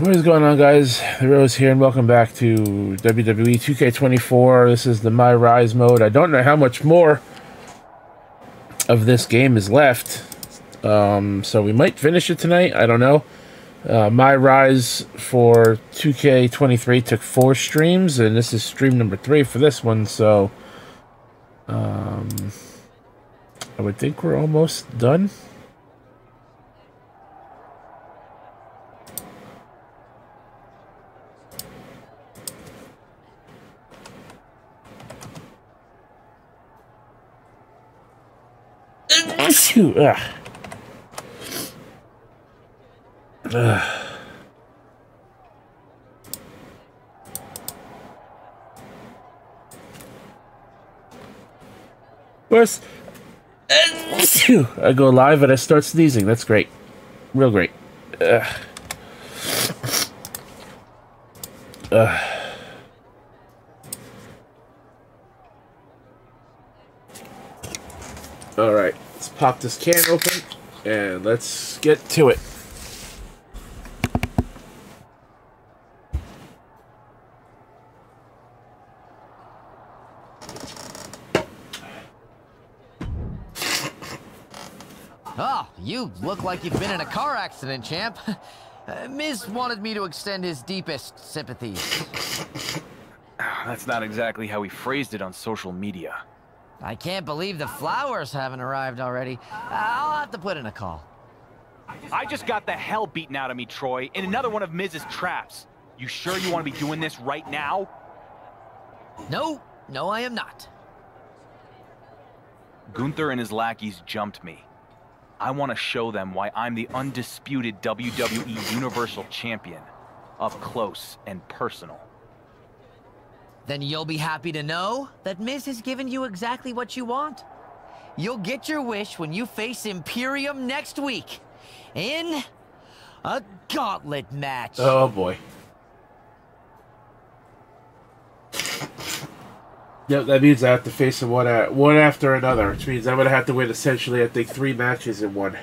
What is going on, guys? The Rose here, and welcome back to WWE 2K24. This is the My Rise mode. I don't know how much more of this game is left, so we might finish it tonight. I don't know. My Rise for 2K23 took 4 streams, and this is stream number 3 for this one, so I would think we're almost done. Shoot, Worse. I go live and I start sneezing. That's great. Real great. All right. Let's pop this can open, and let's get to it. Oh, you look like you've been in a car accident, champ. Miz wanted me to extend his deepest sympathies. That's not exactly how he phrased it on social media. I can't believe the flowers haven't arrived already. I'll have to put in a call. I just got the hell beaten out of me, Troy, in another one of Miz's traps. You sure you want to be doing this right now? No, I am not. Gunther and his lackeys jumped me. I want to show them why I'm the undisputed WWE Universal Champion, up close and personal. Then you'll be happy to know that Miz has given you exactly what you want. You'll get your wish when you face Imperium next week in a gauntlet match. Oh, boy. Yep, that means I have to face him one after another, which means I'm going to have to win essentially, I think, 3 matches in one.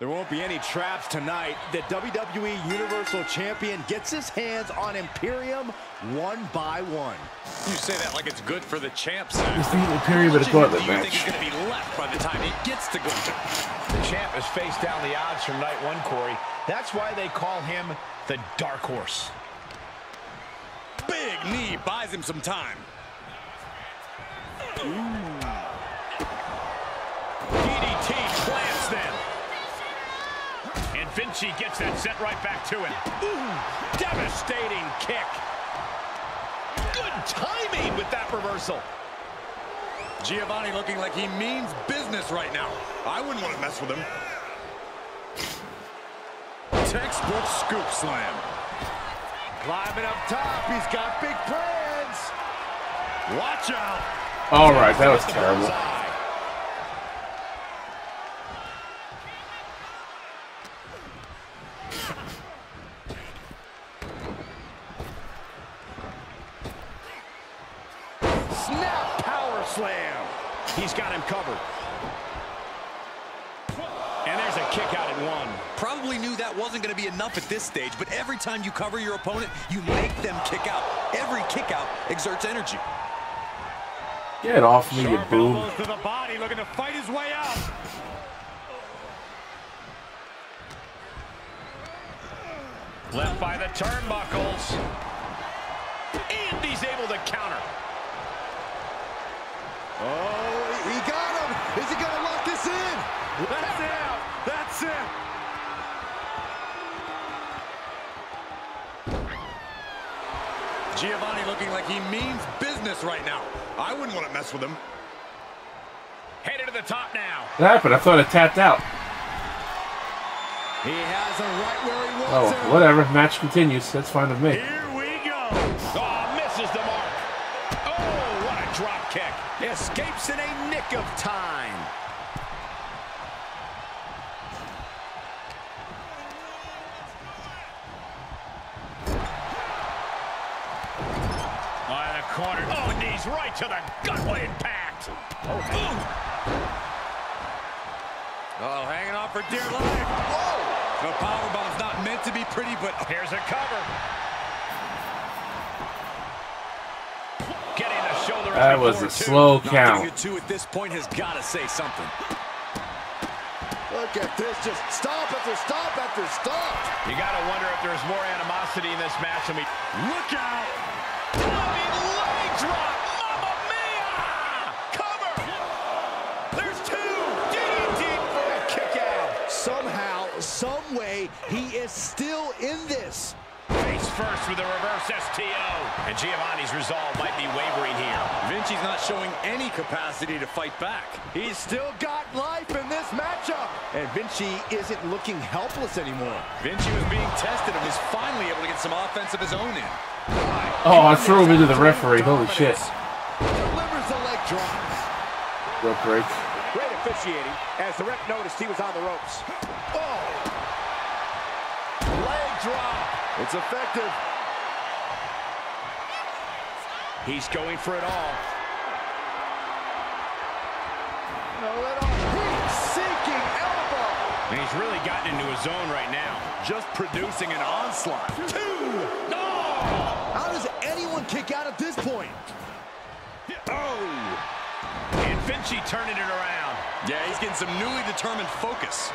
There won't be any traps tonight. The WWE Universal Champion gets his hands on Imperium one by one. You say that like it's good for the champs. He's the Imperium at a gauntlet match. Think he's going to be left by the time he gets to Gunther? The champ has faced down the odds from night one, Corey. That's why they call him the Dark Horse. Big knee buys him some time. DDT plants them. Vinci gets that set right back to him. Ooh, devastating kick. Good timing with that reversal. Giovanni looking like he means business right now. I wouldn't want to mess with him. Textbook scoop slam. Climbing up top. He's got big plans. Watch out. All right, that was terrible. He's got him covered. And there's a kick out at 1. Probably knew that wasn't going to be enough at this stage, but every time you cover your opponent, you make them kick out. Every kick out exerts energy. Get off me, you boom. To the body, looking to fight his way out. Left by the turnbuckles. And he's able to counter. Oh, he got him! Is he gonna lock this in? That's it! That's it! Giovanni looking like he means business right now. I wouldn't want to mess with him. Headed to the top now. What happened? I thought it tapped out. He has him right where he wants him. Oh, whatever. Match continues. That's fine with me. Here we go. Oh, misses the mark. Oh, what a drop kick. Escapes in a nick of time. cornered. Oh, knees right to the gut. What impact! Uh-oh, hanging on for dear life. Oh! The powerbomb's not meant to be pretty, but here's a cover. Getting the shoulder. That was a slow count. Two at this point has got to say something. Look at this, just stop after stop after stop. You gotta wonder if there's more animosity in this match than we... Look out! Diving leg drop! Mamma mia! Cover! There's two! DDT for a kick out! Somehow, someway, he is still in this. Face first with a reverse STO. And Giovanni's resolve might be wavering here. Vinci's not showing any capacity to fight back. He's still got life in this matchup. And Vinci isn't looking helpless anymore. Vinci was being tested and was finally able to get some offense of his own in. Oh, I threw him into the referee. Holy shit. Delivers the leg drop. Real break. Great officiating as the ref noticed he was on the ropes. Oh! Leg drop. It's effective. He's going for it all. No, let off. Heat-seeking elbow. And he's really gotten into his zone right now. Just producing an onslaught. Two. No. How does anyone kick out at this point? Oh. And Vinci turning it around. Yeah, he's getting some newly determined focus.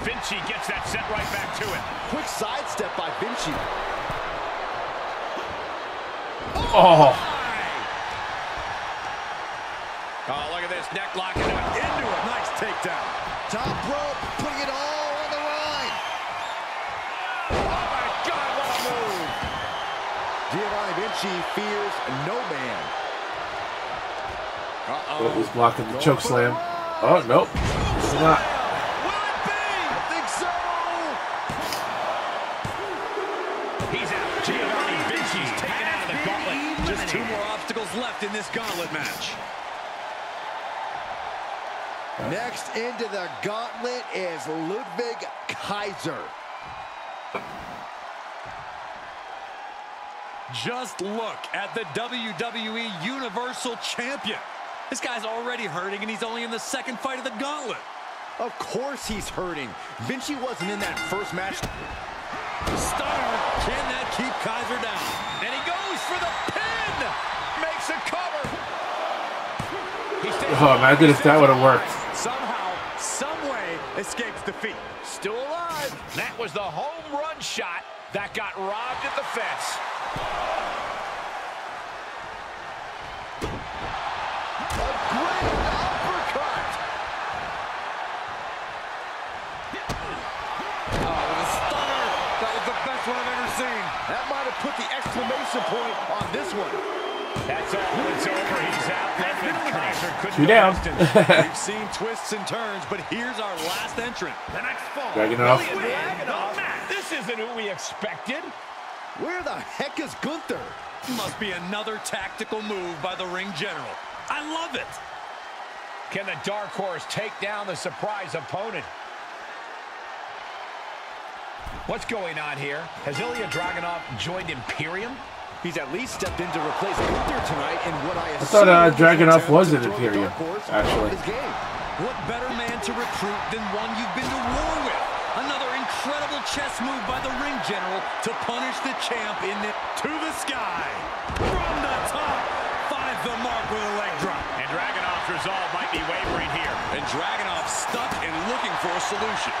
Vinci gets that set right back to it. Quick sidestep by Vinci. Oh! Oh, look at this. Neck locking him into a nice takedown. Top rope, putting it all on the line. Oh, my God, what a move. Giovanni Vinci fears no man. Uh-oh. Well, he's blocking the choke slam. Oh, nope. It's not. Left in this gauntlet match. Next into the gauntlet is Ludwig Kaiser. Just look at the WWE Universal Champion. This guy's already hurting, and he's only in the second fight of the gauntlet. Of course he's hurting. Vinci wasn't in that first match. Stunner. Can that keep Kaiser down? And he goes for the pin. Makes a cover. Oh, imagine if that would have worked. Somehow, someway, escapes defeat. Still alive. That was the home run shot that got robbed at the fence. A great uppercut. Oh, the stunner. That was the best one I've ever seen. That might have put the exclamation point on this one. That's all. It's over. He's out. Kaiser couldn't down. We've seen twists and turns, but here's our last entrant. The next fall. Dragunov. This isn't who we expected. Where the heck is Gunther? Must be another tactical move by the ring general. I love it. Can the Dark Horse take down the surprise opponent? What's going on here? Has Ilya Dragunov joined Imperium? He's at least stepped in to replace Gunther tonight, and what I thought Dragunov was in Imperium, actually. What better man to recruit than one you've been to war with? Another incredible chess move by the ring general to punish the champ in it. To the sky. From the top. Finds the mark with a leg drop. And Dragunov's resolve might be wavering here. And Dragunov stuck and looking for a solution.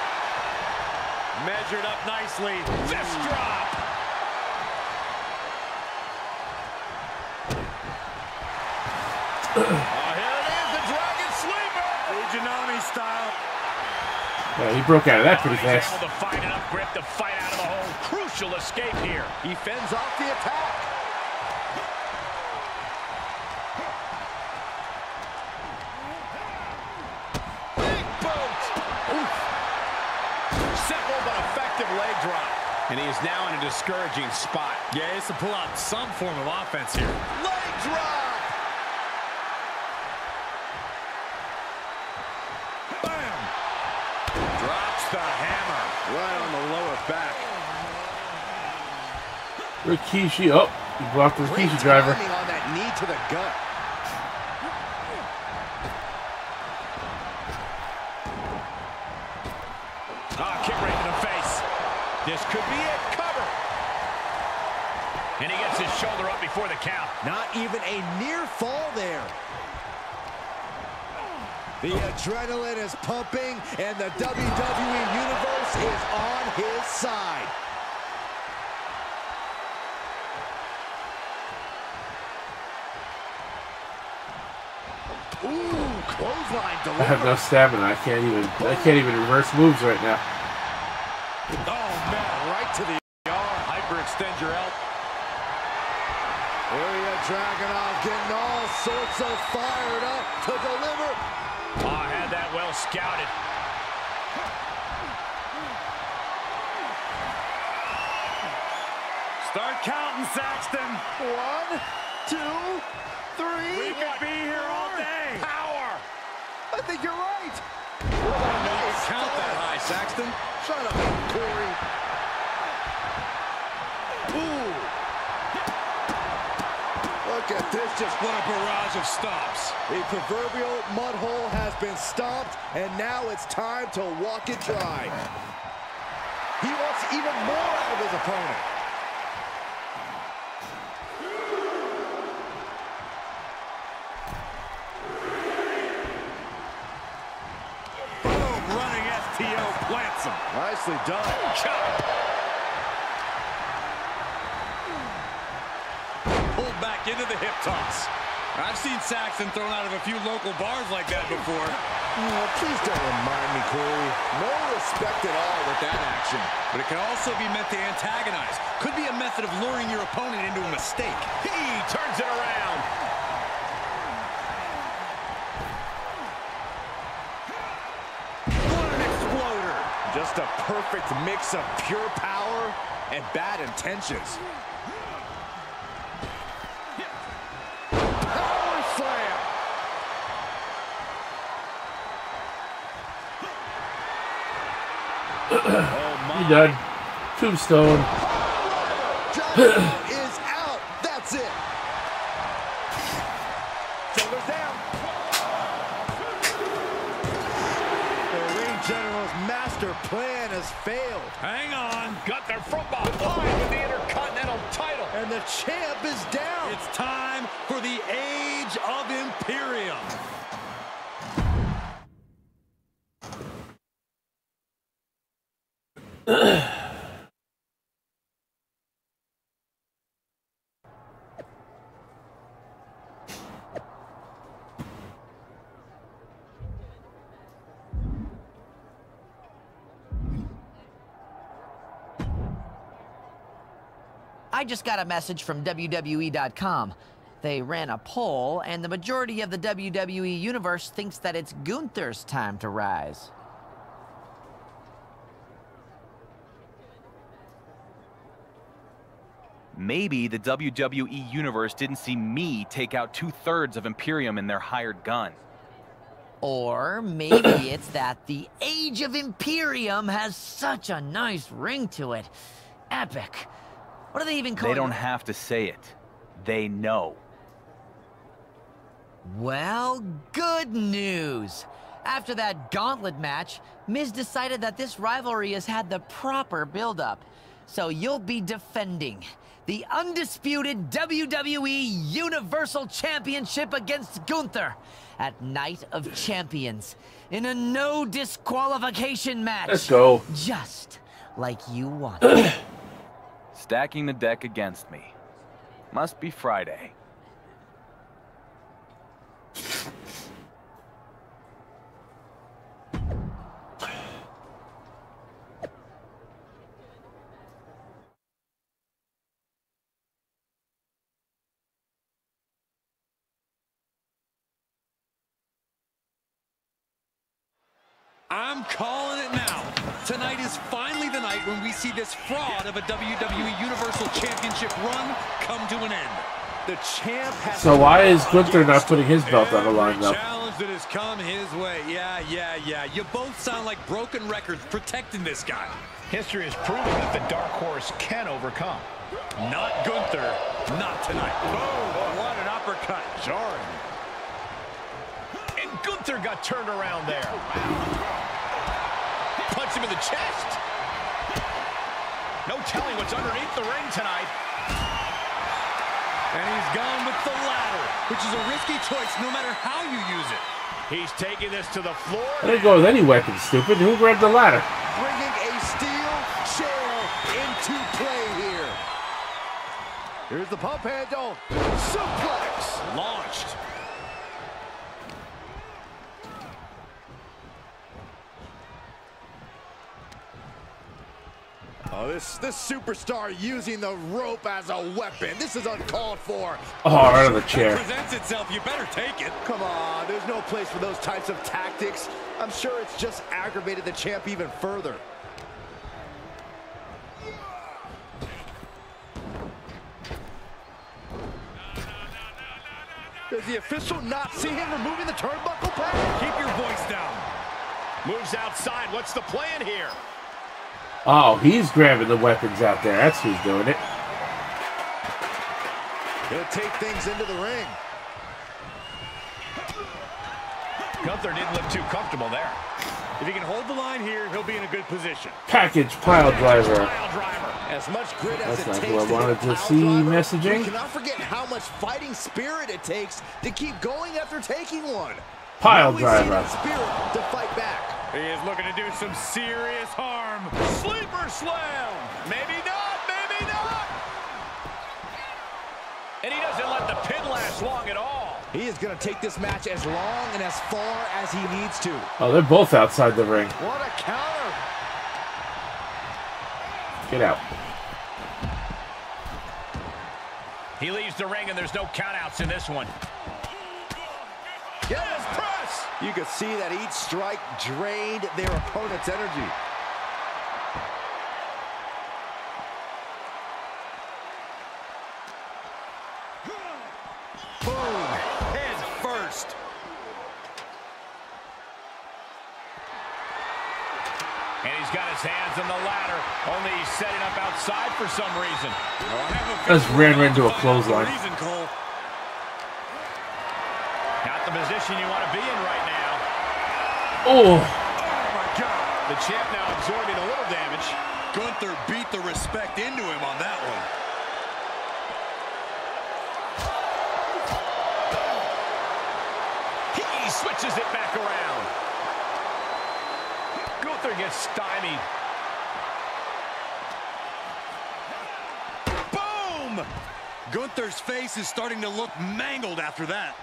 Measured up nicely. Fist drop. Oh, here it is, the Dragon Sleeper! Fujinami style. Yeah, he broke out of that pretty fast. He's able to find an up grip to fight out of the hole. Crucial escape here. He fends off the attack. Big boot! Oof. Simple but effective leg drop. And he is now in a discouraging spot. Yeah, he has to pull out some form of offense here. Leg drop! The hammer right on the lower back. Rikishi up. He blocked his pizza driver. On that knee to the gut. Kick right in the face. This could be it. Cover. And he gets his shoulder up before the count. Not even a near fall there. The adrenaline is pumping, and the WWE Universe is on his side. Ooh, clothesline delivery. I have no stamina. I can't even reverse moves right now. Oh man, right to the arm. Hyperextend your elbow. Ilya Dragunov getting all sorts of fired up to deliver. Oh, had that well scouted. Start counting, Saxton. 1, 2, 3. We could be here all day. Power. I think you're right. Well, nice count that high, Saxton. Shut up, Corey. Ooh. Look at this. Just what a barrage of stops. The proverbial mud hole has been stopped, and now it's time to walk it dry. He wants even more out of his opponent. Nicely done. Pulled back into the hip toss. I've seen Saxton thrown out of a few local bars like that before. Oh, please don't remind me, Corey. No respect at all with that action. But it can also be meant to antagonize. Could be a method of luring your opponent into a mistake. He turns it around. Just a perfect mix of pure power and bad intentions. Power slam! Oh, he done. Tombstone. Dragunov is out. That's it. Shoulders down. The ring general's master plan has failed. Hang on. Got their front behind with the Intercontinental title. And the champ is down. It's time for the Age of Imperium. I just got a message from WWE.com. They ran a poll, and the majority of the WWE Universe thinks that it's Gunther's time to rise. Maybe the WWE Universe didn't see me take out 2/3 of Imperium in their hired gun. Or maybe it's that the Age of Imperium has such a nice ring to it. Epic. What are they even calling? They don't have to say it. They know. Well, good news. After that gauntlet match, Miz decided that this rivalry has had the proper build-up. So you'll be defending the undisputed WWE Universal Championship against Gunther at Night of Champions in a no disqualification match. Let's go. Just like you want. Stacking the deck against me. Must be Friday. I'm calling it now. Tonight is finally the night when we see this fraud of a WWE Universal Championship run come to an end. The champ has. So why is Gunther not putting his belt on the line now? Challenge that has come his way. Yeah. You both sound like broken records protecting this guy. History has proven that the dark horse can overcome. Not Gunther. Not tonight. Oh, what an uppercut. Jarring. And Gunther got turned around there. Wow. Punched him in the chest. No telling what's underneath the ring tonight. And he's gone with the ladder, which is a risky choice no matter how you use it. He's taking this to the floor. There goes any weapon, stupid. Who grabbed the ladder? Bringing a steel chair into play here. Here's the pump handle. Suplex. Launched. Oh, this superstar using the rope as a weapon. This is uncalled for. Oh, out of the chair. If it presents itself, you better take it. Come on, there's no place for those types of tactics. I'm sure it's just aggravated the champ even further. Does the official not see him removing the turnbuckle pad? Keep your voice down. Moves outside. What's the plan here? Oh, he's grabbing the weapons out there. That's who's doing it. He'll take things into the ring. Gunther didn't look too comfortable there. If he can hold the line here, he'll be in a good position. Package pile driver. As much grit as it takes to hit pile driver, messaging. We cannot forget how much fighting spirit it takes to keep going after taking one. Pile driver. Spirit to fight back. He is looking to do some serious harm. Sleeper slam. Maybe not. Maybe not. And he doesn't let the pin last long at all. He is going to take this match as long and as far as he needs to. Oh, they're both outside the ring. What a counter. Get out. He leaves the ring, and there's no countouts in this one. Get his press! You could see that each strike drained their opponent's energy. Boom! Head first. And he's got his hands on the ladder, only he's setting up outside for some reason. Just ran right into a clothesline. Position you want to be in right now. Oh. Oh my God. The champ now absorbing a little damage. Gunther beat the respect into him on that one. He switches it back around. Gunther gets stymied. Boom! Gunther's face is starting to look mangled after that.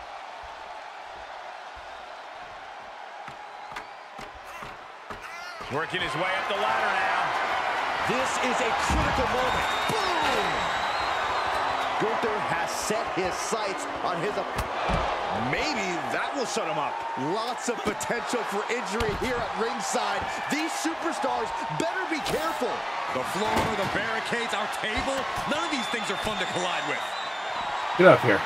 Working his way up the ladder now. This is a critical moment. Boom! Gunther has set his sights on his opponent. Maybe that will shut him up. Lots of potential for injury here at ringside. These superstars better be careful. The floor, the barricades, our table. None of these things are fun to collide with. Get up here.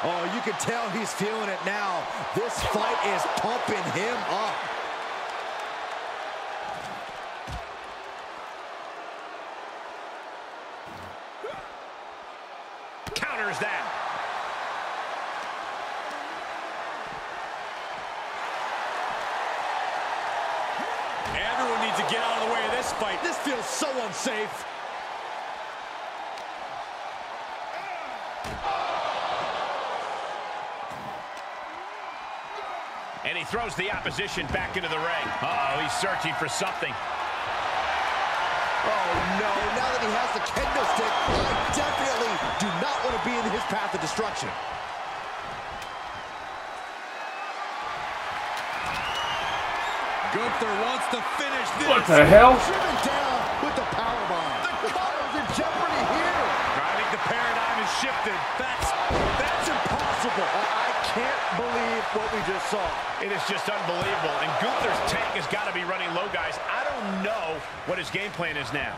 Oh, you can tell he's feeling it now. This fight is pumping him up. Counters that. Everyone needs to get out of the way of this fight. This feels so unsafe. And he throws the opposition back into the ring. Uh-oh, he's searching for something. Oh, no. Now that he has the kendo stick, I definitely do not want to be in his path of destruction. Gunther wants to finish this. What the hell? Driven down with the powerbomb. The color's in jeopardy here. I think the paradigm has shifted. That's impossible. I can't believe what we just saw. It is just unbelievable. And Gunther's tank has got to be running low, guys. I don't know what his game plan is now.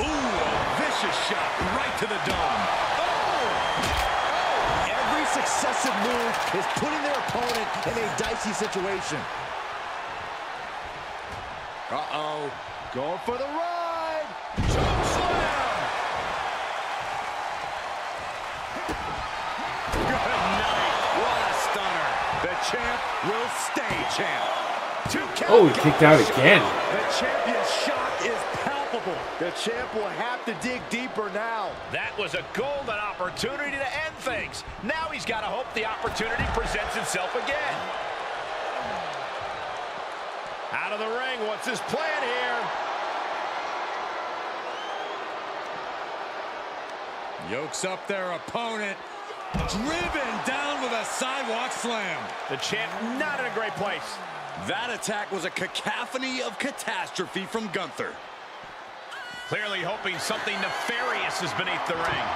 Ooh, a vicious shot right to the dome. Oh! Every successive move is putting their opponent in a dicey situation. Uh-oh. Going for the ride. Jump slam. Good night. What a stunner. The champ will stay champ. Oh, he kicked out again. The champion's shock is palpable. The champ will have to dig deeper now. That was a golden opportunity to end things. Now he's got to hope the opportunity presents itself again. Out of the ring, what's his plan here? Yokes up their opponent. Driven down with a sidewalk slam. The champ not in a great place. That attack was a cacophony of catastrophe from Gunther. Clearly hoping something nefarious is beneath the ring.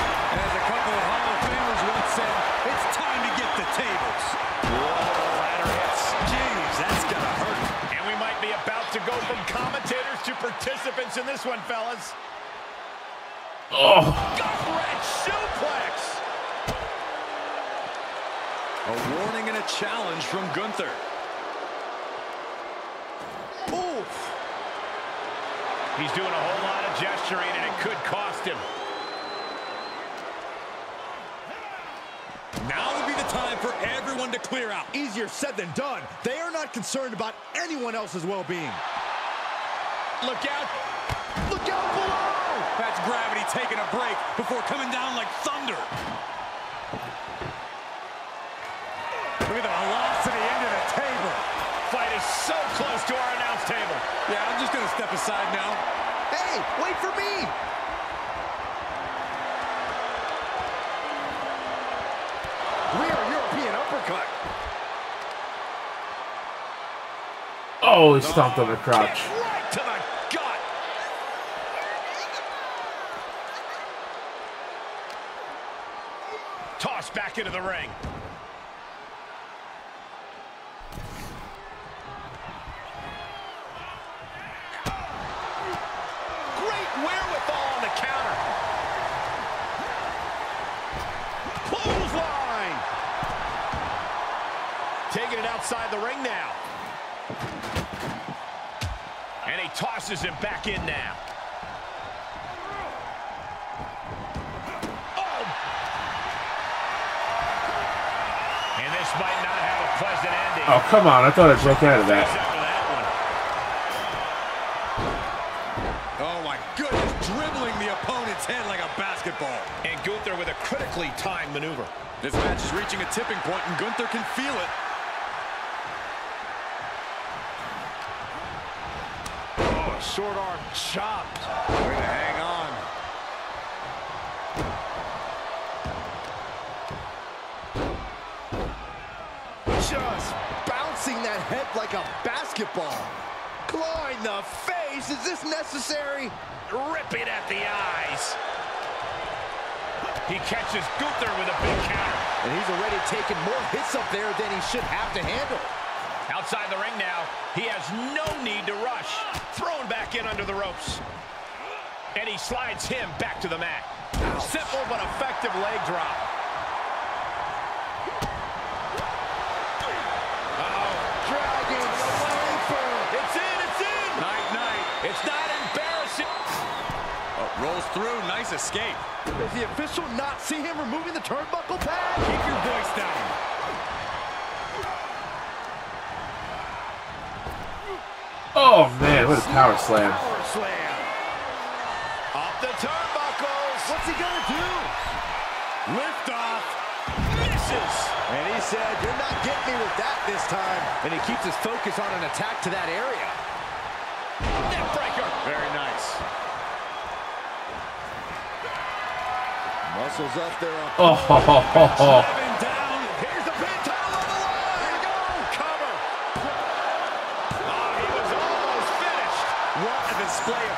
And as a couple of Hall of Famers once said, it's time to get the tables. Whoa, ladder hits. Jeez, that's gonna hurt. And we might be about to go from commentators to participants in this one, fellas. Oh. Gut-wrench suplex. A warning and a challenge from Gunther. Oof. He's doing a whole lot of gesturing, and it could cost him. Now would be the time for everyone to clear out. Easier said than done. They are not concerned about anyone else's well-being. Look out. Look out below. That's gravity taking a break before coming down like thunder. Look at the velocity into the table. Fight is so close to our announce table. Yeah, I'm just going to step aside now. Hey, wait for me. Rear European uppercut. Oh, he stomped on the crotch. Right to the gut. Tossed back into the ring. Outside the ring now. And he tosses him back in now. Oh! And this might not have a pleasant ending. Oh, come on. I thought I broke out of that. Oh, my goodness. Dribbling the opponent's head like a basketball. And Gunther with a critically timed maneuver. This match is reaching a tipping point, and Gunther can feel it. Short arm chop. Way to hang on. Just bouncing that head like a basketball. Claw in the face. Is this necessary? Ripping at the eyes. He catches Gunther with a big counter. And he's already taken more hits up there than he should have to handle. Outside the ring now, he has no need to rush. Thrown back in under the ropes. And he slides him back to the mat. Ouch. Simple but effective leg drop. Uh-oh. Dragon Sniper. It's in, it's in. Night, night. It's not embarrassing. Oh, rolls through, nice escape. Does the official not see him removing the turnbuckle pad? Keep your voice down. Oh, man, what a power slam. Power slam. Off the turnbuckles. What's he going to do? Lift off. Misses. And he said, you're not getting me with that this time. And he keeps his focus on an attack to that area. Neck breaker. Very nice. Muscles up there. Oh, ho, ho, ho, ho.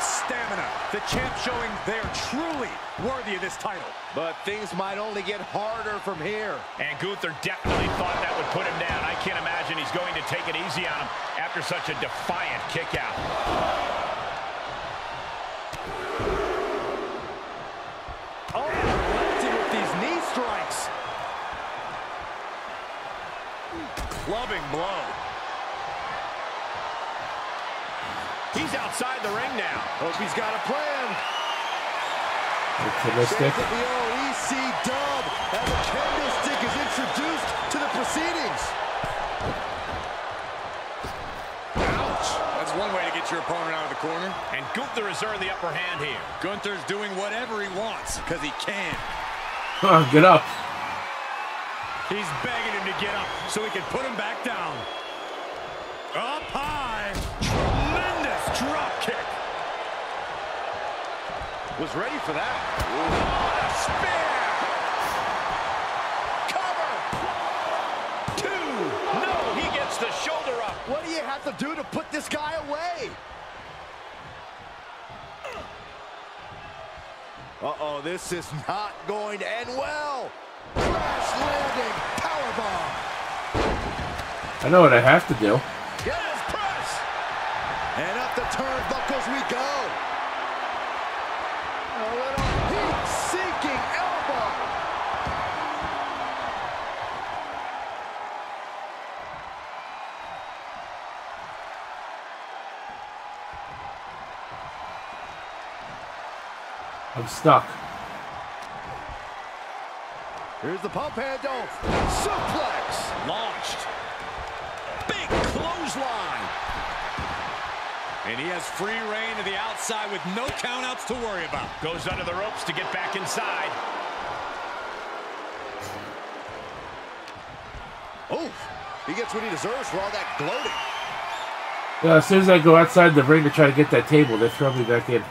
Stamina. The champ showing they are truly worthy of this title. But things might only get harder from here. And Gunther definitely thought that would put him down. I can't imagine he's going to take it easy on him after such a defiant kick out. Oh, planted with these knee strikes. Clubbing blow. He's outside the ring now. Hope he's got a plan. Candlestick. The OEC dub as a candlestick is introduced to the proceedings. Ouch. That's one way to get your opponent out of the corner. And Gunther has earned the upper hand here. Gunther's doing whatever he wants because he can. Oh, get up. He's begging him to get up so he can put him back down. Up high. Tremendous drop kick. Was ready for that. Ooh. Oh, a spear! Cover! Two! No, he gets the shoulder up. What do you have to do to put this guy away? Uh-oh, this is not going to end well. Crash landing powerbomb. I know what I have to do. Get his press! And up the turnbuckles we go. A little heat-seeking elbow. I'm stuck. Here's the pump handle. Suplex. Launched. Big clothesline. And he has free reign to the outside with no countouts to worry about. Goes under the ropes to get back inside. Oh, he gets what he deserves for all that gloating. Yeah, as soon as I go outside the ring to try to get that table, they throw me back in.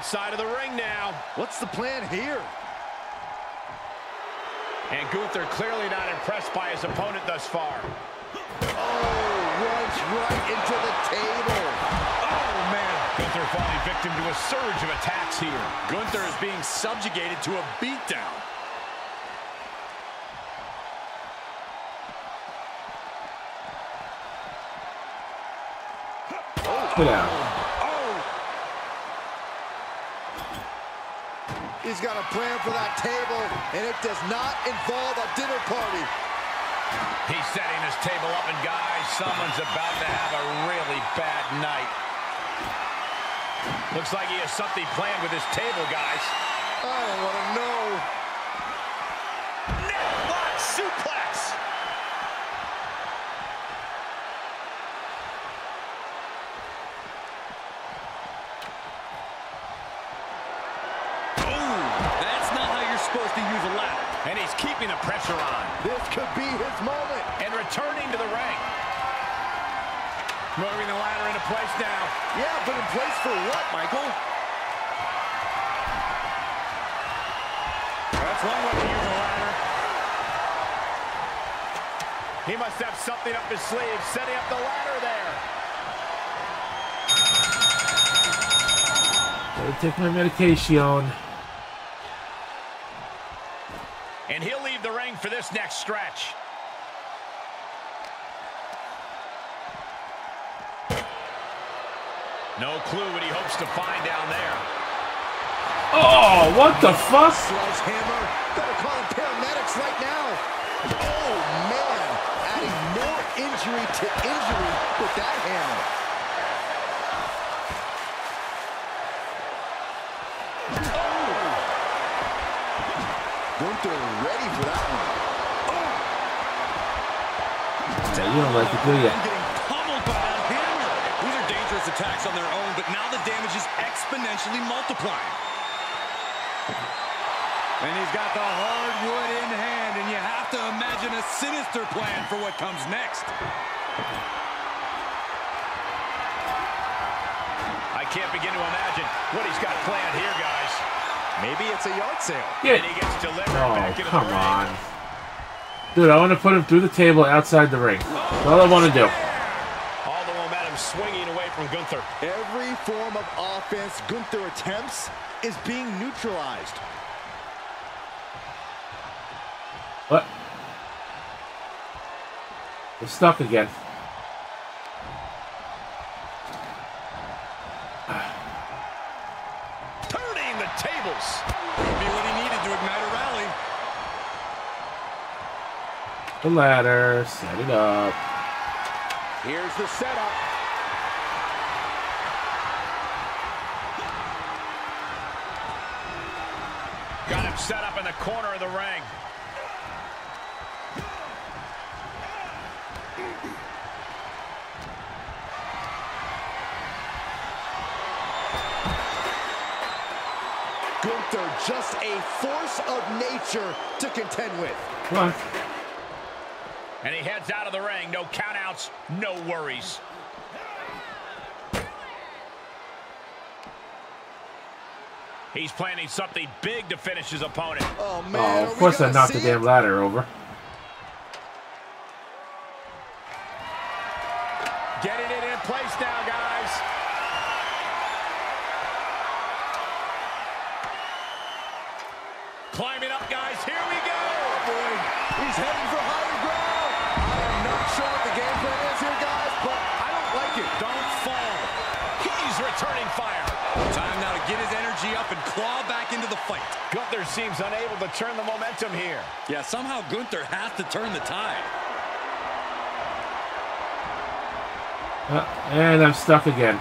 Outside of the ring now. What's the plan here? And Gunther clearly not impressed by his opponent thus far. Oh, runs right into the table. Oh, man. Gunther falling victim to a surge of attacks here. Gunther is being subjugated to a beatdown. Sit down. He's got a plan for that table, and it does not involve a dinner party. He's setting his table up, and guys, someone's about to have a really bad night. Looks like he has something planned with his table, guys. I don't want to know. Necklock suplex. Supposed to use a ladder, and he's keeping the pressure on. This could be his moment. And returning to the ring. Moving the ladder into place now. Yeah, but in place for what, Michael? That's one way to use a ladder. He must have something up his sleeve, setting up the ladder there. Gotta take my medication. And he'll leave the ring for this next stretch. No clue what he hopes to find down there. Oh, what the fuck? Sledgehammer. Better call him paramedics right now. Oh, man. Adding more injury to injury with that hammer. Gunther ready for that one. Oh. Yeah, you don't like it, do you? Getting pummeled by that hammer. These are dangerous attacks on their own, but now the damage is exponentially multiplying. And he's got the hardwood in hand, and you have to imagine a sinister plan for what comes next. I can't begin to imagine what he's got planned here, guys. Maybe it's a yard sale. Yeah. And he gets delivered back into the ring. On. Dude, I want to put him through the table outside the ring. That's all I want to do. All the momentum swinging away from Gunther. Every form of offense Gunther attempts is being neutralized. What? He's stuck again. Turning the tables. Would be what he needed to ignite a rally. The ladder, set it up. Here's the setup. Got him set up in the corner of the ring. Gunther, just a force of nature to contend with. Come on. And he heads out of the ring. No countouts, no worries. He's planning something big to finish his opponent. Oh, man. Oh, of course I knocked the damn ladder over. Getting it in place now, guys. Climbing up, guys. Here we go. Oh, boy. He's heading for higher ground. I am not sure what the game plan is here, guys, but I don't like it. Don't fall. He's returning fire. Time now to get his energy up and claw back into the fight. Gunther seems unable to turn the momentum here. Yeah, somehow Gunther has to turn the tide. And I'm stuck again.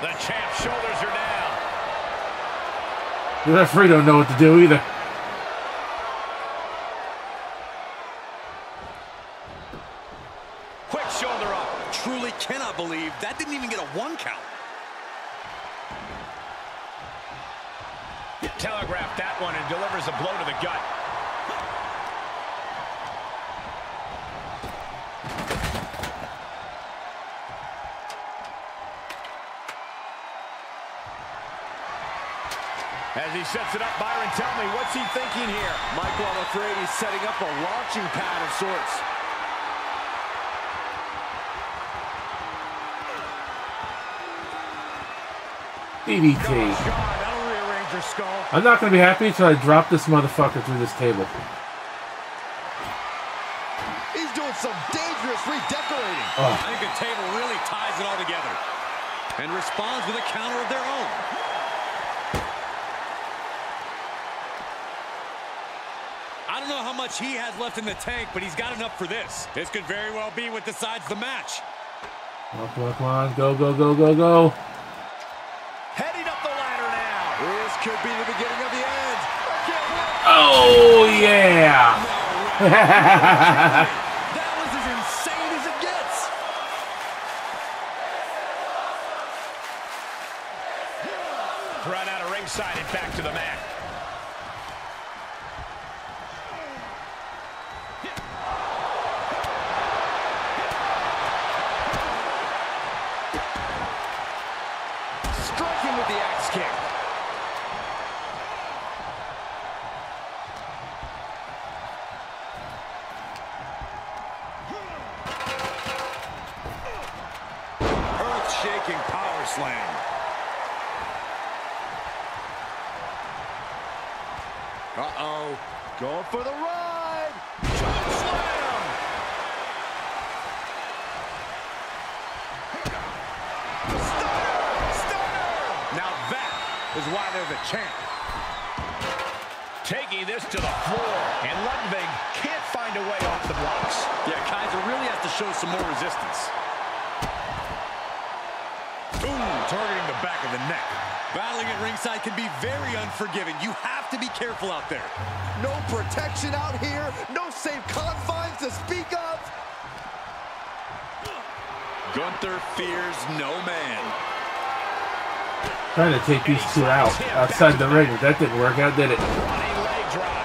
The champ's shoulders are down. The referee don't know what to do either. Quick shoulder up. Truly cannot believe that didn't even get a one count. Telegraphed that one and delivers a blow to the gut. As he sets it up, Byron, tell me, what's he thinking here? Michael, I'm afraid he's setting up a launching pad of sorts. DDT. That'll rearrange your skull. I'm not going to be happy until I drop this motherfucker through this table. He's doing some dangerous redecorating. Oh. I think the table really ties it all together. And responds with a counter of their own. I don't know how much he has left in the tank, but he's got enough for this. This could very well be what decides the match. Come on. Go. Heading up the ladder now. This could be the beginning of the end. Oh, yeah. That was as insane as it gets. Run out of ringside and back to the mat. Going for the ride! Jump slam! Stunner! Now that is why they're the champ. Taking this to the floor, and Ludwig can't find a way off the blocks. Yeah, Kaiser really has to show some more resistance. Boom, targeting the back of the neck. Battling at ringside can be very unforgiving. You have to be careful out there. No protection out here. No safe confines to speak of. Gunther fears no man. Trying to take these two out outside the ring. That didn't work out, did it? Leg drop.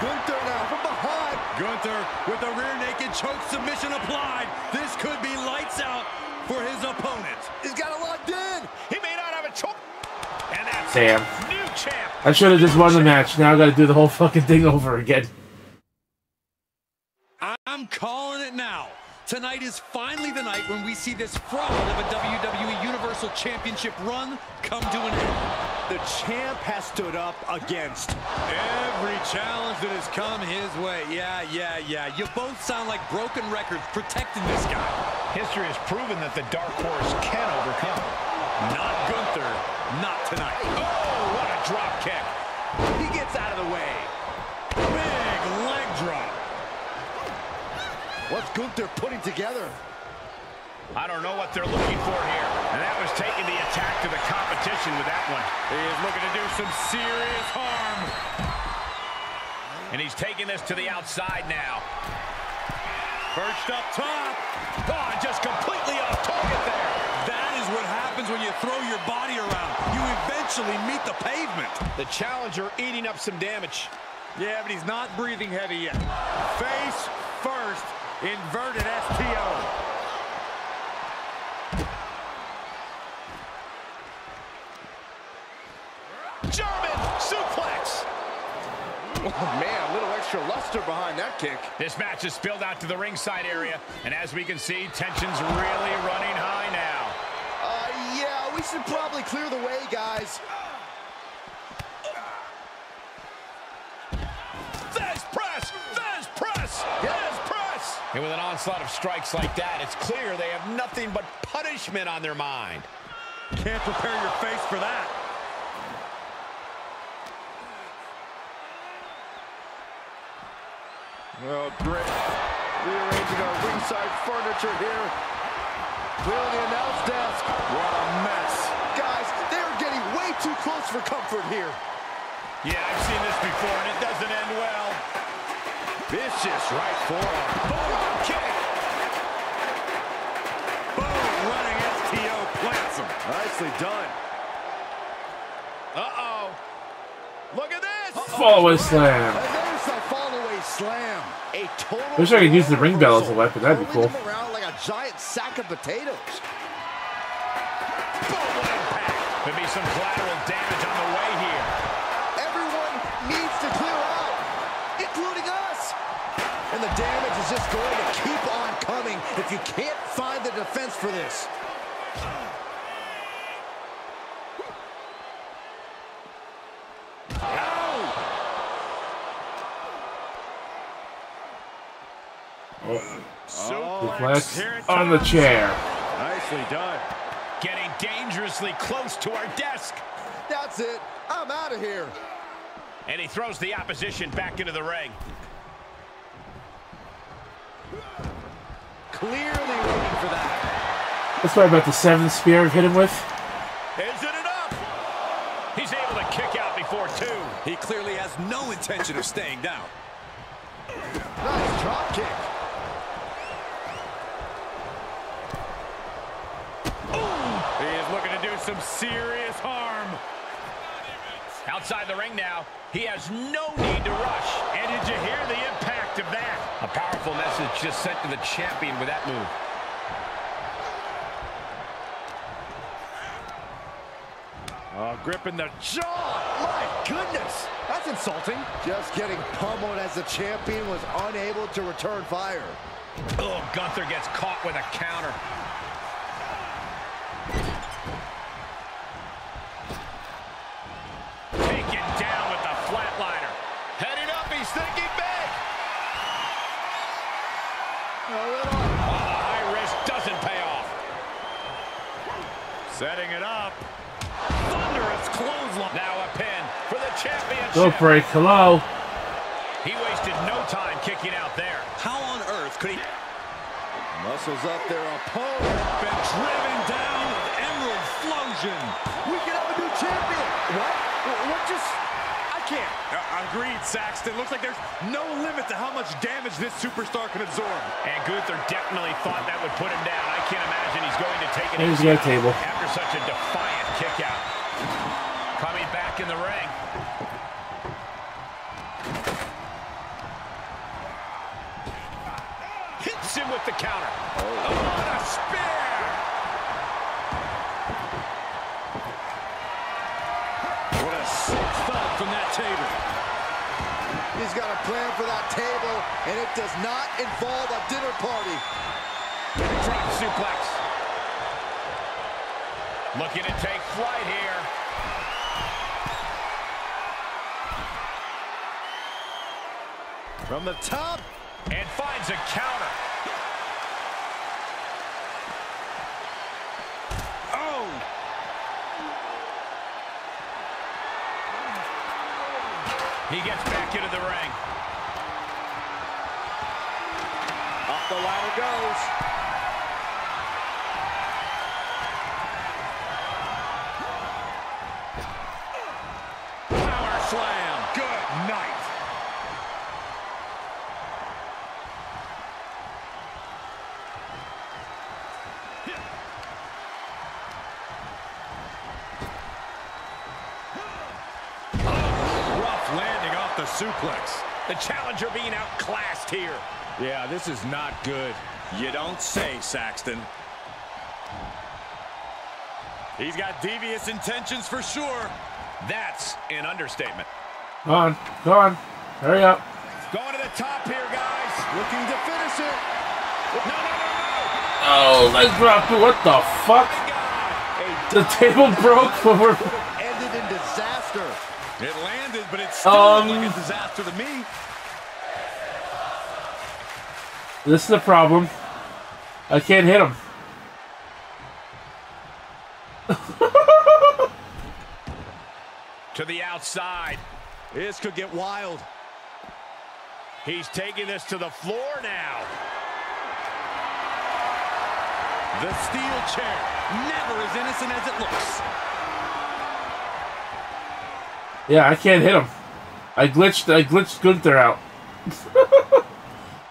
Gunther now from behind. Gunther with a rear naked choke submission applied. This could be lights out for his opponent. He's got it locked in. He may not have a choke. And that's damn. New champ. I should have just won the match. Now I got to do the whole fucking thing over again. I'm calling it now. Tonight is finally the night when we see this fraud of a WWE Universal Championship run come to an end. The champ has stood up against every challenge that has come his way. Yeah. You both sound like broken records protecting this guy. History has proven that the dark horse can overcome. Not Gunther, not tonight. Oh, what a drop kick. He gets out of the way. Big leg drop. What's Gunther putting together? I don't know what they're looking for here. And that was taking the attack to the competition with that one. He is looking to do some serious harm. And he's taking this to the outside now. Perched up top. Oh, just completely off target there. That is what happens when you throw your body around. You eventually meet the pavement. The challenger eating up some damage. Yeah, but he's not breathing heavy yet. Face first, inverted STO. German suplex. Oh, man, a little extra luster behind that kick. This match is spilled out to the ringside area, and as we can see, tension's really running high now. Yeah, we should probably clear the way, guys. This press. And with an onslaught of strikes like that, it's clear they have nothing but punishment on their mind. Can't prepare your face for that. Oh, great. Rearranging our ringside furniture here. Clearing the announce desk. What a mess. Guys, they're getting way too close for comfort here. Yeah, I've seen this before, and it doesn't end well. Vicious right forearm. Boom, kick. Boom, running STO plants him. Nicely done. Uh-oh. Look at this. Forward slam. Slam. A total. I wish I could use the ring bell as a weapon. That'd be cool. Around like a giant sack of potatoes. Could be some collateral damage on the way here. Everyone needs to clear out, including us. And the damage is just going to keep on coming if you can't find the defense for this. On the chair. Nicely done. Getting dangerously close to our desk. That's it. I'm out of here. And he throws the opposition back into the ring. Clearly waiting for that. That's right about the seventh spear I've hit him with. Is it enough? He's able to kick out before two. He clearly has no intention of staying down. Nice drop kick. Some serious harm. Outside the ring now, he has no need to rush. And did you hear the impact of that? A powerful message just sent to the champion with that move. Gripping the jaw. My goodness, that's insulting. Just getting pummeled as the champion was unable to return fire. Oh, Gunther gets caught with a counter. Setting it up. Thunderous clothesline. Now a pin for the championship. Go break. Hello. He wasted no time kicking out there. How on earth could he? Muscles up their opponent. Been driven down with emerald fusion. We can have a new champion. What just? I can't. Agreed, Saxton. Looks like there's no limit to how much damage this superstar can absorb. And Gunther definitely thought that would put him down. I can't imagine he's going to take it. There's your table. After such a defiant kick out. Coming back in the ring. Hits him with the counter. Oh, what a spear! What a sick thud from that table. He's got a plan for that table, and it does not involve a dinner party. Drop suplex. Looking to take flight here. From the top. And finds a counter. He gets back into the ring. Up the ladder goes. Power slam. Good night. Suplex. The challenger being outclassed here. Yeah, this is not good. You don't say, Saxton. He's got devious intentions for sure. That's an understatement. Go on. Go on. Hurry up. Going to the top here, guys. Looking to finish it. No, no, no, no. Oh, leg drop. What the fuck? The table broke over. Ended in disaster. It landed, but it's still like a disaster to me. This is the problem. I can't hit him. To the outside. This could get wild. He's taking this to the floor now. The steel chair. Never as innocent as it looks. Yeah, I can't hit him. I glitched Gunther out.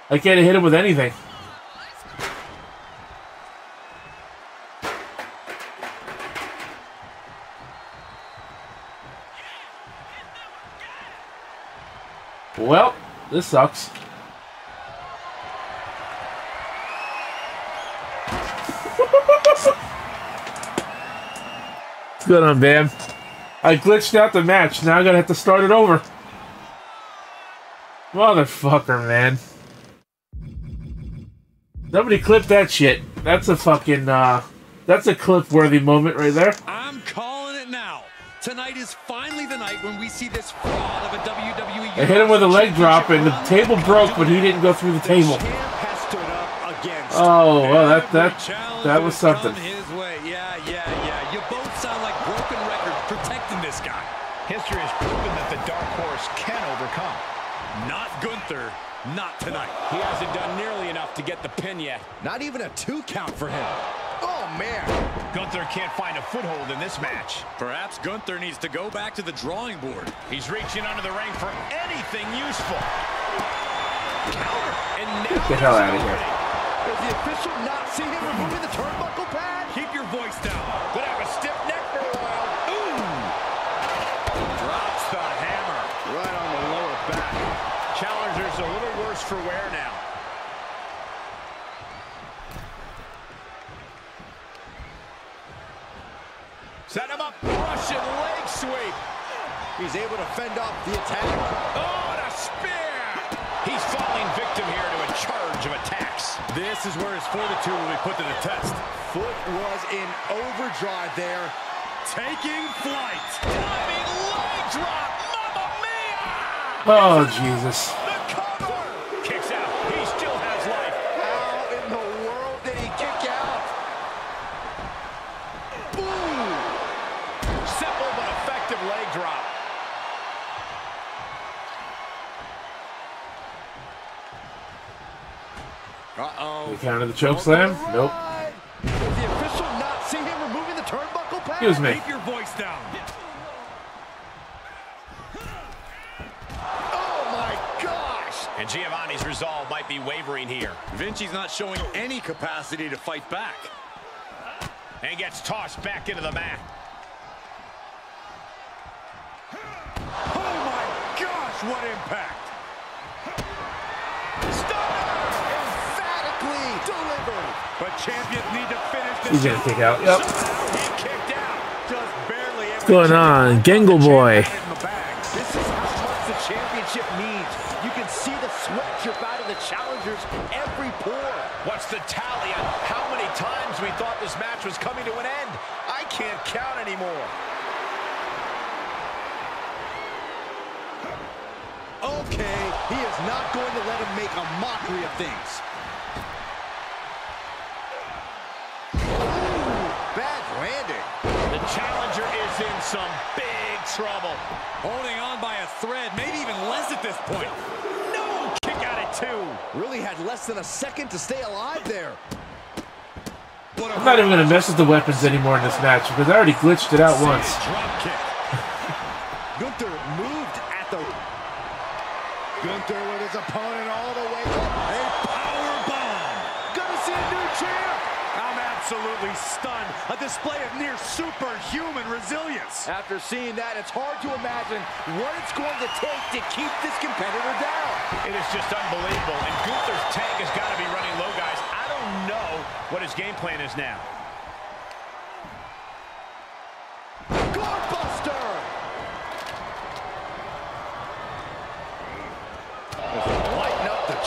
I can't hit him with anything. Well, this sucks. Good on Bam. I glitched out the match. Now I'm going to have to start it over. Motherfucker, man. Somebody clip that shit. That's a fucking, that's a clip-worthy moment right there. I'm calling it now. Tonight is finally the night when we see this fraud of a WWE... I hit him with a leg drop, and the table broke, but he didn't go through the table. Oh, well, that was something. History has proven that the Dark Horse can overcome. Not Gunther, not tonight. He hasn't done nearly enough to get the pin yet. Not even a 2 count for him. Oh, man. Gunther can't find a foothold in this match. Perhaps Gunther needs to go back to the drawing board. He's reaching under the ring for anything useful. Counter. And now get the hell out of here. Does the official not see him removing the turnbuckle pad? Keep your voice down. But I have a stiff neck for a while. The hammer right on the lower back. Challenger's a little worse for wear now. Set him up. Russian leg sweep. He's able to fend off the attack. Oh, and a spear. He's falling victim here to a charge of attacks. This is where his fortitude will be put to the test. Foot was in overdrive there. Taking flight. Diving leg drop. Mamma mia! Oh, Jesus. The cover. Kicks out. He still has life. How in the world did he kick out? Boom. Simple but effective leg drop. Uh-oh. The count of the choke slam? Nope. Excuse me. Keep your voice down. Oh my gosh! And Giovanni's resolve might be wavering here. Vinci's not showing any capacity to fight back. And gets tossed back into the mat. Oh my gosh, what impact! Emphatically delivered. But champions need to finish this. He's gonna kick out. Yep. What's going on, Gengle Boy? This is the championship means. You can see the sweat drip out of the challengers every pour. What's the tally on how many times we thought this match was coming to an end? I can't count anymore. Okay, he is not going to let him make a mockery of things. Ooh, bad landing. The challenger is in some big trouble. Holding on by a thread, maybe even less at this point. No, kick out at two. Really had less than a second to stay alive there. I'm not even going to mess with the weapons anymore in this match because I already glitched it out once. Gunther moved at the... Gunther with his opponent all the way up. A power bomb. Gonna see a new champ. I'm absolutely stunned. A display of near superhuman resilience. After seeing that, it's hard to imagine what it's going to take to keep this competitor down. It is just unbelievable. And Gunther's tank has got to be running low, guys. I don't know what his game plan is now.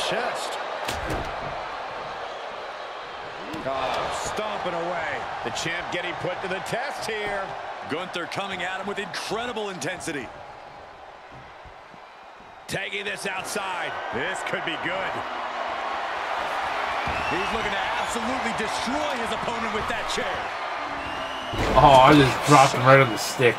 Chest. Oh, stomping away. The champ getting put to the test here. Gunther coming at him with incredible intensity. Taking this outside. This could be good. He's looking to absolutely destroy his opponent with that chair. Oh, I just dropped him right on the stick.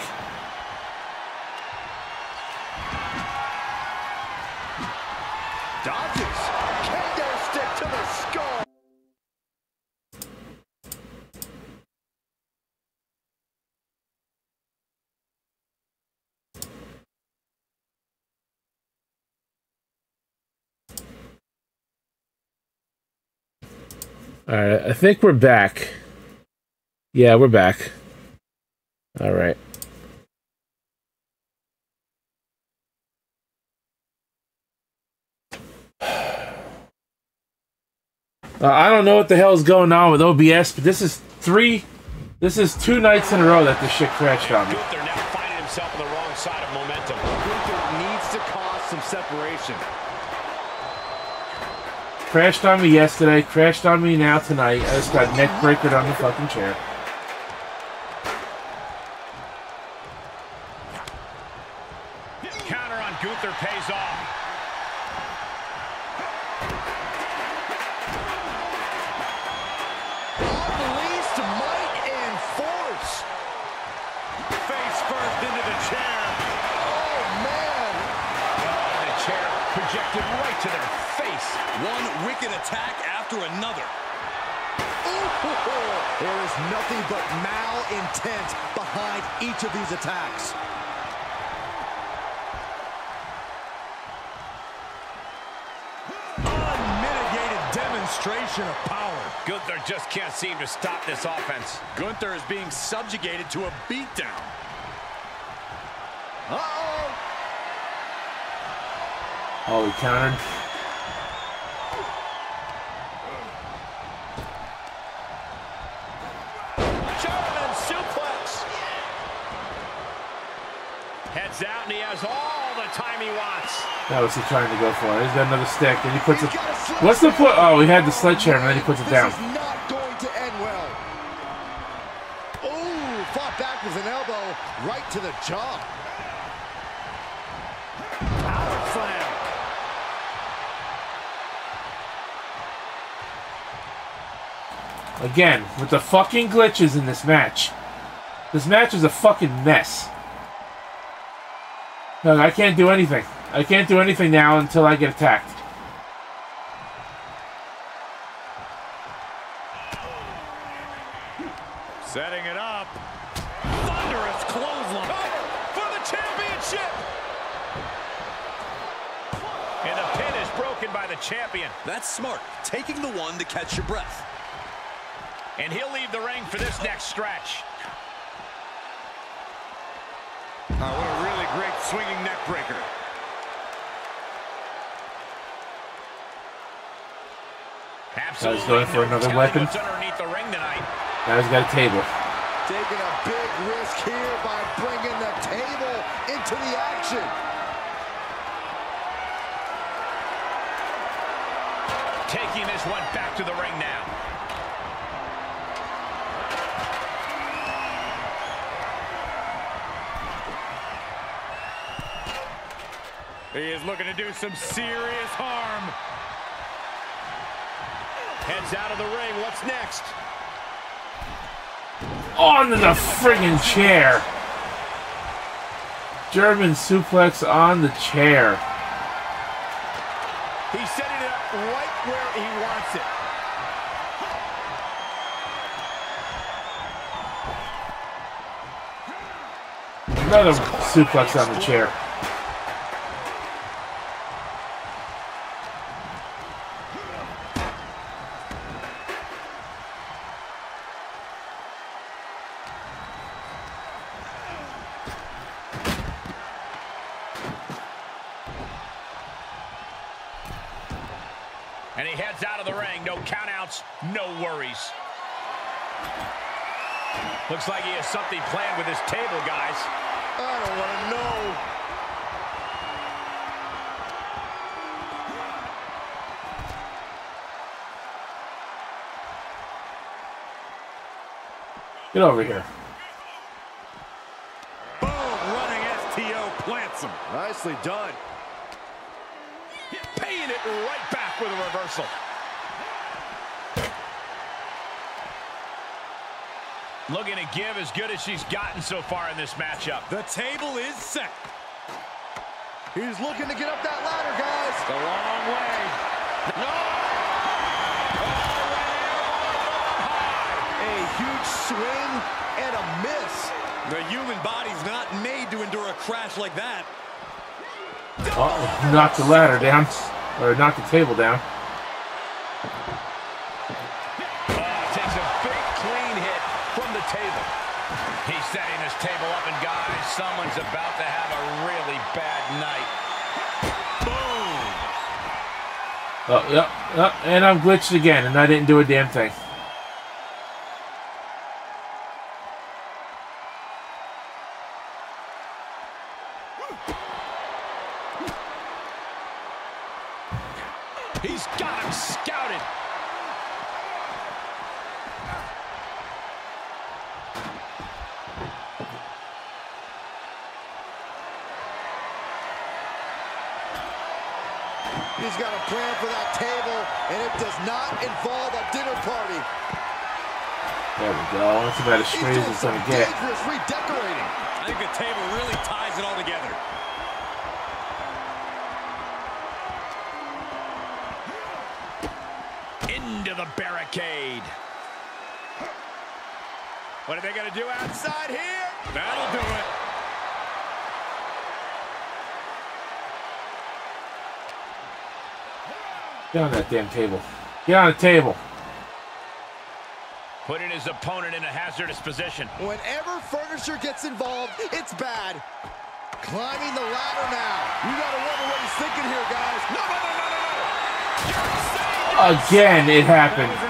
Alright, I think we're back. Yeah, we're back. Alright. I don't know what the hell is going on with OBS, but this is two nights in a row that this shit crashed on me. Gunther now finding himself on the wrong side of momentum. Gunther needs to cause some separation. Crashed on me yesterday, crashed on me now tonight. I just got neck breakered on the fucking chair. Counter on Gunther pays off. Unleashed might and force. Face first into the chair. Oh man! Oh, the chair projected right to their face. One wicked attack after another. Ooh, there is nothing but malintent behind each of these attacks. Unmitigated demonstration of power. Gunther just can't seem to stop this offense. Gunther is being subjugated to a beatdown. Uh-oh. Oh, he countered. Out and he has all the time he wants. That was he trying to go for. He's got another stick. Then he puts it. What's the point? Oh, he had the sledgehammer and then he puts it down. This is not going to end well. Ooh, fought back with an elbow right to the jaw. Power slam. Again, with the fucking glitches in this match. This match is a fucking mess. No, I can't do anything. I can't do anything now until I get attacked. Setting it up. Thunderous clothesline. Cover for the championship. And the pin is broken by the champion. That's smart. Taking the one to catch your breath. And he'll leave the ring for this next stretch. What a really great swinging neck breaker. Absolutely. I was going for another weapon. Underneath the ring tonight. Now he's got a table. Taking a big risk here by bringing the table into the action. taking this one back to the ring now. He is looking to do some serious harm. Heads out of the ring. What's next? Onto the friggin' chair. German suplex on the chair. He's setting it up right where he wants it. Another suplex on the chair. And he heads out of the ring. No countouts, no worries. Looks like he has something planned with his table, guys. I don't want to know. Get over here. Boom, running STO plants him. Nicely done. Paying it right back with a reversal. Looking to give as good as she's gotten so far in this matchup. The table is set. He's looking to get up that ladder, guys. The long way. No! A huge swing and a miss. The human body's not made to endure a crash like that. Oh, knocked the ladder down, or knocked the table down. Takes a big clean hit from the table. He's setting his table up, and guys, someone's about to have a really bad night. Boom! Oh, yep, and I'm glitched again, and I didn't do a damn thing. He's got him scouted. He's got a plan for that table, and it does not involve a dinner party. There we go. That's about as straight as it's going to get. Dangerous redecorating. I think the table really ties it all together. Into the barricade. What are they going to do outside here? That'll do it. Get on that damn table. Get on the table. Putting his opponent in a hazardous position. Whenever furniture gets involved, it's bad. Climbing the ladder now. You got to wonder what he's thinking here, guys. No. Again, it happened. That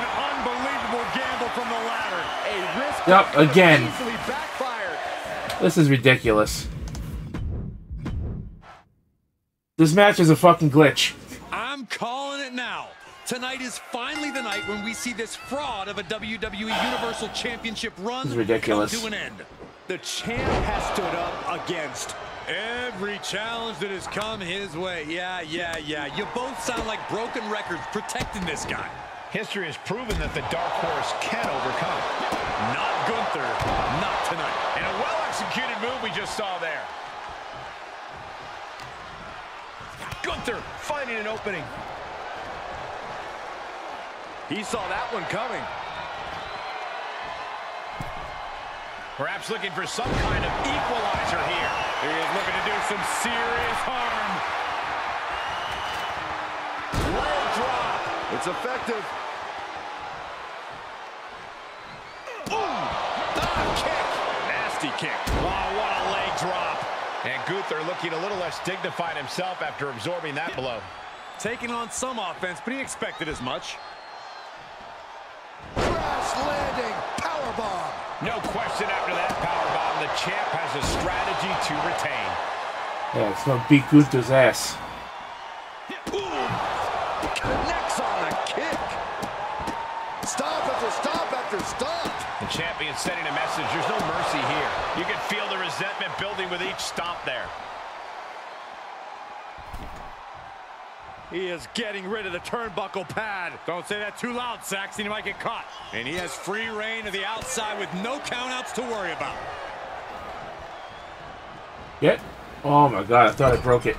was an unbelievable gamble from the ladder. A risk. Yep, again. Easily backfired. This is ridiculous. This match is a fucking glitch. I'm calling it now. Tonight is finally the night when we see this fraud of a WWE Universal Championship run this is ridiculous. Come to an end. The champ has stood up against every challenge that has come his way. Yeah. You both sound like broken records protecting this guy. History has proven that the dark horse can overcome. Not Gunther, not tonight. And a well-executed move we just saw there. Gunther finding an opening. He saw that one coming. Perhaps looking for some kind of equalizer here. He is looking to do some serious harm. Low drop. It's effective. Boom! Kick. Nasty kick. Wow, what a leg drop. And Gunther looking a little less dignified himself after absorbing that blow. Taking on some offense, but he expected as much. Crash landing. Powerbomb. No question after that powerbomb, the champ has a strategy to retain. Yeah, it's going to beat Gunther's ass. Boom! Connects on the kick. stomp there. He is getting rid of the turnbuckle pad. Don't say that too loud, Saxon. He might get caught. And he has free reign to the outside with no countouts to worry about. Get. Oh, my God. I thought I broke it.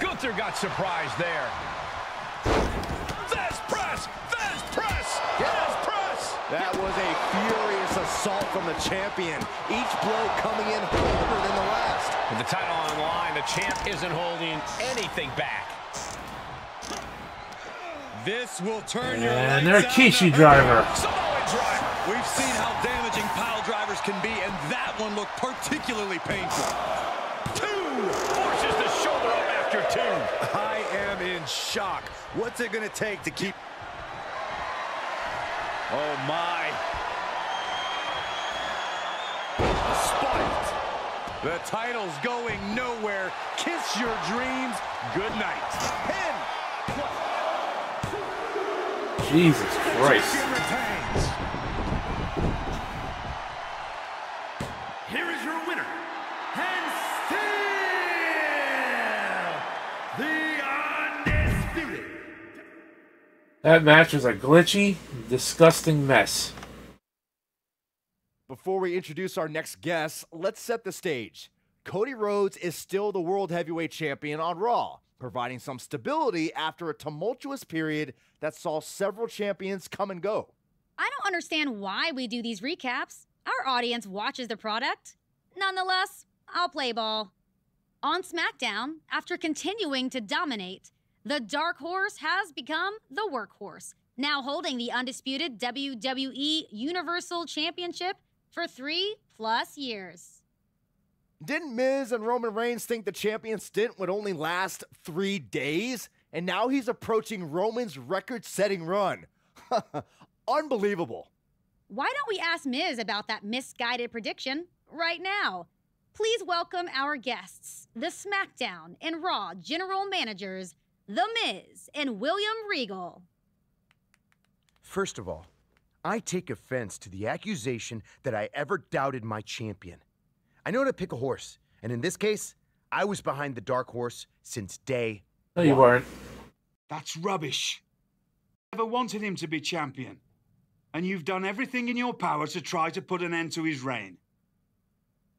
Gunther got surprised there. This press. This press. This press. That was a furious assault from the champion. Each blow coming in harder than the last. With the title on the line, the champ isn't holding anything back. This will turn your lights out. And Rikishi driver. We've seen how damaging pile drivers can be, and that one looked particularly painful. Two! Forces the shoulder up after two. I am in shock. What's it going to take to keep... Oh, my. Spiked. The title's going nowhere. Kiss your dreams. Good night. Pin. Jesus Christ. Here is your winner, and still the Undisputed. That match was a glitchy, disgusting mess. Before we introduce our next guest, let's set the stage. Cody Rhodes is still the World Heavyweight Champion on Raw, providing some stability after a tumultuous period that saw several champions come and go. I don't understand why we do these recaps. Our audience watches the product. Nonetheless, I'll play ball. On SmackDown, after continuing to dominate, the Dark Horse has become the Workhorse, now holding the undisputed WWE Universal Championship for 3+ years. Didn't Miz and Roman Reigns think the champion stint would only last 3 days? And now he's approaching Roman's record-setting run. Unbelievable. Why don't we ask Miz about that misguided prediction right now? Please welcome our guests, the SmackDown and Raw General Managers, The Miz and William Regal. First of all, I take offense to the accusation that I ever doubted my champion. I know how to pick a horse, and in this case, I was behind the Dark Horse since day one. No, you weren't. That's rubbish. I never wanted him to be champion, and you've done everything in your power to try to put an end to his reign.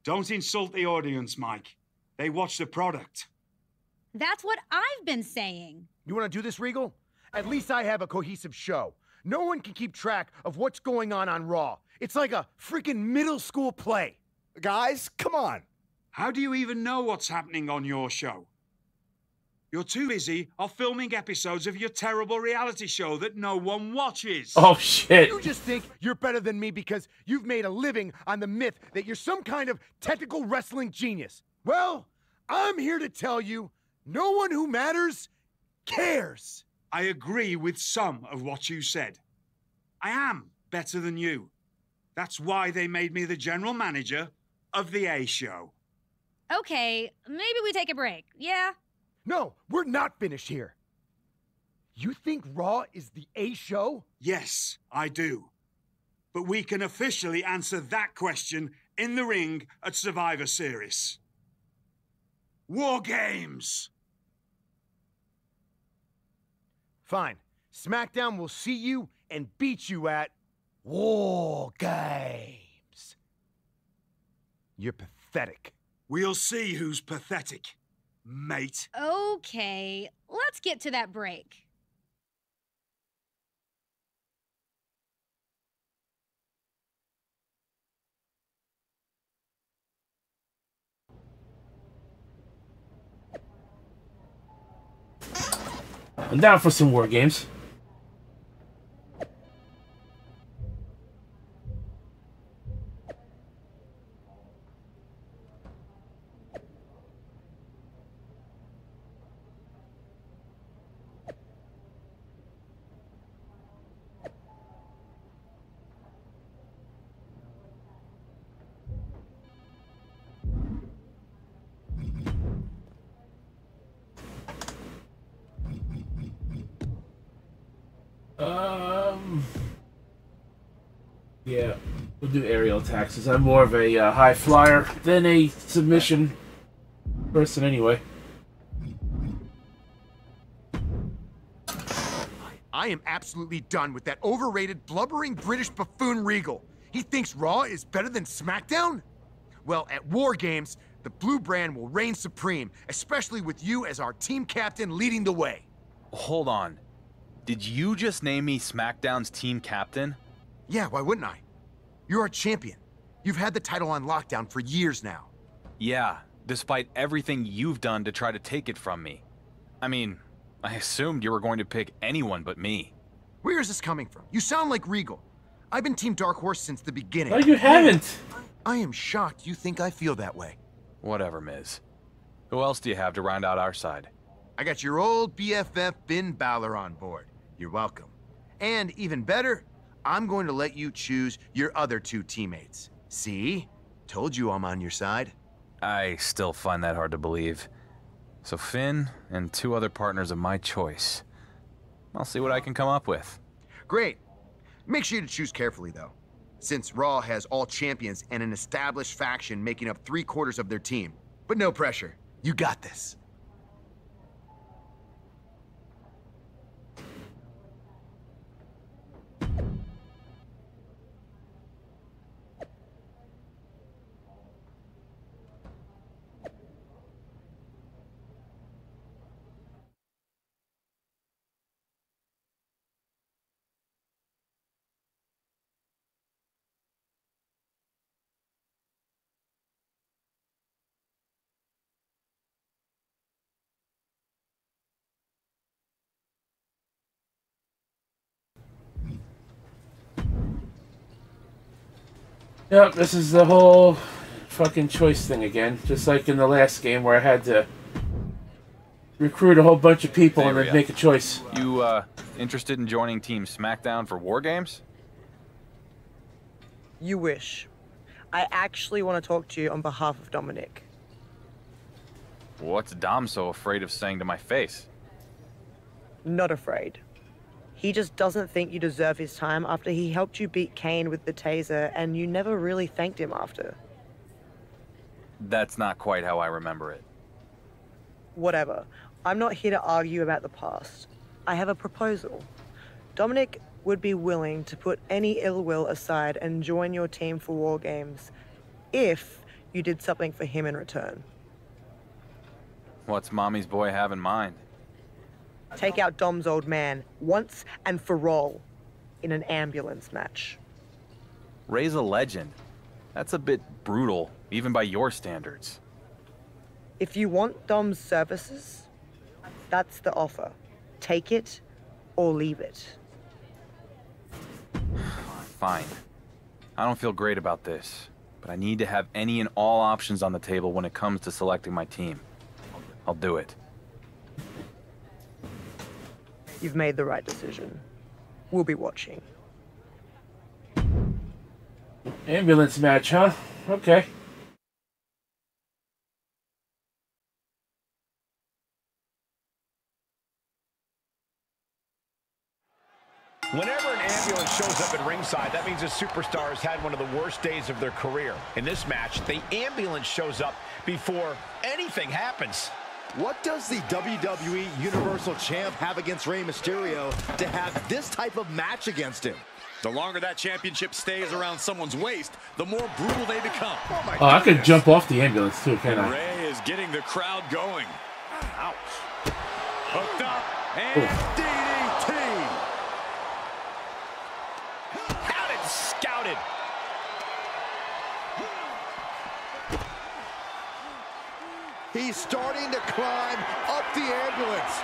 Don't insult the audience, Mike. They watch the product. That's what I've been saying. You want to do this, Regal? At least I have a cohesive show. No one can keep track of what's going on Raw. It's like a freaking middle school play. Guys, come on. How do you even know what's happening on your show? You're too busy filming episodes of your terrible reality show that no one watches. Oh, shit. You just think you're better than me because you've made a living on the myth that you're some kind of technical wrestling genius. Well, I'm here to tell you, no one who matters cares. I agree with some of what you said. I am better than you. That's why they made me the general manager of the A show. Okay, maybe we take a break, yeah? No, we're not finished here. You think Raw is the A show? Yes, I do. But we can officially answer that question in the ring at Survivor Series. War Games! Fine. SmackDown will see you and beat you at War Games. You're pathetic. We'll see who's pathetic, mate. Okay, let's get to that break. I'm down for some War Games. Yeah, we'll do aerial attacks. I'm more of a high flyer than a submission person anyway. I am absolutely done with that overrated, blubbering British buffoon Regal. He thinks Raw is better than SmackDown? Well, at War Games, the blue brand will reign supreme, especially with you as our team captain leading the way. Hold on. Did you just name me SmackDown's team captain? Yeah, why wouldn't I? You're our champion. You've had the title on lockdown for years now. Yeah, despite everything you've done to try to take it from me. I mean, I assumed you were going to pick anyone but me. Where is this coming from? You sound like Regal. I've been Team Dark Horse since the beginning. No, you haven't. I am shocked you think I feel that way. Whatever, Miz. Who else do you have to round out our side? I got your old BFF Finn Balor on board. You're welcome. And even better, I'm going to let you choose your other two teammates. See? Told you I'm on your side. I still find that hard to believe. So Finn and two other partners of my choice. I'll see what I can come up with. Great. Make sure to choose carefully, though. Since Raw has all champions and an established faction making up 3/4 of their team. But no pressure. You got this. Yep, this is the whole fucking choice thing again. Just like in the last game where I had to recruit a whole bunch of people and then make a choice. You interested in joining Team SmackDown for War Games? You wish. I actually want to talk to you on behalf of Dominic. What's Dom so afraid of saying to my face? Not afraid. He just doesn't think you deserve his time after he helped you beat Kane with the taser and you never really thanked him after. That's not quite how I remember it. Whatever. I'm not here to argue about the past. I have a proposal. Dominic would be willing to put any ill will aside and join your team for War Games if you did something for him in return. What's Mommy's boy have in mind? Take out Dom's old man once and for all in an ambulance match. Rey's a legend. That's a bit brutal, even by your standards. If you want Dom's services, that's the offer. Take it or leave it. Fine. I don't feel great about this, but I need to have any and all options on the table when it comes to selecting my team. I'll do it. You've made the right decision. We'll be watching. Ambulance match, huh? Okay. Whenever an ambulance shows up at ringside, that means a superstar has had one of the worst days of their career. In this match, the ambulance shows up before anything happens. What does the WWE Universal Champ have against Rey Mysterio to have this type of match against him? The longer that championship stays around someone's waist, the more brutal they become. Oh, my goodness. I could jump off the ambulance, too, can't I? Rey is getting the crowd going. Ouch. Hooked up and DDT. Outed, scouted. He's starting to climb up the ambulance.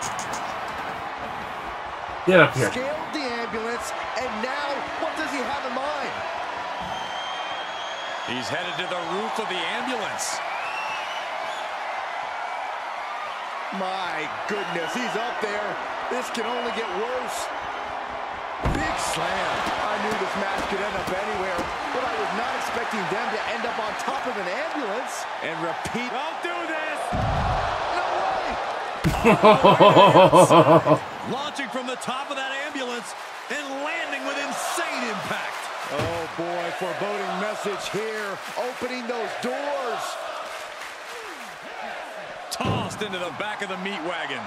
Get up here. Scaled the ambulance, and now what does he have in mind? He's headed to the roof of the ambulance. My goodness, he's up there. This can only get worse. Big slam. I knew this match could end up anywhere, but I was not expecting them to end up on top of an ambulance. And repeat. Don't do this. Launching from the top of that ambulance and landing with insane impact. Oh boy, foreboding message here. Opening those doors. tossed into the back of the meat wagon.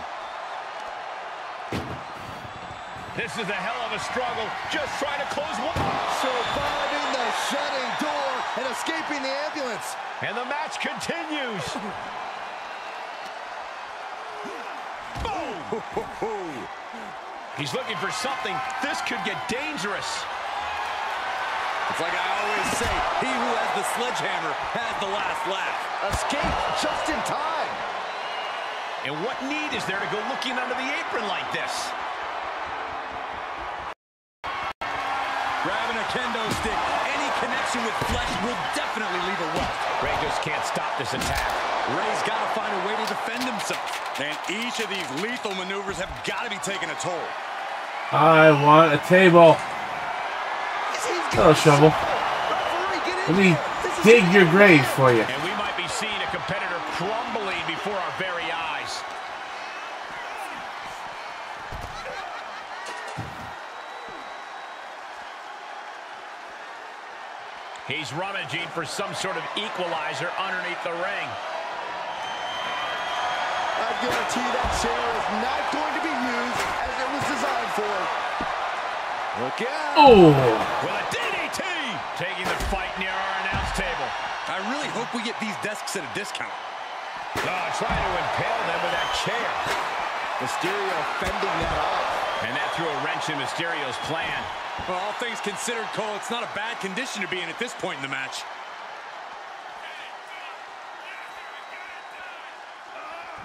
This is a hell of a struggle, just trying to close one. Surviving the shutting door and escaping the ambulance. And the match continues. Boom! He's looking for something. This could get dangerous. It's like I always say, he who has the sledgehammer has the last laugh. Escape just in time. And what need is there to go looking under the apron like this? Grabbing a kendo stick, any connection with flesh will definitely leave a welt. Rey just can't stop this attack. Rey's got to find a way to defend himself. And each of these lethal maneuvers have got to be taking a toll. I want a table. Hello, Shovel. Let me dig your grave for you. And we might be seeing a competitor crumbling before our very eyes. He's rummaging for some sort of equalizer underneath the ring. I guarantee that chair is not going to be used as it was designed for. Look out! Oh! With a DDT! Taking the fight near our announce table. I really hope we get these desks at a discount. Trying to impale them with that chair. Mysterio fending that off. And that threw a wrench in Mysterio's plan. Well, all things considered, Cole, it's not a bad condition to be in at this point in the match.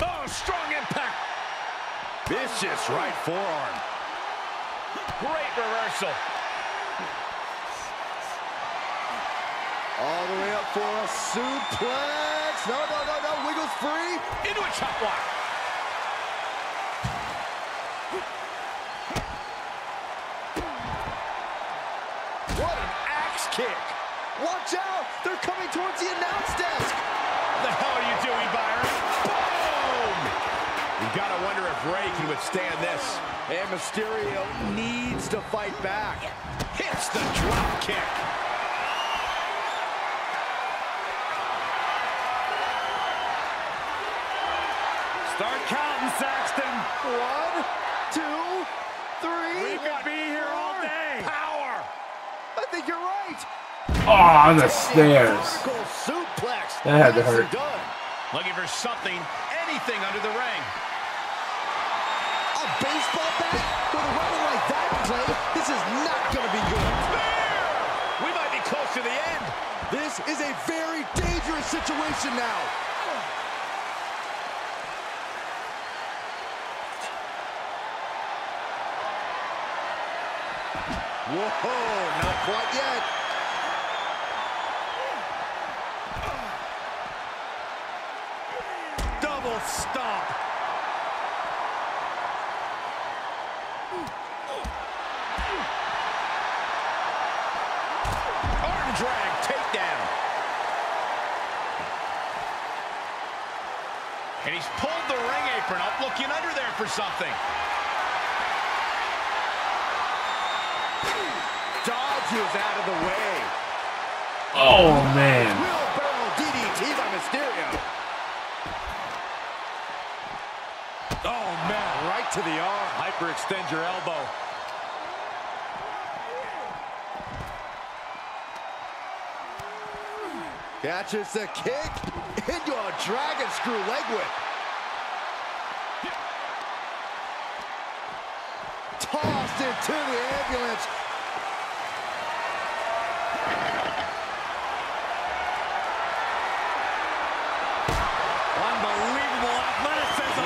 Oh, strong impact. Vicious right forearm. Great reversal. All the way up for a suplex. No. Wiggles free. Into a chop block. What an axe kick. Watch out. They're coming towards the announce desk. What the hell are you doing, Byron? Boom! You've got to wonder if Rey can withstand this. And Mysterio needs to fight back. Hits the drop kick. Start counting, Saxton. 1, 2, 3. We could be here all day. Power. I think you're right. Oh, on the stairs. Suplex. That had to hurt. Looking for something, anything under the ring. Baseball bat with a runner like that, Clay. This is not going to be good. We might be close to the end. This is a very dangerous situation now. Whoa, not quite yet. Double stomp. Drag takedown. And he's pulled the ring apron up, looking under there for something. Dodges out of the way. Oh, man. Wheelbarrow DDT by Mysterio. Oh, man, right to the arm. Hyperextend your elbow. Catches the kick into a dragon screw leg whip. Tossed into the ambulance. Unbelievable athleticism.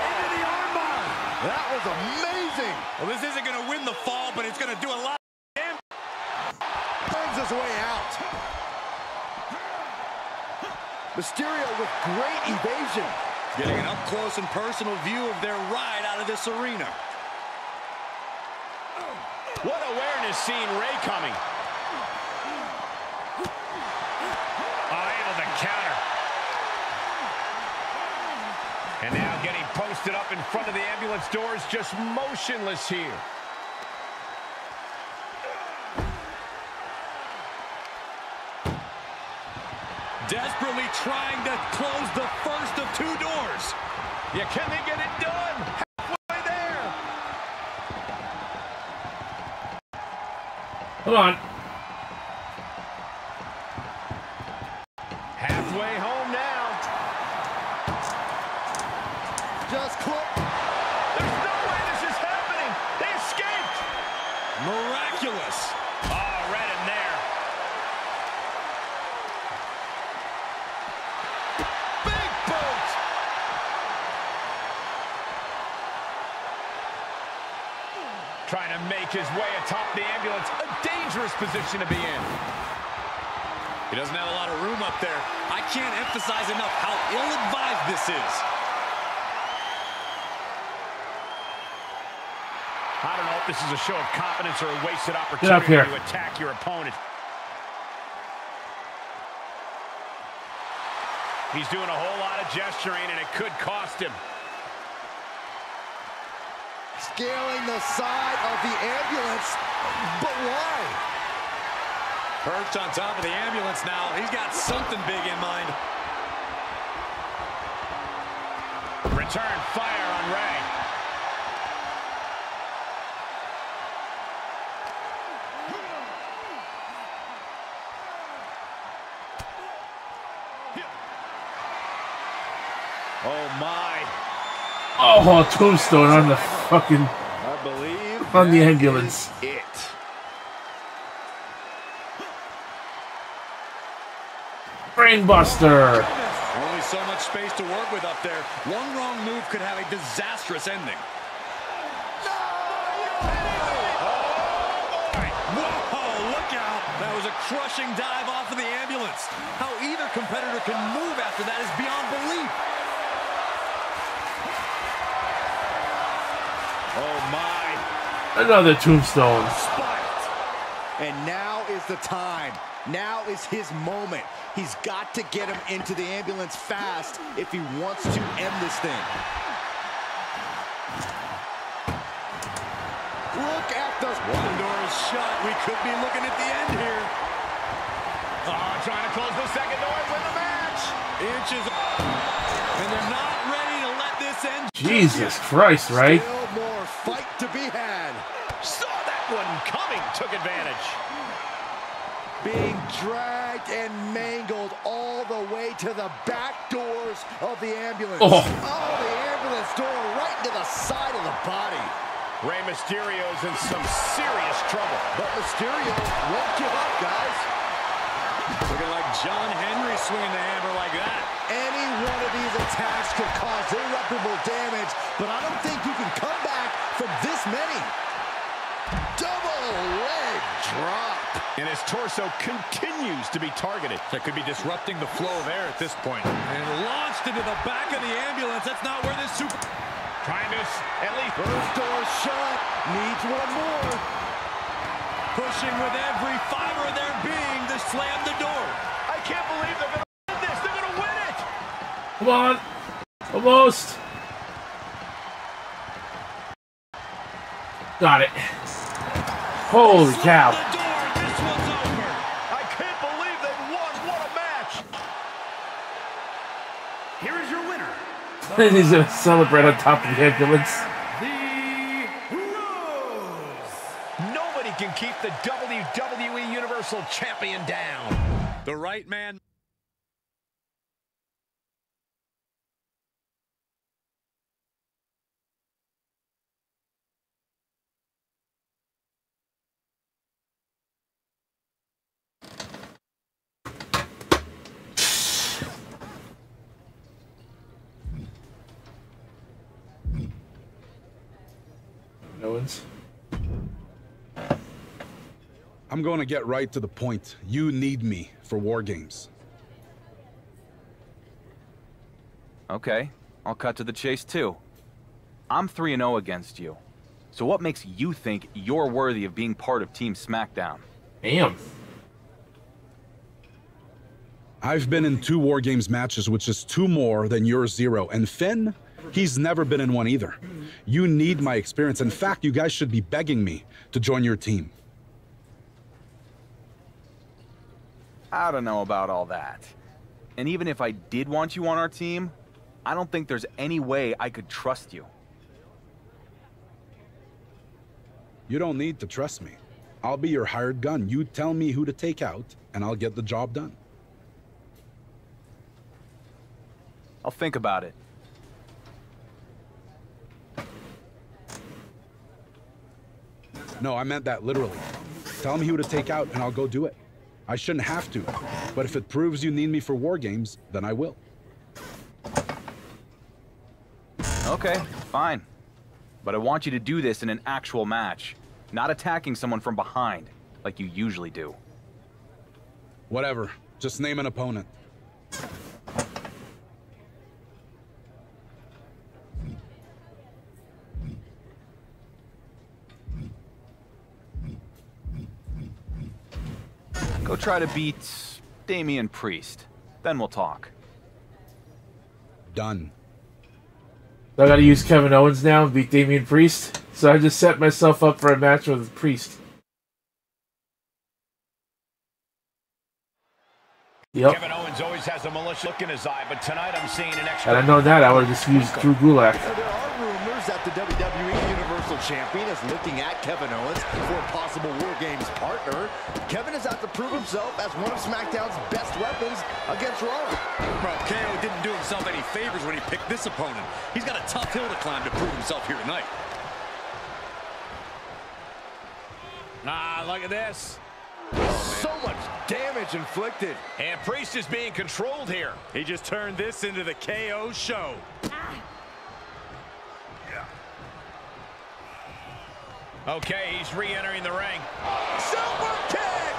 Into the armbar. That was amazing. Well, this isn't going to win the fall, but it's going to do a lot of damage. Turns his way out. Mysterio with great evasion. Getting an up-close and personal view of their ride out of this arena. What awareness seeing Rey coming. Able to counter. And now getting posted up in front of the ambulance doors, just motionless here. desperately trying to close the first of two doors. Yeah, can they get it done? Halfway there. Hold on. Halfway home now. Just click. There's no way this is happening. They escaped. Miraculous. Oh, right in there. Big boot. Trying to make his way atop the ambulance. A dangerous position to be in. He doesn't have a lot of room up there. I can't emphasize enough how ill-advised this is. I don't know if this is a show of confidence or a wasted opportunity to attack your opponent. He's doing a whole lot of gesturing, and it could cost him. Scaling the side of the ambulance, but why? Perched on top of the ambulance now. He's got something big in mind. Return fire on Ray. Oh my! Oh, Tombstone on the fucking on the ambulance. It. Brainbuster. Only so much space to work with up there. One wrong move could have a disastrous ending. No! Whoa! Look out! That was a crushing dive off of the ambulance. How either competitor can move after that is beyond belief. Oh my. Another tombstone. And now is the time. Now is his moment. He's got to get him into the ambulance fast if he wants to end this thing. Look at this. One door is shut. We could be looking at the end here. Oh, trying to close the second door and win the match. Inches. And they're not ready to let this end. Jesus Christ, right? Fight to be had. Saw that one coming, took advantage. Being dragged and mangled all the way to the back doors of the ambulance. Oh, the ambulance door right into the side of the body. Rey Mysterio's in some serious trouble. But Mysterio won't give up, guys. Looking like John Henry swinging the hammer like that. Any one of these attacks could cause irreparable damage, but I don't think you can come back from this many. Double leg drop. And his torso continues to be targeted. That could be disrupting the flow of air at this point. And launched into the back of the ambulance. That's not where this super... Trying to... At least... First door shut. Needs one more. Pushing with every fiber of their being to slam the door. I can't believe they're going to win this. They're going to win it. Come on. Almost. Got it. Holy cow. The door. This one's over. I can't believe they won. What a match. Here is your winner. Then he's going to celebrate on top of the ambulance. The Rose. Nobody can keep the WWE Universal Champion down. The right man. I'm going to get right to the point. You need me for War Games. Okay, I'll cut to the chase too. I'm 3-0 against you. So what makes you think you're worthy of being part of Team SmackDown? Damn. I've been in 2 War Games matches, which is 2 more than your 0, and Finn? He's never been in one either. You need my experience. In fact, you guys should be begging me to join your team. I don't know about all that. And even if I did want you on our team, I don't think there's any way I could trust you. You don't need to trust me. I'll be your hired gun. You tell me who to take out, and I'll get the job done. I'll think about it. No, I meant that literally. Tell me who to take out, and I'll go do it. I shouldn't have to, but if it proves you need me for War Games, then I will. Okay, fine. But I want you to do this in an actual match, not attacking someone from behind, like you usually do. Whatever. Just name an opponent. Go try to beat Damian Priest. Then we'll talk. Done. So I gotta use Kevin Owens now and beat Damian Priest. So I just set myself up for a match with Priest. Yep. Kevin Owens always has a malicious look in his eye, but tonight I'm seeing an extra. Had I known that, I would have just used Drew Gulak. There are rumors that the WWE Universal Champion is looking at Kevin Owens for a possible War Games partner. Kevin is out to prove himself as one of SmackDown's best weapons against Raw. Well, KO didn't do himself any favors when he picked this opponent. He's got a tough hill to climb to prove himself here tonight. Look at this. Oh, so much damage inflicted. And Priest is being controlled here. He just turned this into the KO show. Ah. Yeah. Okay, he's re-entering the ring. Super kick!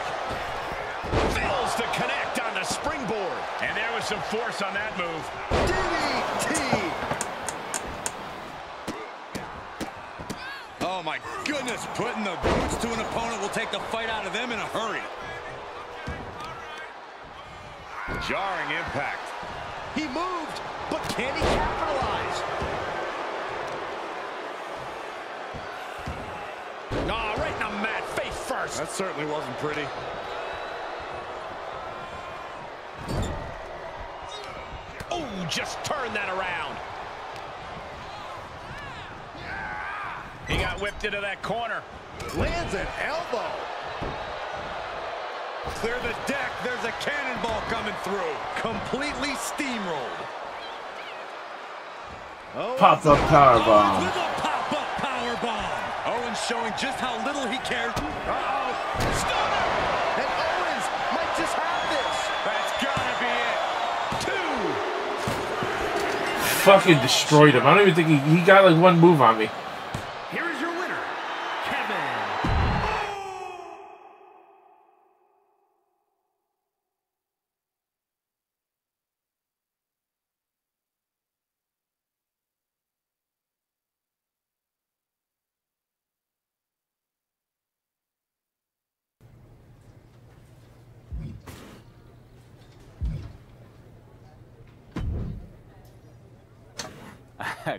Fails to connect on the springboard. And there was some force on that move. DDT! Oh my goodness, putting the boots to an opponent will take the fight out of them in a hurry. Jarring impact. He moved, but can he capitalize? Oh, right in the mat, face first. That certainly wasn't pretty. Oh, just turn that around. He got whipped into that corner. Lands an elbow. Clear the deck. There's a cannonball coming through. Completely steamrolled. Pop up powerbomb. With a pop up powerbomb. Owens showing just how little he cares. Uh-oh. Stunner! And Owens might just have this. That's gotta be it. Two. Fucking destroyed him. I don't even think he got like one move on me.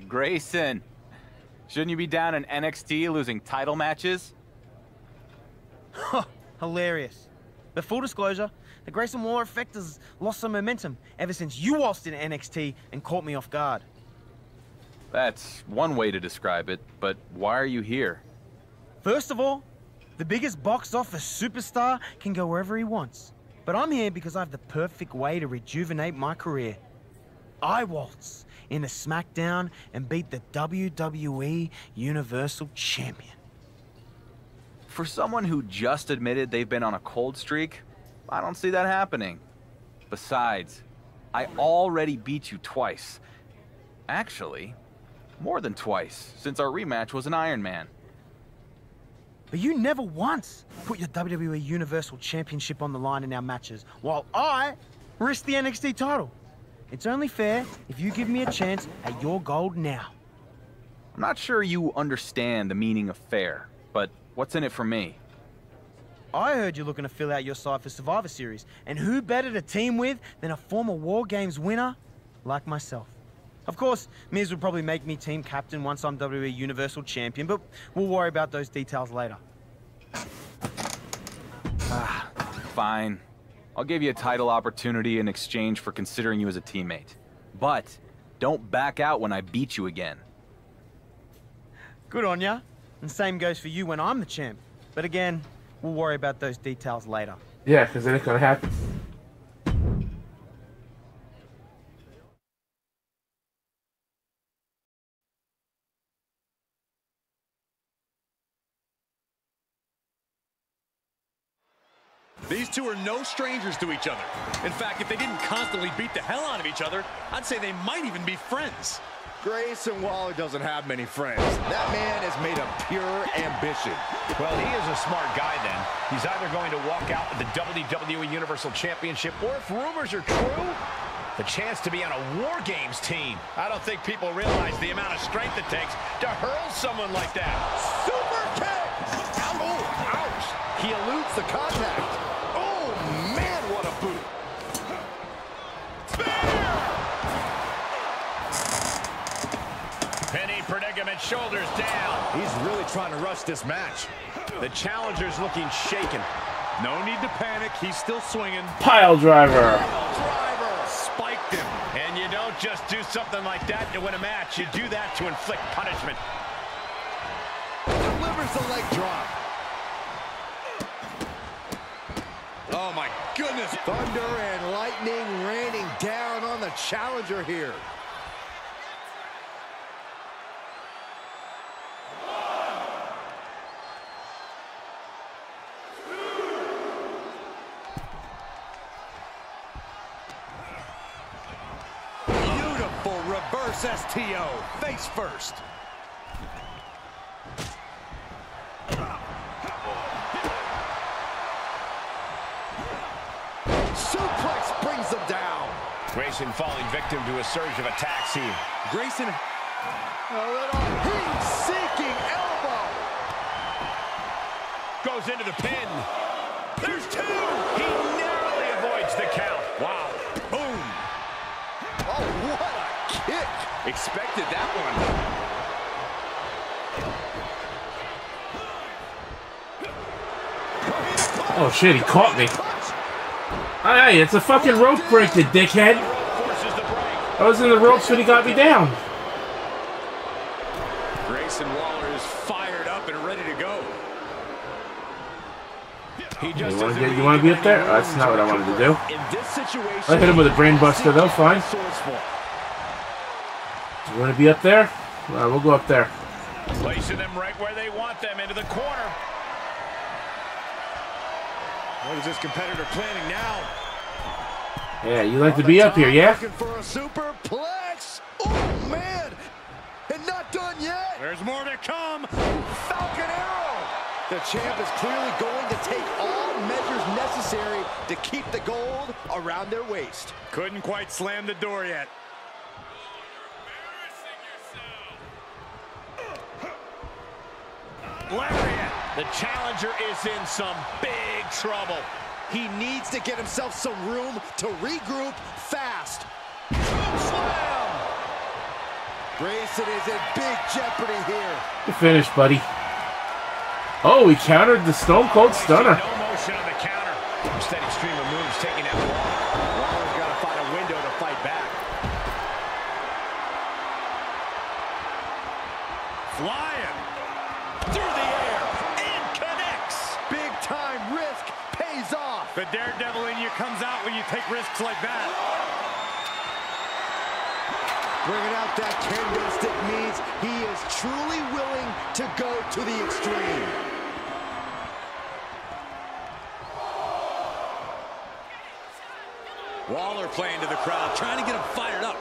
Grayson, shouldn't you be down in NXT losing title matches? Hilarious. But full disclosure, the Grayson Waller effect has lost some momentum ever since you lost in NXT and caught me off guard. That's one way to describe it, but why are you here? First of all, the biggest box office superstar can go wherever he wants. But I'm here because I have the perfect way to rejuvenate my career. I waltz in a SmackDown and beat the WWE Universal Champion. For someone who just admitted they've been on a cold streak, I don't see that happening. Besides, I already beat you twice. Actually, more than twice, since our rematch was an Iron Man. But you never once put your WWE Universal Championship on the line in our matches, while I risked the NXT title. It's only fair if you give me a chance at your gold now. I'm not sure you understand the meaning of fair, but what's in it for me? I heard you're looking to fill out your side for Survivor Series, and who better to team with than a former War Games winner like myself? Of course, Miz will probably make me team captain once I'm WWE Universal Champion, but we'll worry about those details later. Fine. I'll give you a title opportunity in exchange for considering you as a teammate. But don't back out when I beat you again. Good on ya. And same goes for you when I'm the champ. But again, we'll worry about those details later. Yeah, because then it's going to happen. These two are no strangers to each other. In fact, if they didn't constantly beat the hell out of each other, I'd say they might even be friends. Grayson Waller doesn't have many friends. That man has made a pure ambition. Well, he is a smart guy then. He's either going to walk out with the WWE Universal Championship, or if rumors are true, the chance to be on a War Games team. I don't think people realize the amount of strength it takes to hurl someone like that. Super kick! Ow, ouch! He eludes the contact. Oh, man, what a boot. Penny predicament, shoulders down. He's really trying to rush this match. The challenger's looking shaken. No need to panic. He's still swinging. Pile driver. Spiked him. And you don't just do something like that to win a match. You do that to inflict punishment. Delivers the leg drop. Oh, my goodness. Thunder and lightning raining down on the challenger here. Reverse STO, face first. Suplex brings them down. Grayson falling victim to a surge of attacks here. Grayson, he's seeking elbow. Goes into the pin. There's two. He narrowly avoids the count. Wow. Boom. Oh, what a kick. Expected that one. Oh, shit, he caught me. Hey, it's a fucking rope break, you dickhead. I was in the ropes when he got me down. Grayson Waller is fired up and ready to go. You want to be up there? Oh, that's not what I wanted to do. I hit him with a brain buster, though. Fine. You want to be up there? All right, we'll go up there. Placing them right where they want them, into the corner. What is this competitor planning now? Yeah, you like to be up here, yeah? Looking for a superplex. Oh, man. And not done yet. There's more to come. Falcon Arrow. The champ is clearly going to take all measures necessary to keep the gold around their waist. Couldn't quite slam the door yet. You're embarrassing yourself. Lariat. The challenger is in some big trouble. He needs to get himself some room to regroup fast. Slam. Grayson is in big jeopardy here. Good finish, buddy. Oh, he countered the Stone Cold Stunner. No motion on the counter. Steady stream of moves taking out Waller. Waller's got to find a window to fight back. Flying through the air and connects. Big time risk pays off. The daredevil in you comes out when you take risks like that. Bringing out that kendo stick means he is truly willing to go to the extreme. Waller playing to the crowd, trying to get him fired up.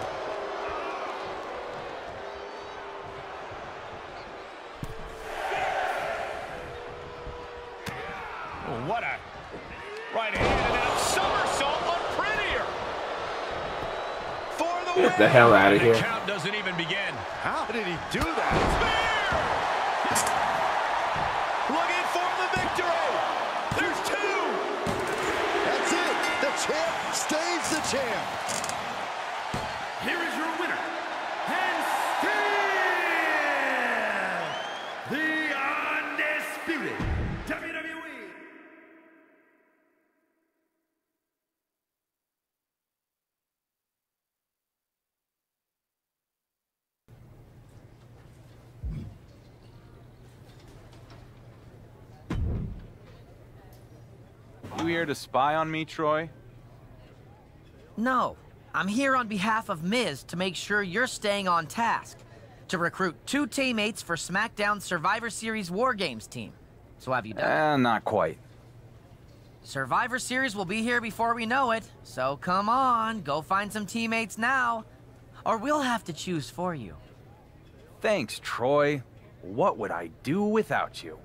Oh, what a right hand and a somersault, but prettier. For the win. Get the hell out of here. The count doesn't even begin. How did he do that? Spear! Looking for the victory. There's two. That's it. The champ stays the champ. Here is your winner, and still the undisputed WWE. here to spy on me, Troy? No. I'm here on behalf of Miz to make sure you're staying on task. To recruit 2 teammates for SmackDown's Survivor Series War Games team. So have you done it? Not quite. Survivor Series will be here before we know it. So come on, go find some teammates now. Or we'll have to choose for you. Thanks, Troy. What would I do without you?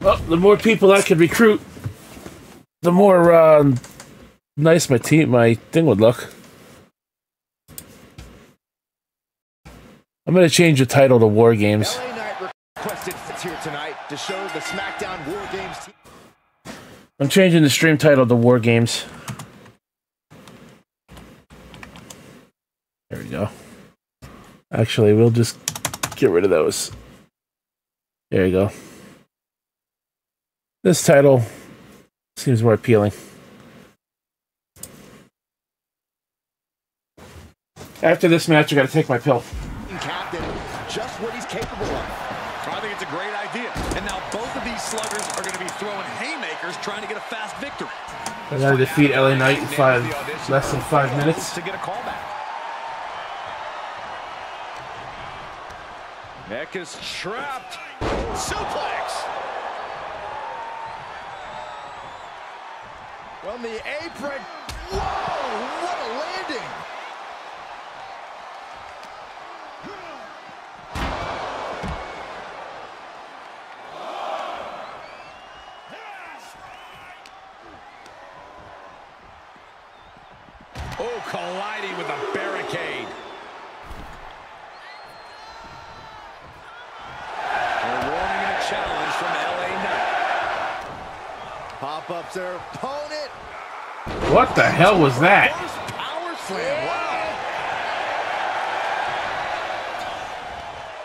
Well, the more people I could recruit, the more nice my thing would look. I'm gonna change the title to War Games. LA Knight requested here tonight to show the SmackDown War Games team. I'm changing the stream title to War Games. There we go. Actually, we'll just get rid of those. There you go. This title seems more appealing. After this match, I gotta take my pill. Captain, just what he's capable of. I think it's a great idea. And now both of these sluggers are gonna be throwing haymakers trying to get a fast victory. I gotta defeat LA Knight in less than five minutes to get a callback. Neck is trapped. Suplex. From the apron, whoa, what a landing! Oh, colliding with a barricade. A warning and a challenge from LA Knight. Pop up their opponent. What the hell was that? Power slam.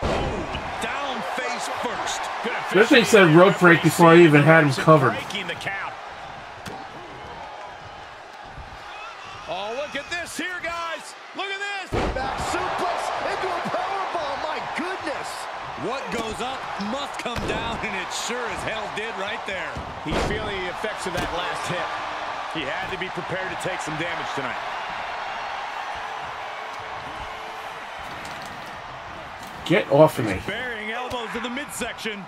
Wow. Down face first. Good. This thing said rope break before I even had him covered. Oh, look at this here, guys. Look at this. Back suplex into a powerball. My goodness. What goes up must come down, and it sure as hell did right there. He's feeling the effects of that last hit. He had to be prepared to take some damage tonight. Get off of me. Burying elbows in the midsection.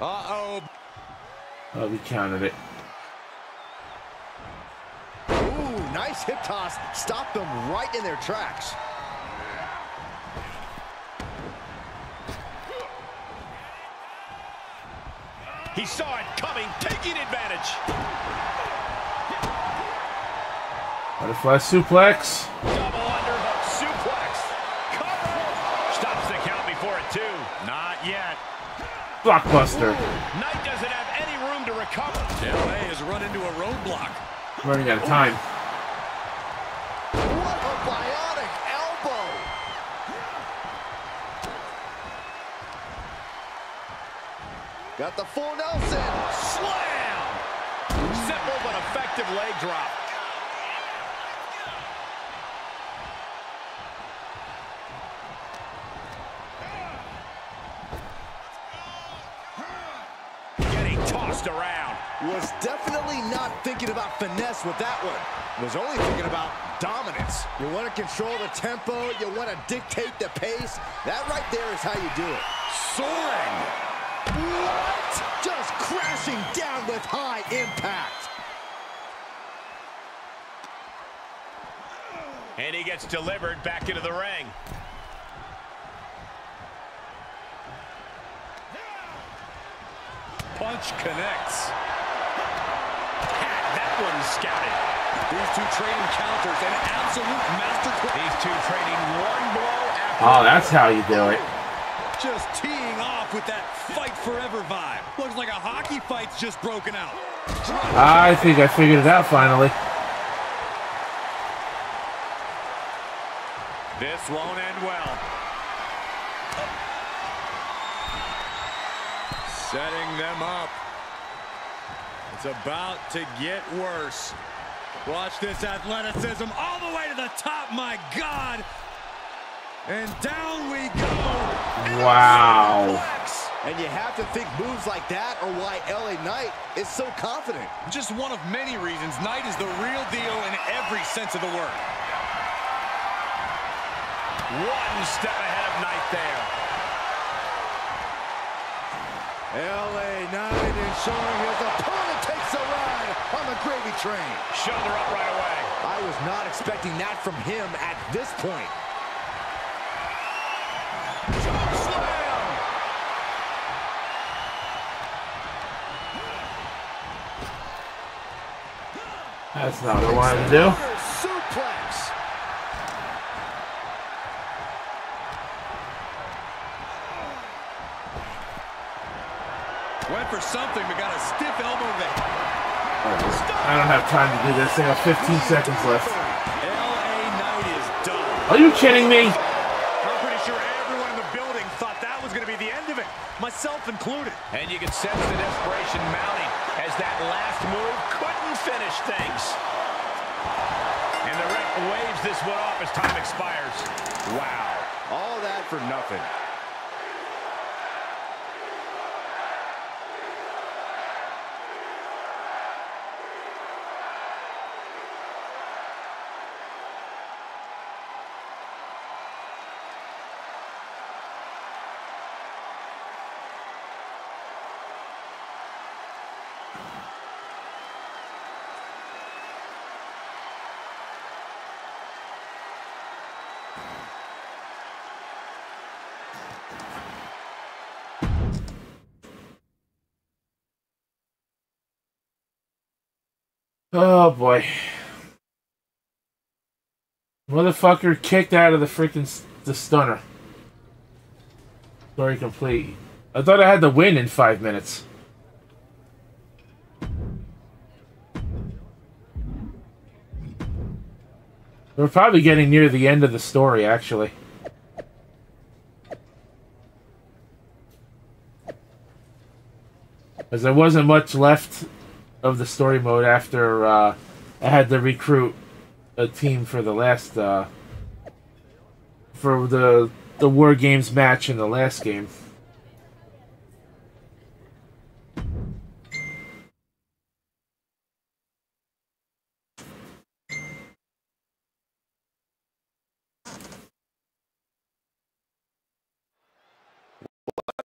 Uh-oh. Oh, we counted it. Ooh, nice hip toss. Stopped them right in their tracks. He saw it coming, taking advantage. Butterfly suplex. Double underhook suplex. Cover. Stops the count before it, too. Not yet. Blockbuster. Ooh, Knight doesn't have any room to recover. LA has run into a roadblock. Running out of time. What a bionic elbow. Got the full Nelson. Slam! Simple but effective leg drop. Getting tossed around. Was definitely not thinking about finesse with that one. Was only thinking about dominance. You want to control the tempo. You want to dictate the pace. That right there is how you do it. Soaring! What? Just crashing down with high impact. And he gets delivered back into the ring. Punch connects. That one scouted. These two trading counters, an absolute masterclass. These two trading one blow after. Oh, that's how you do it. Just teeing off. off with that fight forever vibe. Looks like a hockey fight's just broken out. I think I figured it out finally. This won't end well. Setting them up. It's about to get worse. Watch this athleticism all the way to the top, my God. And down we go. Wow. And you have to think moves like that are why LA Knight is so confident. Just one of many reasons Knight is the real deal in every sense of the word. One step ahead of Knight there. LA Knight ensuring his opponent takes a ride on the gravy train. Shoulder up right away. I was not expecting that from him at this point. That's not what I wanted to do. Suplex. Went for something, but got a stiff elbow there. I don't have time to do this. They have 15 seconds left. LA Knight is done. Are you kidding me? I'm pretty sure everyone in the building thought that was going to be the end of it, myself included. And you can sense the desperation mounting as that last move couldn't finish things. And the ref waves this one off as time expires. Wow. All that for nothing. Oh boy. Motherfucker kicked out of the freaking the stunner. Story complete. I thought I had the win in 5 minutes. We're probably getting near the end of the story, actually. Because there wasn't much left of the story mode after I had to recruit a team for the last for the War Games match in the last game. What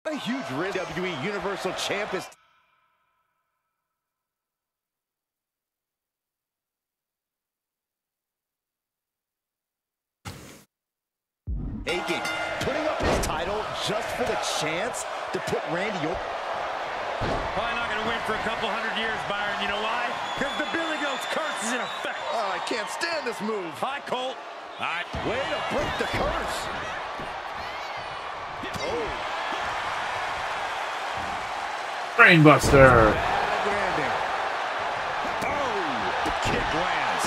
a huge risk. WWE Universal Champ is aching, putting up his title just for the chance to put Randy Orton. Probably not going to win for a couple hundred years, Byron. You know why? Because the Billy Goat's curse is in effect. Oh, I can't stand this move. Hi, Colt. All right. Way to break the curse. Oh. Brainbuster. Bad landing. Oh, the kick lands.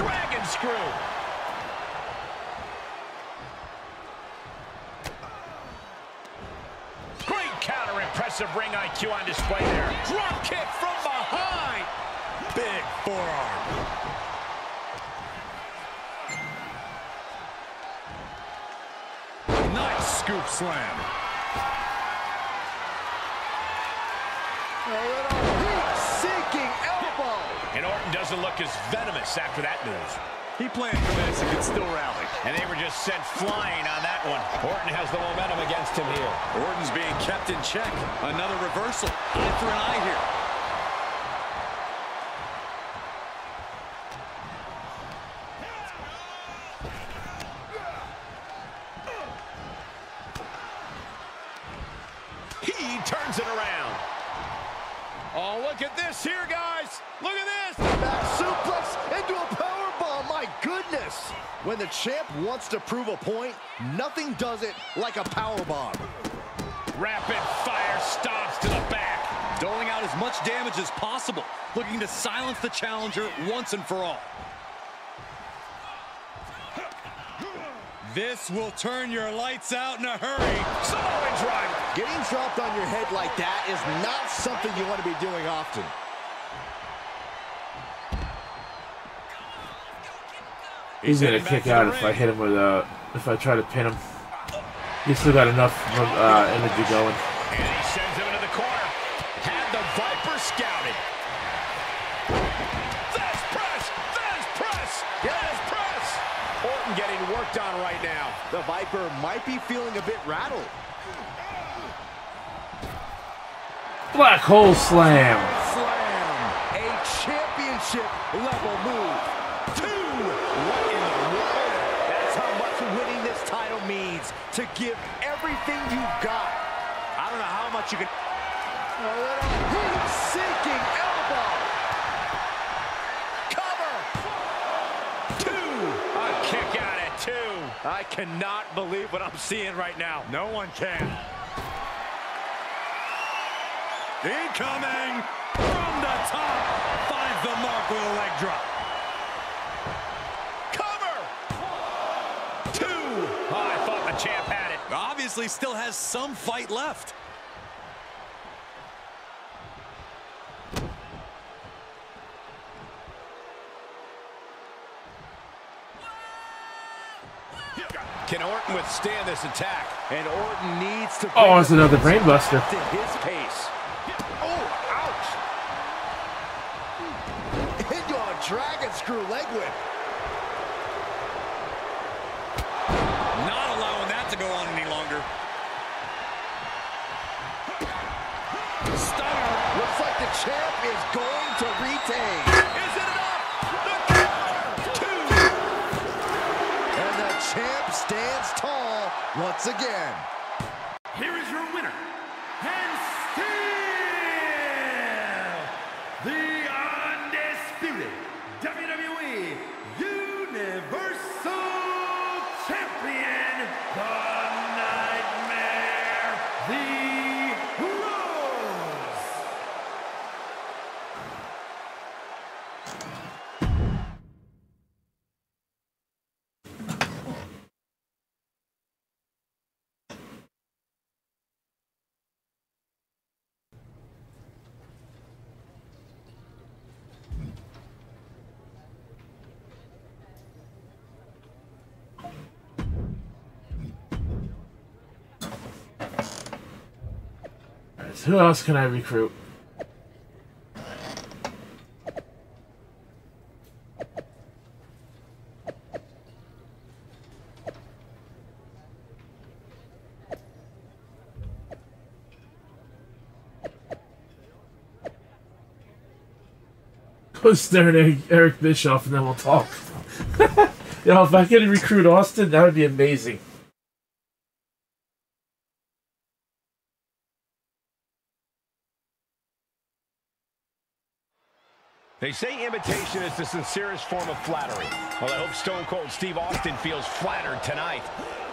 Ooh. Dragon screw. Of ring IQ on display there. Drop kick from behind. Big forearm. Nice scoop slam. Heat-seeking elbow. And Orton doesn't look as venomous after that move. He planned for this and could still rally. And they were just sent flying on that one. Orton has the momentum against him here. Orton's being kept in check. Another reversal. Eye for an eye here. He turns it around. Oh, look at this here, guys. Look at this. Back suplex into a power. My goodness! When the champ wants to prove a point, nothing does it like a powerbomb. Rapid fire stomps to the back, doling out as much damage as possible, looking to silence the challenger once and for all. This will turn your lights out in a hurry. Solid driver. Getting dropped on your head like that is not something you want to be doing often. He's gonna kick out if I hit him with a. If I try to pin him, he's still got enough energy going. And he sends him into the corner. Had the Viper scouted. That's press. That's press. Yes, press. Orton getting worked on right now. The Viper might be feeling a bit rattled. Black hole slam. A championship level move. Two. Means to give everything you've got. I don't know how much you can. Heat-seeking elbow. Cover. Two. A kick out at two. I cannot believe what I'm seeing right now. No one can. Incoming from the top. Finds the mark with a leg drop. Champ had it. Obviously still has some fight left. Can Orton withstand this attack? And Orton needs to... Oh, it's another brainbuster. His pace. Oh, ouch. Into a dragon screw leg whip. To go on any longer. Stunner. Looks like the champ is going to retain. Is it enough? The counter. Two. And the champ stands tall once again. Here is your winner. And still the undisputed WWE Universal Champion, the Nightmare, the Rose. Who else can I recruit? Go stare at Eric Bischoff and then we'll talk. You know, if I could recruit Austin, that would be amazing. They say imitation is the sincerest form of flattery. Well, I hope Stone Cold Steve Austin feels flattered tonight.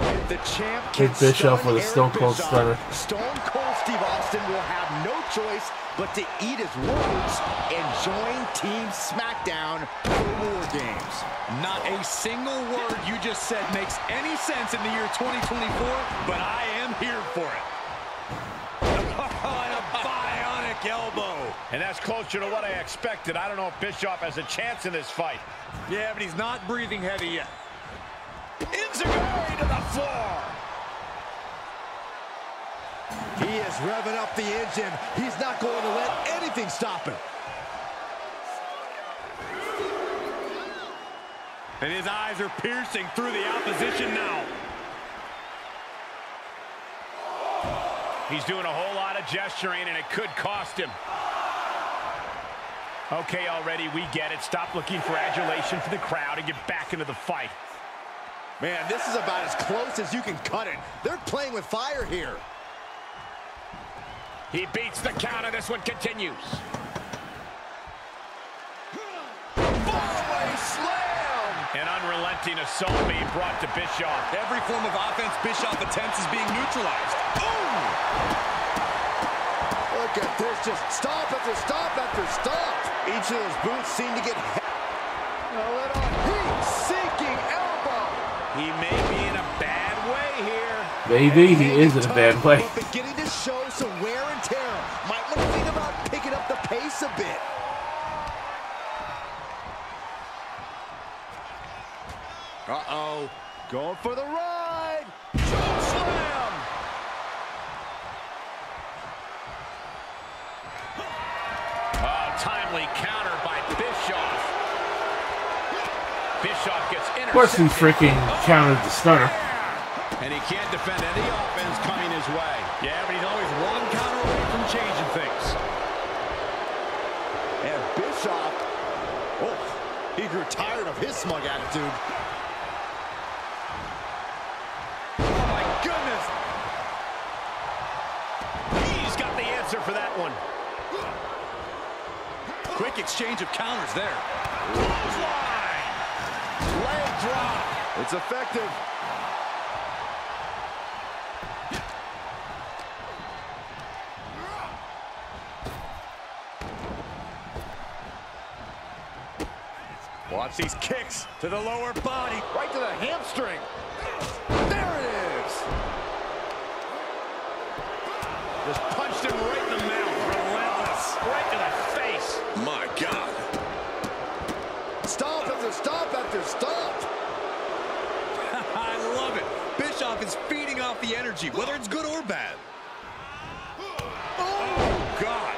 If the champ can Bischoff with a Stone Cold stunner. Stone Cold Steve Austin will have no choice but to eat his words and join Team SmackDown for War Games. Not a single word you just said makes any sense in the year 2024, but I am here for it. Elbow, and that's closer to what I expected. I don't know if Bischoff has a chance in this fight. Yeah, but he's not breathing heavy yet. Inzaghi to the floor. He is revving up the engine. He's not going to let anything stop him. And his eyes are piercing through the opposition now. He's doing a whole lot of gesturing, and it could cost him. Okay, already, we get it. Stop looking for adulation from the crowd and get back into the fight. Man, this is about as close as you can cut it. They're playing with fire here. He beats the count, and this one continues. Fallaway slam! An unrelenting assault being brought to Bischoff. Every form of offense Bischoff attempts is being neutralized. Boom! Look at this, just stop after stop after stop. Each of those boots seem to get heat-seeking elbow. He may be in a bad way here. Maybe he is in a bad way. Beginning to show some wear and tear. Might want to think about picking up the pace a bit. Uh-oh, going for the ride. Choke slam. Timely counter by Bischoff. Bischoff gets intercepted. Of course he freaking countered the stunner. And he can't defend any offense coming his way. Yeah, but he's always one counter away from changing things. And Bischoff, oh, he grew tired of his smug attitude. Goodness. He's got the answer for that one. Quick exchange of counters there. Clothesline. Leg drop. It's effective. Watch these kicks to the lower body, right to the hamstring. There it is. Just punched him right in the mouth. Relentless. Right to the face. My God. Stop after stop after stop. I love it. Bischoff is feeding off the energy, whether it's good or bad. Oh, God.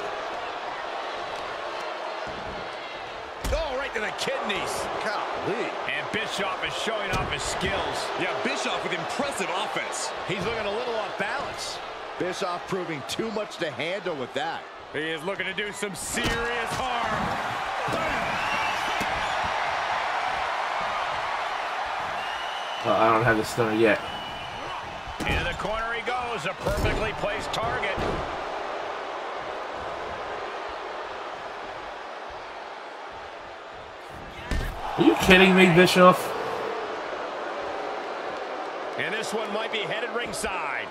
Oh, right to the kidneys. Golly. And Bischoff is showing off his skills. Yeah, Bischoff with impressive offense. He's looking a little off balance. Bischoff proving too much to handle with that. He is looking to do some serious harm. I don't have the stunner yet. In the corner he goes, a perfectly placed target. Are you kidding me, Bischoff? And this one might be headed ringside.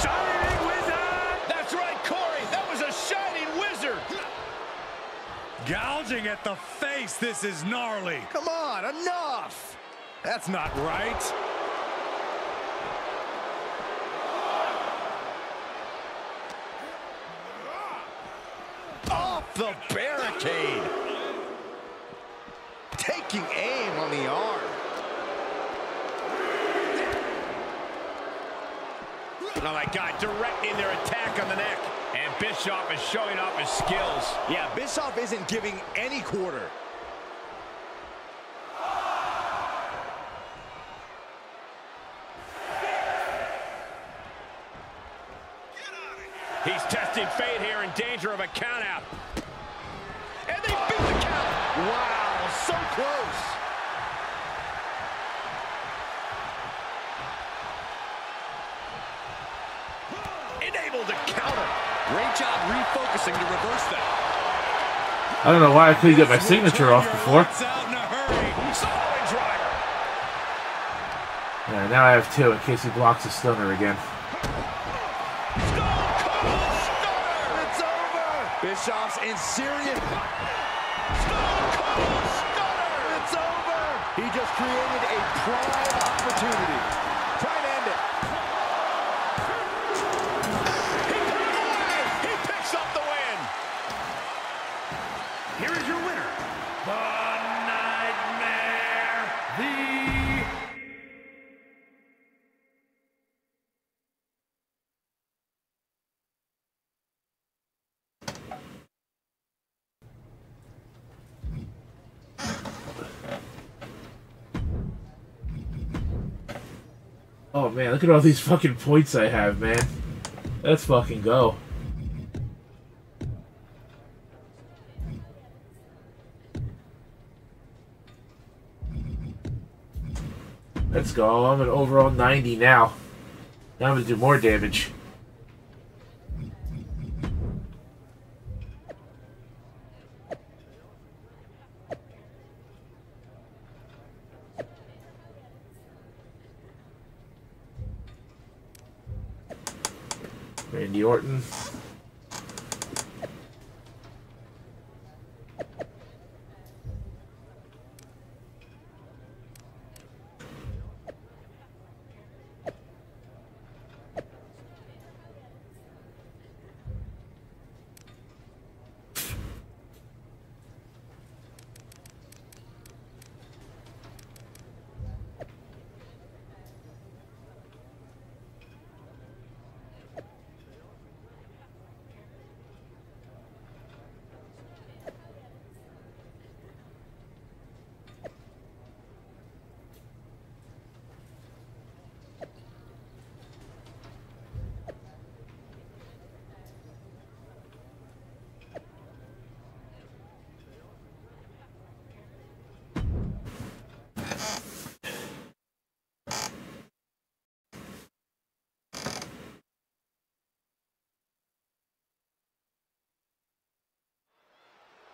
Shining Wizard! That's right, Corey. That was a Shining Wizard. Gouging at the face. This is gnarly. Come on, enough. That's not right. Off the barricade. Taking aim on the arm. Oh my God, directing their attack on the neck. And Bischoff is showing off his skills. Yeah, Bischoff isn't giving any quarter. He's testing fate here in danger of a count out. And they beat the count. Wow, so close. Enabled to counter. Great job refocusing to reverse that. I don't know why I couldn't get my signature off before. Yeah, now I have two in case he blocks a stunner again. Stone Cold Stunner! It's over! Bischoff's in serious. Stone Cold Stunner! It's over! He just created a prime opportunity. Oh man, look at all these fucking points I have, man. Let's fucking go. Let's go. I'm at overall 90 now. Now I'm gonna do more damage. Randy Orton.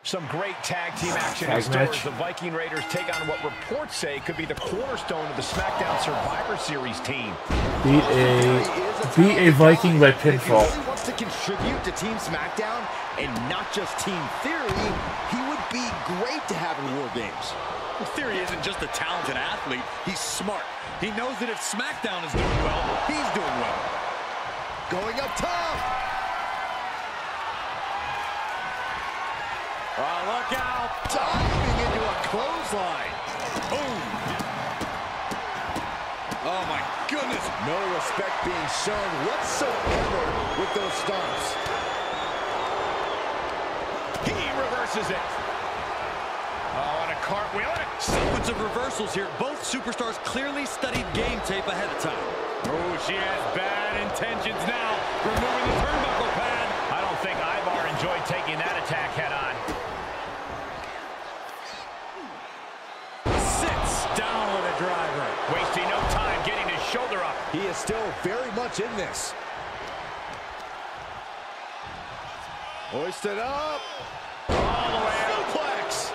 Some great tag team action as the Viking Raiders take on what reports say could be the cornerstone of the SmackDown Survivor Series team. Beat a Viking by pinfall. If he really wants to contribute to Team SmackDown and not just Team Theory, he would be great to have in War Games. Well, Theory isn't just a talented athlete, he's smart. He knows that if SmackDown is doing well, he's doing well. Going up top! Oh, look out! Diving into a clothesline. Boom! Oh my goodness! No respect being shown whatsoever with those stunts. He reverses it. Oh, and a cartwheel. Sequence of reversals here. Both superstars clearly studied game tape ahead of time. Oh, she has bad intentions now. Removing the turnbuckle pad. I don't think Ivar enjoyed taking that attack head on. Shoulder up. He is still very much in this. Hoisted up. All the way out. Suplex.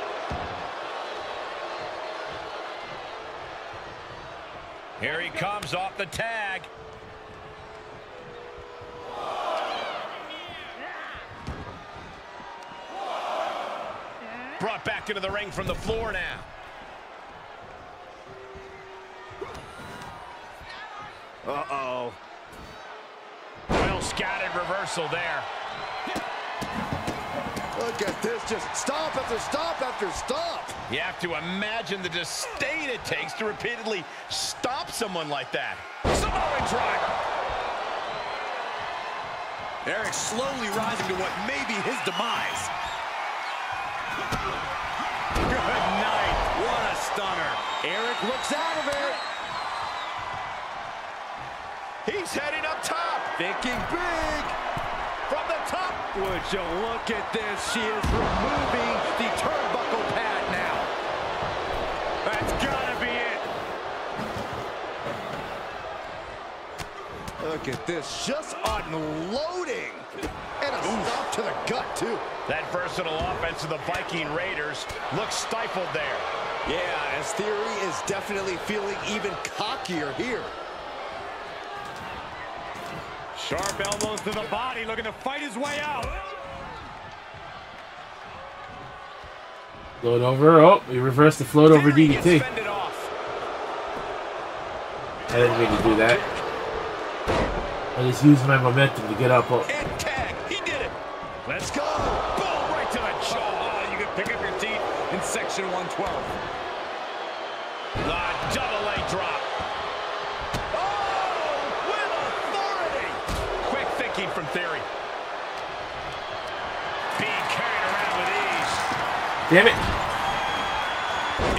Here he comes off the tag. Brought back into the ring from the floor now. Uh-oh. Well scattered reversal there. Look at this, just stomp after stomp after stomp. You have to imagine the disdain it takes to repeatedly stomp someone like that. Samoan driver. Eric slowly rising to what may be his demise. Good night. What a stunner. Eric looks out of it. He's heading up top. Thinking big. From the top. Would you look at this? She is removing the turnbuckle pad now. That's gotta be it. Look at this. Just unloading. And a stop to the gut, too. That versatile offense of the Viking Raiders looks stifled there. Yeah, as Theory is definitely feeling even cockier here. Sharp elbows to the body, looking to fight his way out. Float over. Oh, he reversed the float over DDT. I didn't mean to do that. I just used my momentum to get up. Oh. And tag. He did it. Let's go. Boom, right to the jaw. You can pick up your teeth in section 112. The double leg drop. From Theory. Being carried around with ease. Damn it.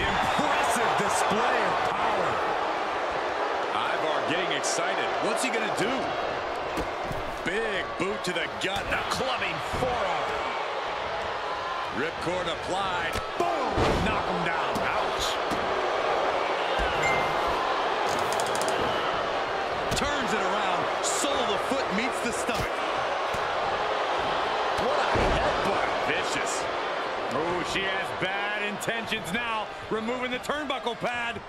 Impressive display of power. Ivar getting excited. What's he going to do? Big boot to the gut. A clubbing forearm. Ripcord applied. Boom. Knock him down. Ouch. Turns it around. Sole of the foot meets the stomach. What a headbutt. Vicious. Oh, she has bad intentions now. Removing the turnbuckle pad.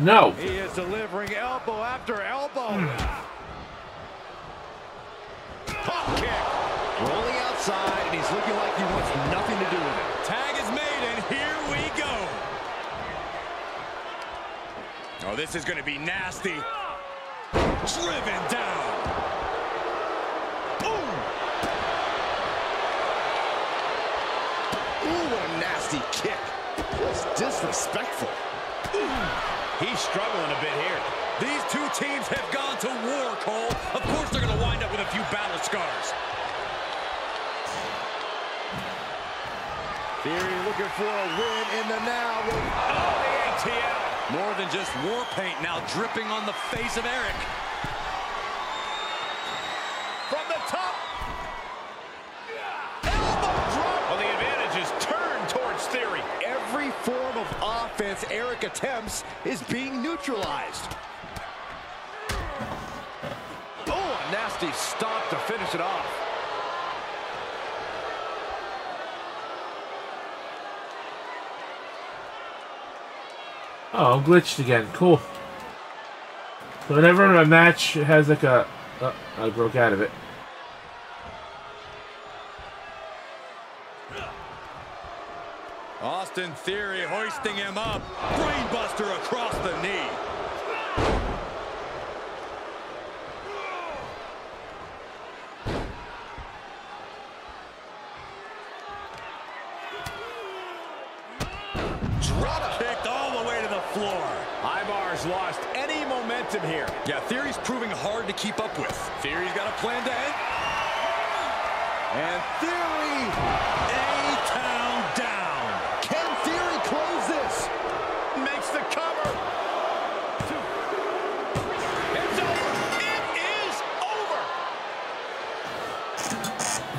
No. He is delivering elbow after elbow. pop kick. Rolling outside, and he's looking like he wants nothing to do with it. Tag is made, and here we go. Oh, this is going to be nasty. Driven down. Boom. Ooh, what a nasty kick. That's disrespectful. Ooh. He's struggling a bit here. These two teams have gone to war, Cole. Of course they're going to wind up with a few battle scars. Theory looking for a win in the now. Oh, the ATL. More than just war paint now dripping on the face of Eric. From the top. Yeah. Elbow drop. Well, the advantage is turned towards Theory. Every form of offense Eric attempts is being neutralized. Oh, a nasty stop to finish it off. Oh, glitched again. Cool. So whenever a match has like a... Oh, I broke out of it. Austin Theory hoisting him up. Brainbuster across the knee. Drop kicked all the way to the floor. Ivar's lost any momentum here. Yeah, Theory's proving hard to keep up with. Theory's got a plan to end. And Theory...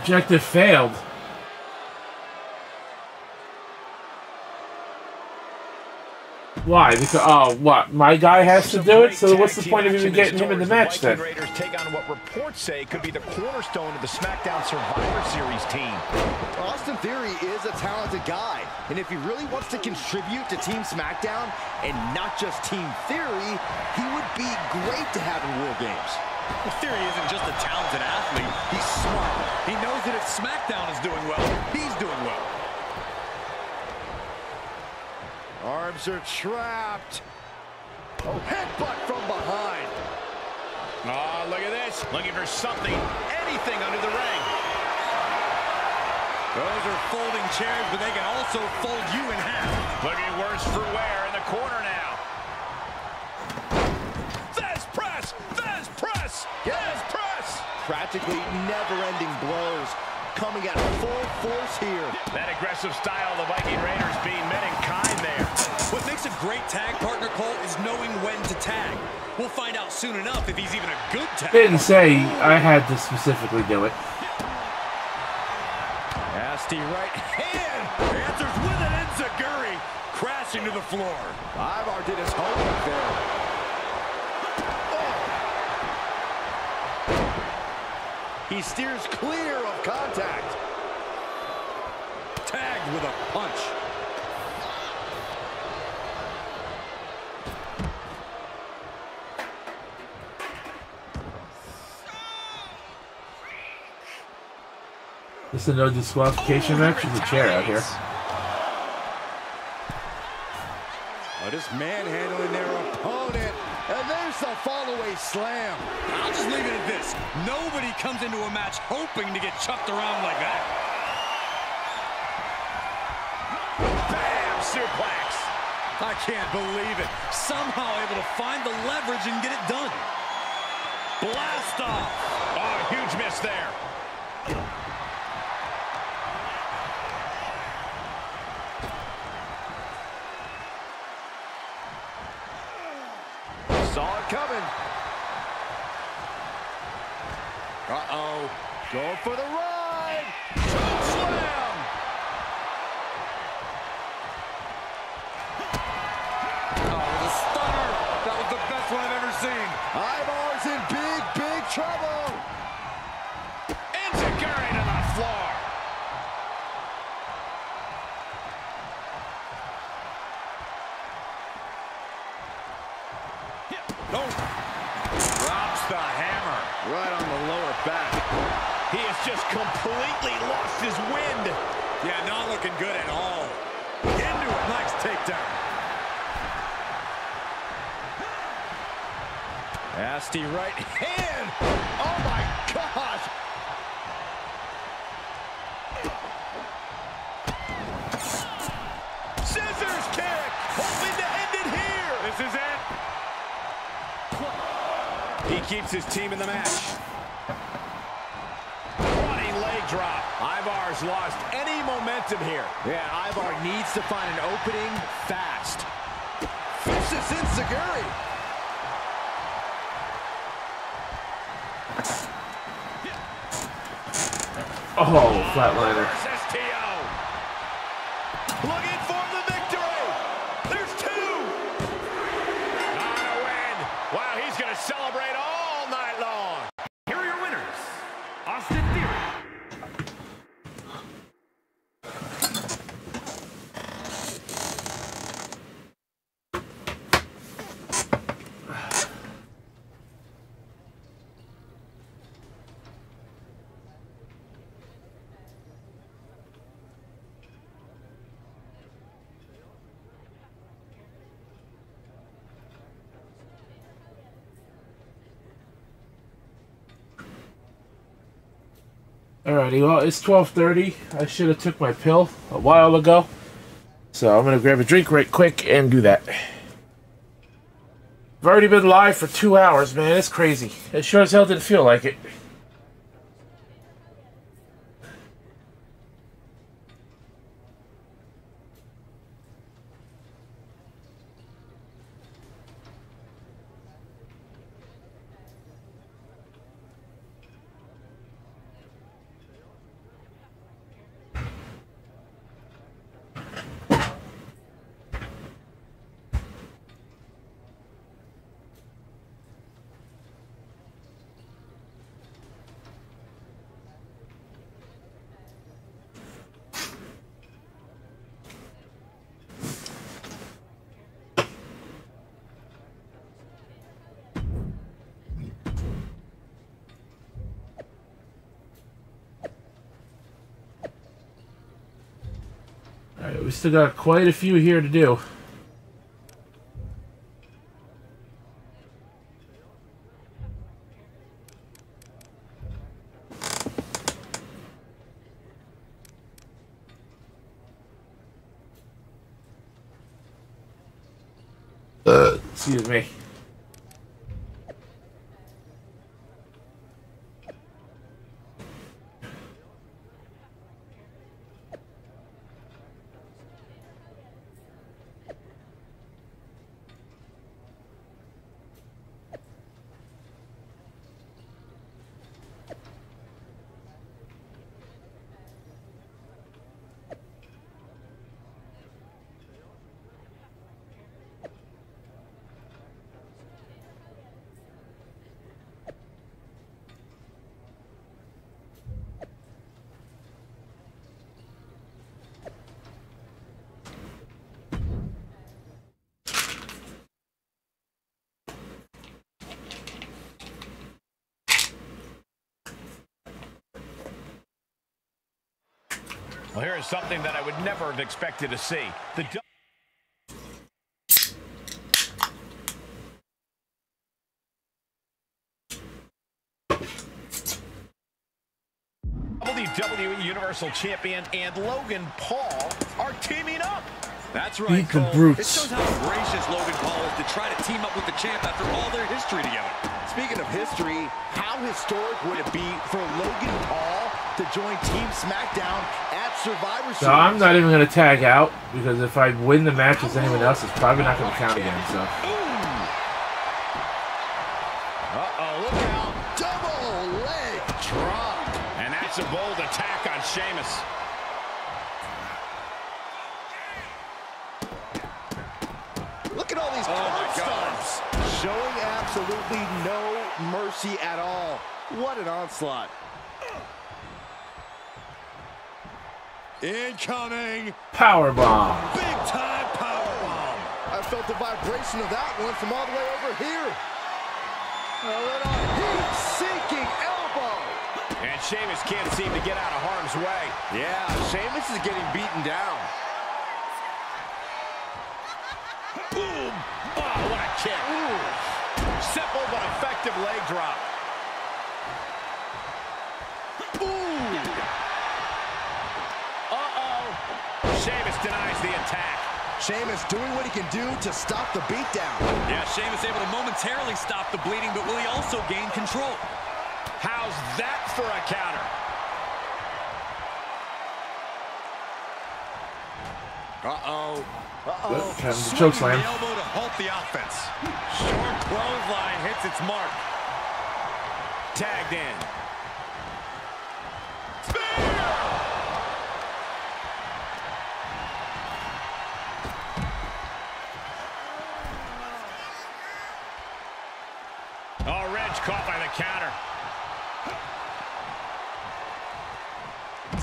Objective failed. Why? Because what? My guy has to do it. So what's the point of even getting him in the match then? The Viking Raiders take on what reports say could be the cornerstone of the SmackDown Survivor Series team. Austin Theory is a talented guy, and if he really wants to contribute to Team SmackDown and not just Team Theory, he would be great to have in War Games. Well, Theory isn't just a talented athlete, he's smart. He knows that if SmackDown is doing well, he's doing well. Arms are trapped. Oh, headbutt from behind. Oh, look at this. Looking for something, anything under the ring. Those are folding chairs, but they can also fold you in half. Looking worse for wear in the corner now. Yes, press! Practically never-ending blows coming at full force here. That aggressive style of the Viking Raiders being met in kind there. What makes a great tag partner, Cole, is knowing when to tag. We'll find out soon enough if he's even a good tag. Didn't say I had to specifically do it. Nasty right hand. Answers with an enziguri. Crashing to the floor. Ivar did his homework there. He steers clear of contact. Tagged with a punch. This is no disqualification match in the chair out here. Oh, just manhandling their opponent. And there's the fallaway slam. I'll just leave it at this. Nobody comes into a match hoping to get chucked around like that. Bam! Suplex. I can't believe it. Somehow able to find the leverage and get it done. Blast off. Oh, huge miss there. Coming. Uh-oh. Going for the ride. Slam. Oh, the stunner. That was the best one I've ever seen. Ivar's in big, big trouble. Enziguri to the floor. Drops the hammer right on the lower back. just completely lost his wind. Yeah, not looking good at all. Into a nice takedown. Nasty right hand. Oh, my gosh. Scissors kick. Hoping to end it here. This is it. He keeps his team in the match. Drop. Ivar's lost any momentum here. Yeah, Ivar needs to find an opening fast. Vicious enziguri. Oh, flatliner. STO. Looking for the victory. There's two. Not a win. Wow, he's going to celebrate all night long. Here are your winners, Austin Theory. Alrighty, well, it's 12:30. I should have took my pill a while ago. So I'm going to grab a drink right quick and do that. I've already been live for 2 hours, man. It's crazy. It sure as hell didn't feel like it. We still got quite a few here to do. Excuse me. Well, here is something that I would never have expected to see. The WWE Universal Champion and Logan Paul are teaming up. That's right, Cole. It shows how gracious Logan Paul is to try to team up with the champ after all their history together. Speaking of history, how historic would it be for Logan Paul to join Team SmackDown at Survivor Series? So I'm not even going to tag out, because if I win the match as anyone else, it's probably not going to count again, so. Uh-oh, look out. Double leg drop. And that's a bold attack on Sheamus. Look at all these curb stomps. Showing absolutely no mercy at all. What an onslaught. Incoming powerbomb. Big time powerbomb. I felt the vibration of that one from all the way over here. Oh, and a heat-seeking elbow. And Sheamus can't seem to get out of harm's way. Yeah, Sheamus is getting beaten down. Boom! Oh, what a kick. Ooh. Simple but effective leg drop. Boom! Uh-oh. Sheamus denies the attack. Sheamus doing what he can do to stop the beatdown. Yeah, Sheamus able to momentarily stop the bleeding, but will he also gain control? How's that for a counter? Uh-oh. Uh-oh. Choke slam. The elbow to halt the offense. Short clothesline hits its mark. Tagged in. Caught by the counter.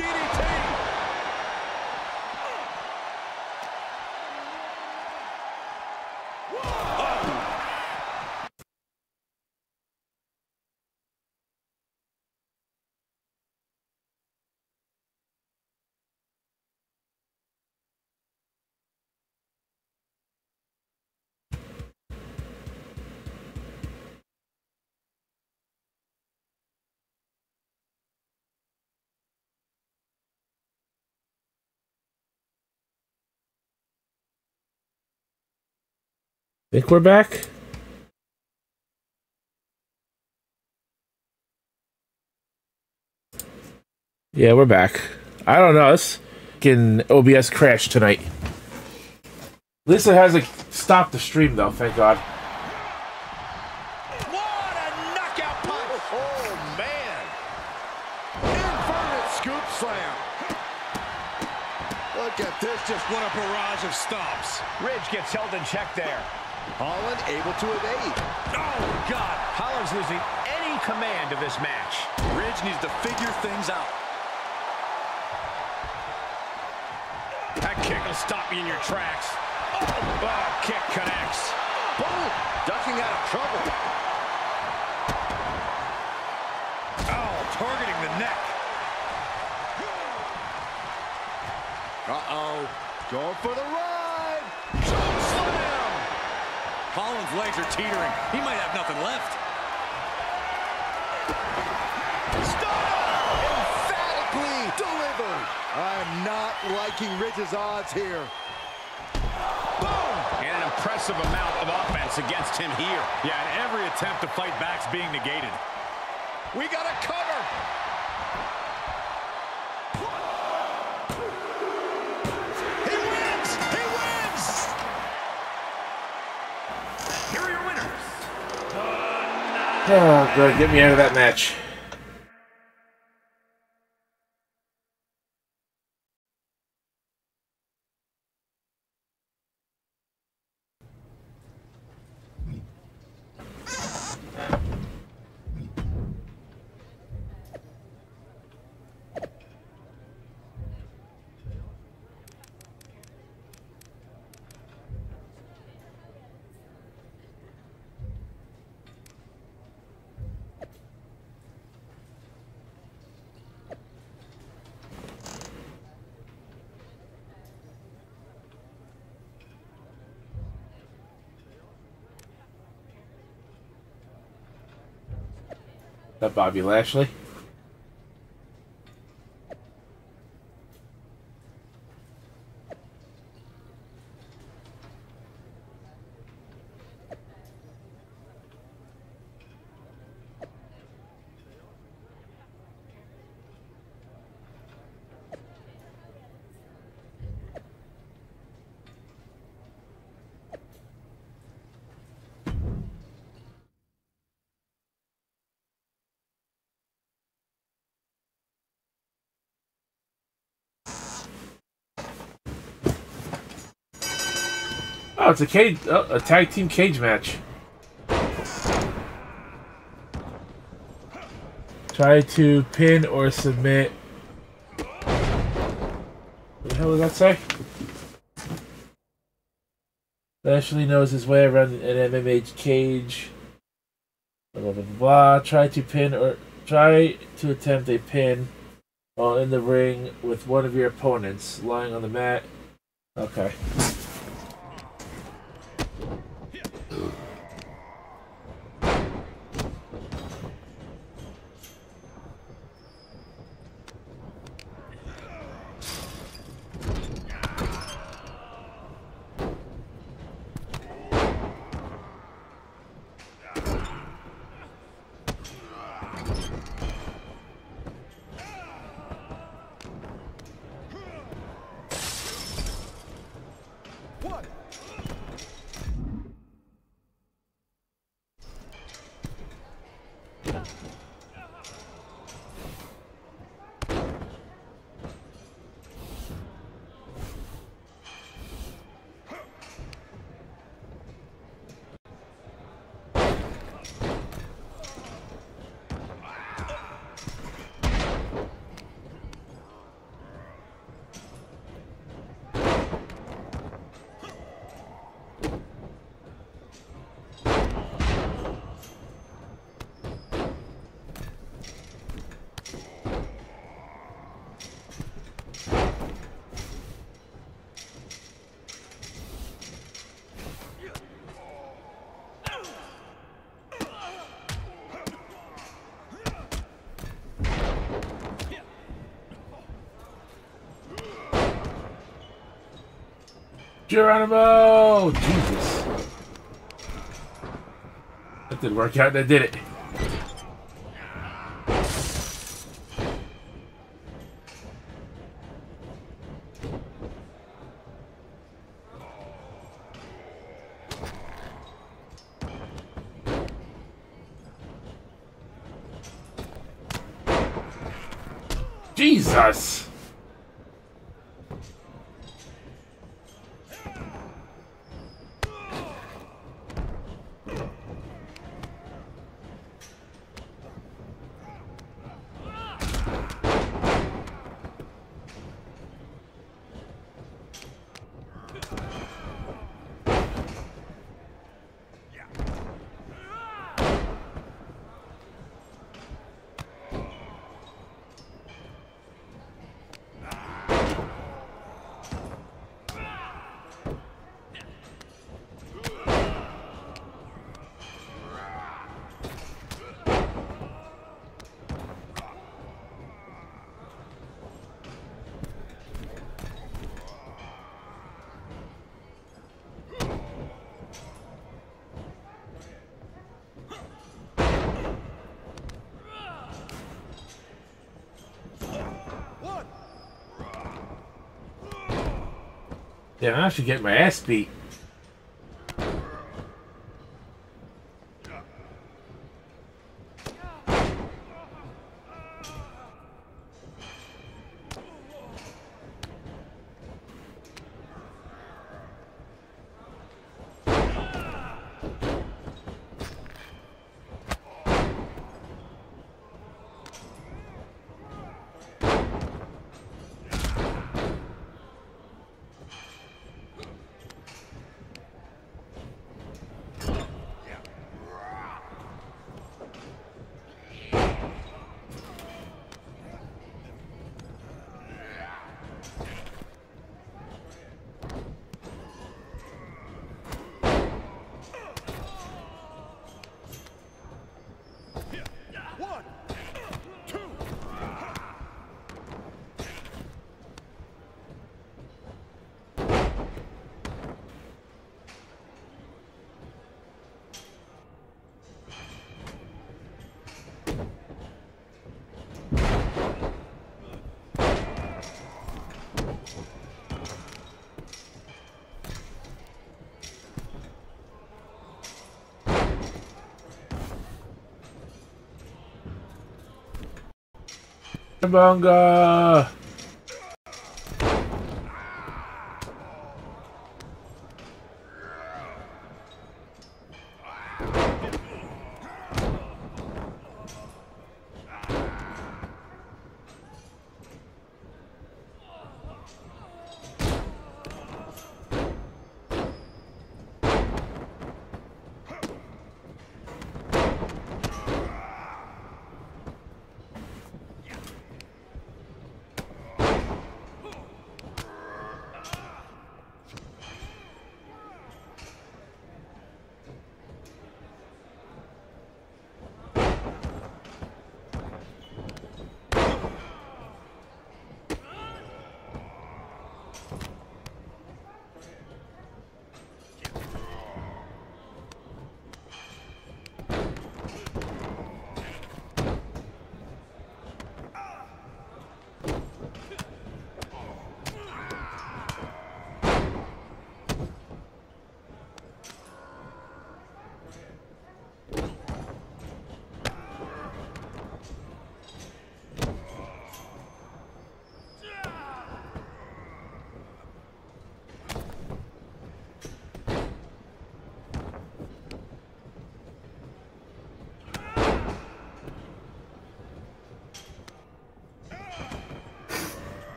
DDT! Oh. Think we're back? Yeah, we're back. I don't know. This fucking OBS crashed tonight. Lisa hasn't stopped the stream though, thank God. What a knockout punch! Oh man! Inverted scoop slam! Look at this, just what a barrage of stomps. Ridge gets held in check there. Holland able to evade. Oh, God. Holland's losing any command of this match. Ridge needs to figure things out. That kick will stop you in your tracks. Oh, kick connects. Boom. Ducking out of trouble. Oh, targeting the neck. Uh-oh. Going for the ride. Jump slam. Holland's legs are teetering. He might have nothing left. Stop! Emphatically delivered. I'm not liking Ridge's odds here. Boom! And an impressive amount of offense against him here. Yeah, and every attempt to fight back's being negated. We got a cover. Oh, good. Get me out of that match. That Bobby Lashley. Oh, it's a cage, a tag team cage match. Try to pin or submit. What the hell did that say? Lashley knows his way around an MMA cage. Blah blah blah. Try to pin or Try to attempt a pin while in the ring with one of your opponents lying on the mat. Okay. Geronimo! Jesus. That didn't work out, that did it. Jesus! Damn, I should get my ass beat. Bunga!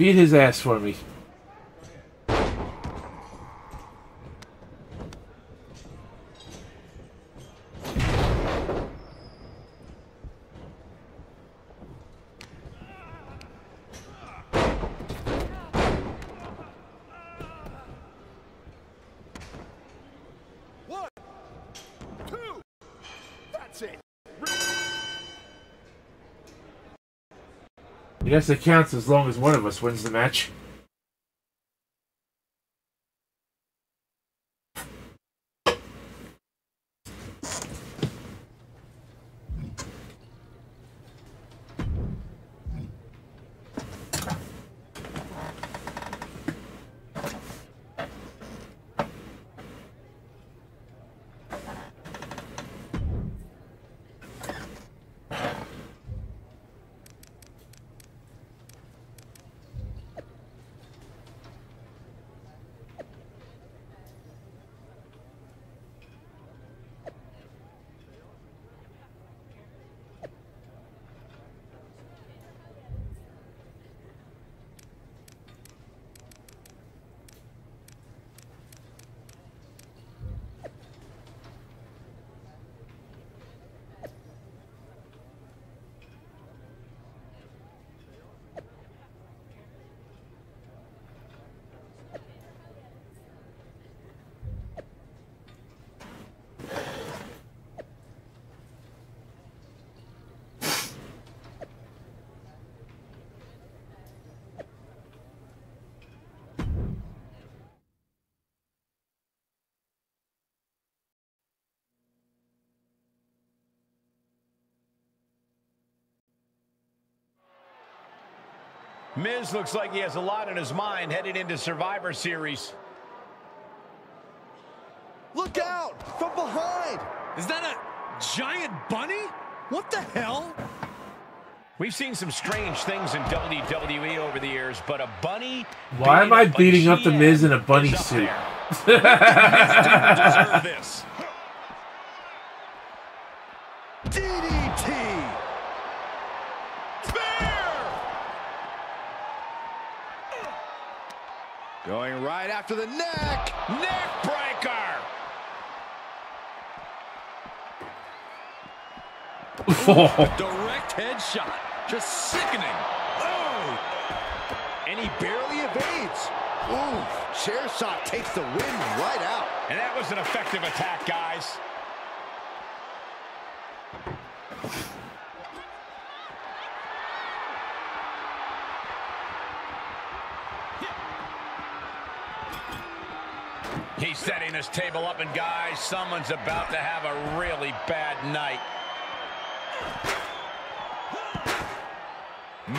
Beat his ass for me. I guess it counts as long as one of us wins the match. Miz looks like he has a lot on his mind headed into Survivor Series. Look out! From behind! Is that a giant bunny? What the hell? We've seen some strange things in WWE over the years, but a bunny... Why am I beating up the Miz in a bunny suit? Miz didn't deserve this. Going right after the neck. Neck breaker. Oh. Direct headshot. Just sickening. Oh. And he barely evades. Ooh, chair shot takes the win right out. And that was an effective attack, guys. He's setting this table up, and guys, someone's about to have a really bad night.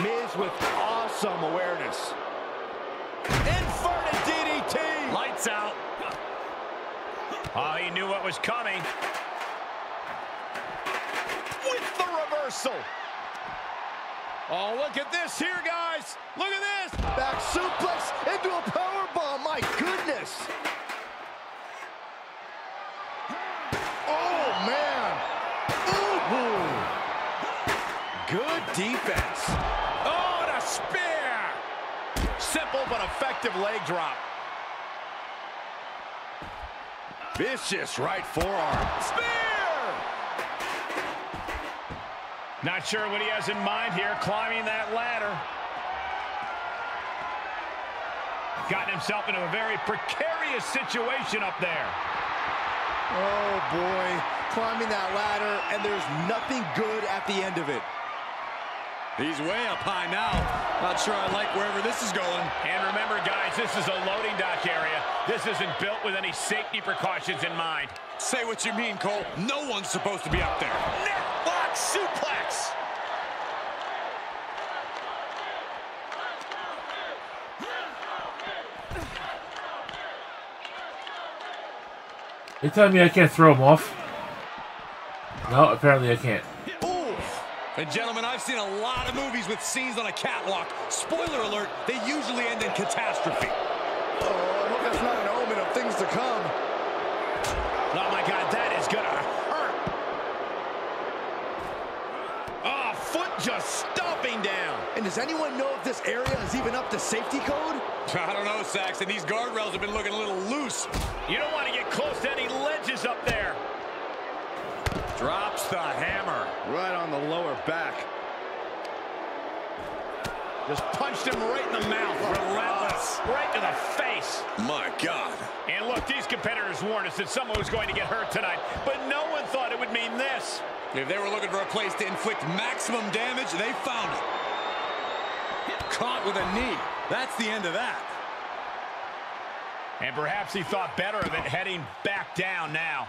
Miz with awesome awareness. Inverted DDT. Lights out. Oh, he knew what was coming. With the reversal. Oh, look at this here, guys. Look at this. Back suplex into a powerbomb. My goodness. Good defense. Oh, and a spear. Simple but effective leg drop. Vicious right forearm. Spear! Not sure what he has in mind here, climbing that ladder. Gotten himself into a very precarious situation up there. Oh, boy. Climbing that ladder, and there's nothing good at the end of it. He's way up high now. Not sure I like wherever this is going. And remember, guys, this is a loading dock area. This isn't built with any safety precautions in mind. Say what you mean, Cole. No one's supposed to be up there. Necklock suplex. They tell me I can't throw him off. No, apparently I can't. And gentlemen, I've seen a lot of movies with scenes on a catwalk. Spoiler alert, they usually end in catastrophe. Oh, I hope that's not an omen of things to come. Oh my God, that is gonna hurt. Oh, foot just stomping down. And his Does anyone know if this area is even up to safety code? I don't know, Saxon. These guardrails have been looking a little loose. You don't want to get close to any ledges up there. Drops the hammer. Right on the lower back. Just punched him right in the mouth. Relentless. Right to the face. My God. And look, these competitors warned us that someone was going to get hurt tonight, but no one thought it would mean this. If they were looking for a place to inflict maximum damage, they found it. Caught with a knee. That's the end of that. And perhaps he thought better of it heading back down now.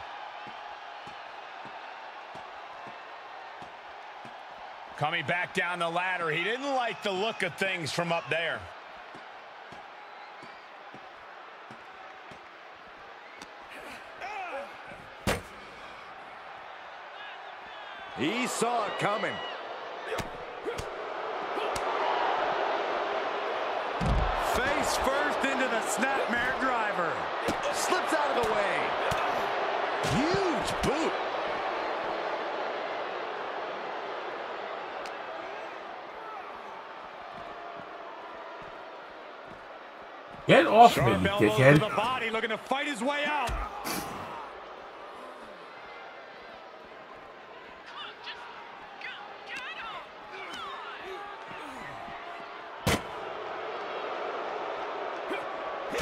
Coming back down the ladder, he didn't like the look of things from up there. He saw it coming. Face first into the snapmare driver. Slips out of the way. Huge boot. Get off me, dickhead. The body looking to fight his way out.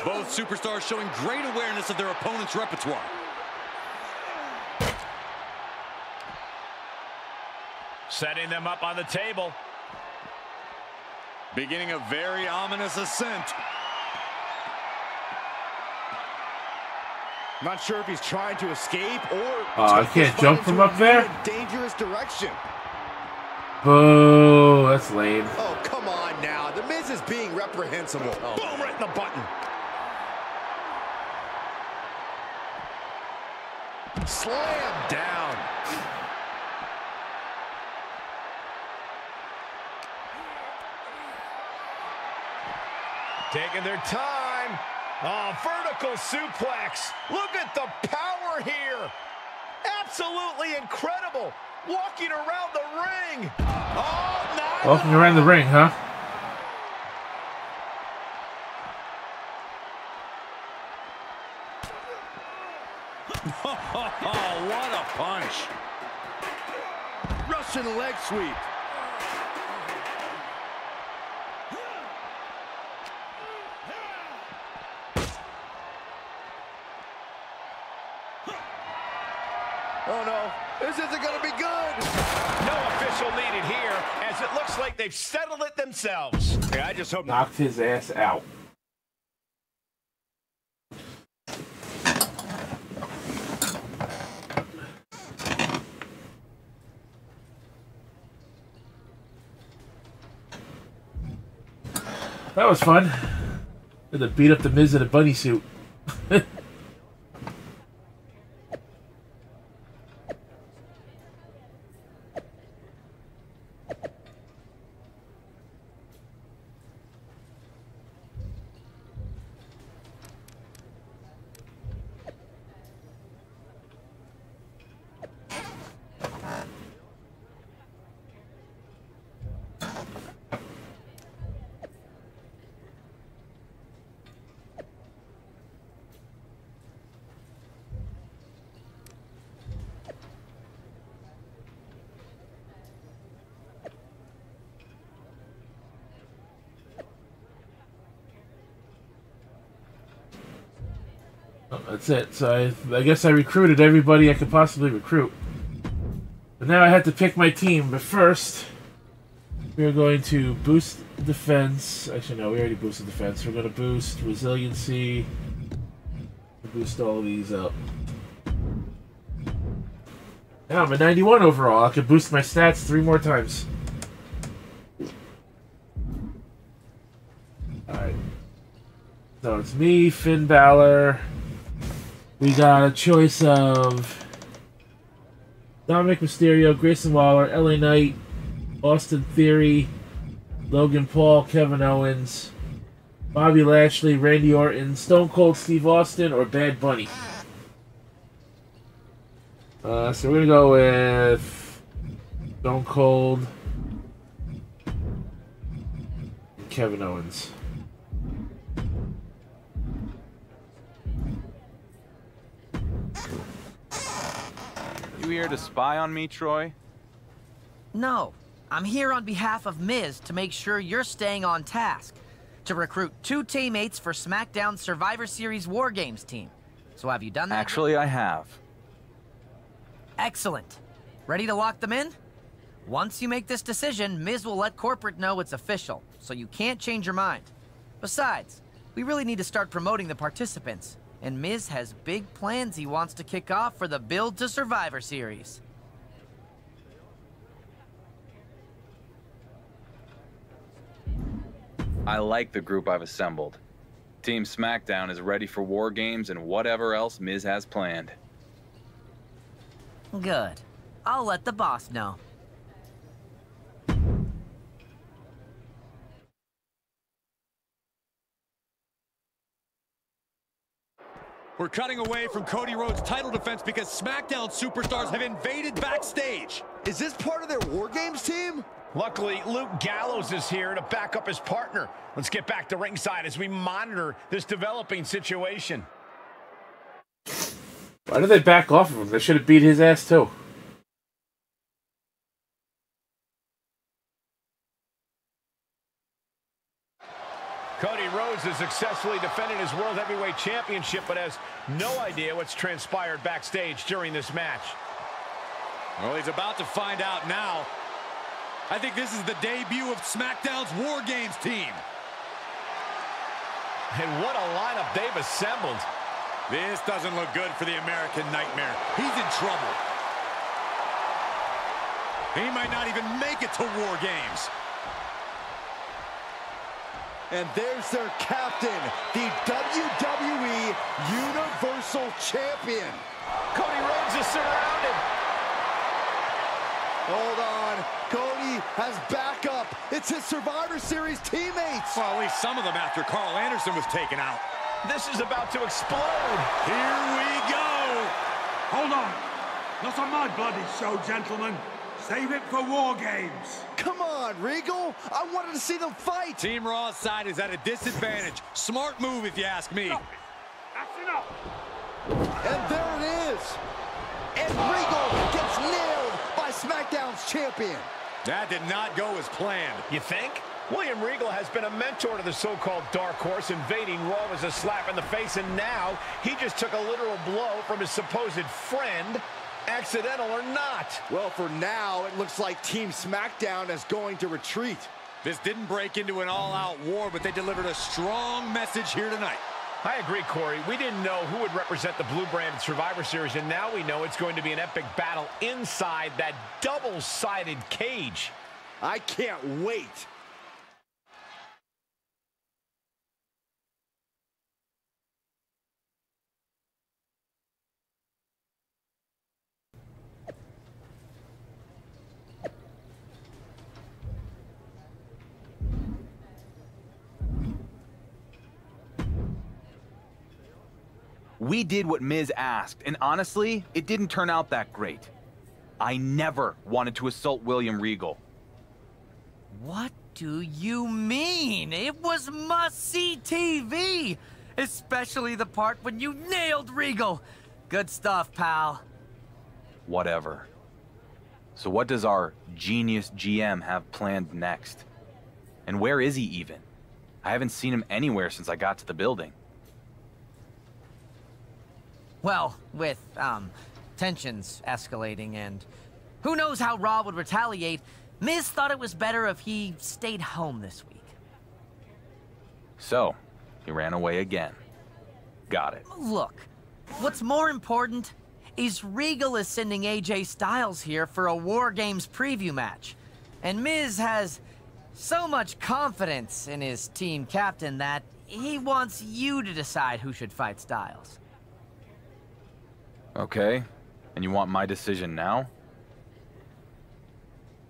Both superstars showing great awareness of their opponent's repertoire. Setting them up on the table. Beginning a very ominous ascent. Not sure if he's trying to escape or... I can't jump from up there? Dangerous direction. Boo, that's lame. Oh, come on now. The Miz is being reprehensible. Oh. Boom, right in the button. Slam down. Taking their time. Oh, vertical suplex. Look at the power here. Absolutely incredible. Walking around the ring. Oh, nice. Walking around the ring, huh? Oh, what a punch. Russian leg sweep. Oh no, this isn't going to be good. No official needed here, as it looks like they've settled it themselves. Yeah, I just hope knocked his ass out. That was fun. Had to beat up the Miz in a bunny suit. That's it. So I guess I recruited everybody I could possibly recruit. But now I had to pick my team. But first, we're going to boost defense. Actually, no, we already boosted defense. We're going to boost resiliency. Boost all these up. Now I'm at 91 overall. I could boost my stats 3 more times. Alright. So it's me, Finn Balor. We got a choice of Dominic Mysterio, Grayson Waller, LA Knight, Austin Theory, Logan Paul, Kevin Owens, Bobby Lashley, Randy Orton, Stone Cold Steve Austin, or Bad Bunny. So we're going to go with Stone Cold. Kevin Owens. You here to spy on me, Troy? No. I'm here on behalf of Miz to make sure you're staying on task. To recruit 2 teammates for SmackDown's Survivor Series War Games team. So have you done that? Actually, I have. Excellent. Ready to lock them in? Once you make this decision, Miz will let corporate know it's official, so you can't change your mind. Besides, we really need to start promoting the participants, and Miz has big plans he wants to kick off for the Build to Survivor Series. I like the group I've assembled. Team SmackDown is ready for War Games and whatever else Miz has planned. Good. I'll let the boss know. We're cutting away from Cody Rhodes' title defense because SmackDown superstars have invaded backstage. Is this part of their War Games team? Luckily, Luke Gallows is here to back up his partner. Let's get back to ringside as we monitor this developing situation. Why did they back off of him? They should have beat his ass, too. Cody Rhodes has successfully defended his World Heavyweight Championship, but has no idea what's transpired backstage during this match. Well, he's about to find out now. I think this is the debut of SmackDown's War Games team. And what a lineup they've assembled. This doesn't look good for the American Nightmare. He's in trouble. He might not even make it to War Games. And there's their captain, the WWE Universal Champion. Cody Rhodes is surrounded. Hold on. Cody has backup. It's his Survivor Series teammates. Well, at least some of them after Carl Anderson was taken out. This is about to explode. Here we go. Hold on. Not on my bloody show, gentlemen. Save it for War Games. Come on, Regal. I wanted to see them fight. Team Raw's side is at a disadvantage. Smart move, if you ask me. Stop it. That's enough. And there it is. And Regal gets nailed by SmackDown's champion. That did not go as planned. You think? William Regal has been a mentor to the so-called Dark Horse. Invading Raw was a slap in the face, and now he just took a literal blow from his supposed friend. Accidental or not. Well, for now, it looks like Team SmackDown is going to retreat. This didn't break into an all-out war, but they delivered a strong message here tonight. I agree, Corey. We didn't know who would represent the Blue Brand Survivor Series, and now we know it's going to be an epic battle inside that double-sided cage. I can't wait. We did what Miz asked, and honestly, it didn't turn out that great. I never wanted to assault William Regal. What do you mean? It was must-see TV! Especially the part when you nailed Regal! Good stuff, pal. Whatever. So what does our genius GM have planned next? And where is he even? I haven't seen him anywhere since I got to the building. Well, with, tensions escalating and who knows how Raw would retaliate, Miz thought it was better if he stayed home this week. So, he ran away again. Got it. Look, what's more important is Regal is sending AJ Styles here for a War Games preview match. And Miz has so much confidence in his team captain that he wants you to decide who should fight Styles. Okay, and you want my decision now?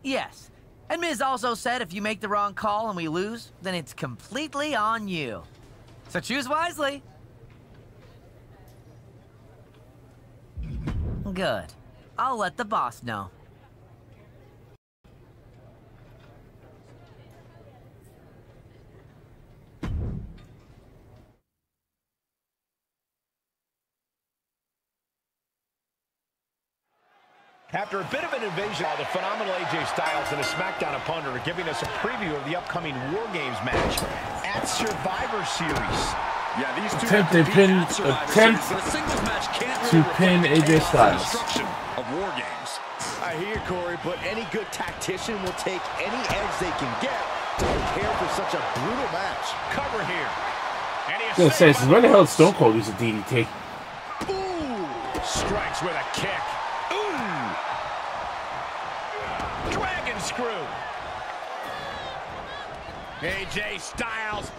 Yes, and Miz also said if you make the wrong call and we lose, then it's completely on you. So choose wisely. Good. I'll let the boss know. After a bit of an invasion, the phenomenal AJ Styles and his SmackDown opponent are giving us a preview of the upcoming War Games match at Survivor Series. Yeah, these two attempt to pin AJ Styles. Of War Games. I hear you, Corey, but any good tactician will take any edge they can get to prepare for such a brutal match. Cover here. It says, where the hell is Stone Cold? He's a DDT. Ooh, strikes with a kick. Ooh, dragon screw. AJ Styles.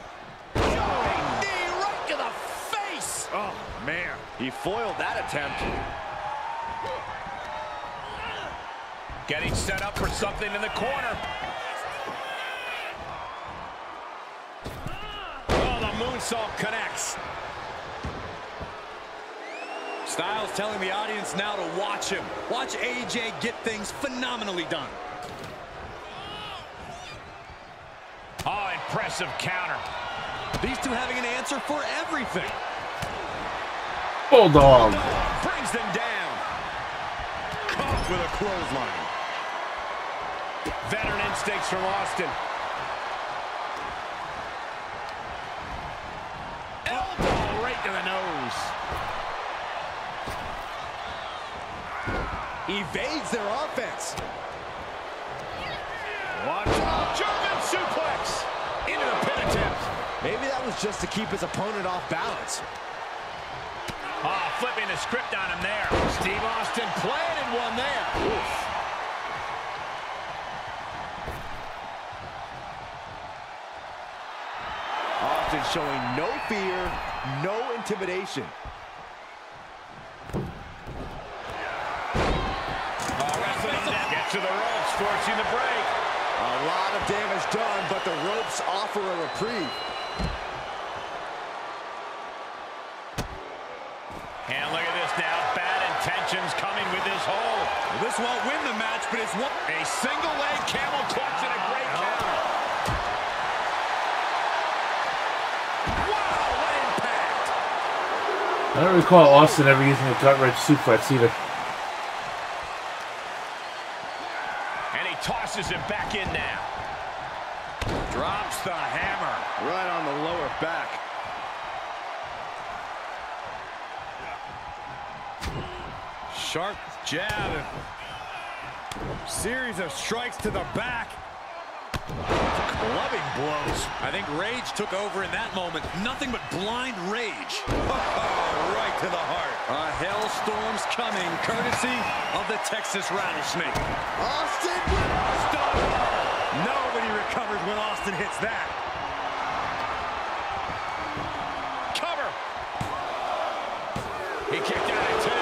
Oh, man. He foiled that attempt. Getting set up for something in the corner. Oh, the moonsault connects. Styles telling the audience now to watch him. Watch AJ get things phenomenally done. Oh, impressive counter. These two having an answer for everything. Bulldog brings them down. Caught with a clothesline. Veteran instincts from Austin. Elbow right to the nose. Evades their offense. Watch out. German suplex into the pin attempt. Maybe that was just to keep his opponent off balance. Oh, flipping the script on him there. Steve Austin planted one there. Oof. Austin showing no fear, no intimidation. Get to the ropes, forcing the break. A lot of damage done, but the ropes offer a reprieve. And look at this now, bad intentions coming with this hold. This won't win the match, but it's one. A single leg camel clutch and a great counter. Wow, what impact! I don't recall Austin ever using a gut wrench suplex either. And he tosses him back in now. Drops the hammer right on the lower back. Sharp jab. Series of strikes to the back. Clubbing blows. I think rage took over in that moment. Nothing but blind rage. Oh, right to the heart. A hailstorm's coming, courtesy of the Texas Rattlesnake. Austin with Austin. Nobody recovers when Austin hits that. Cover. He kicked out at two.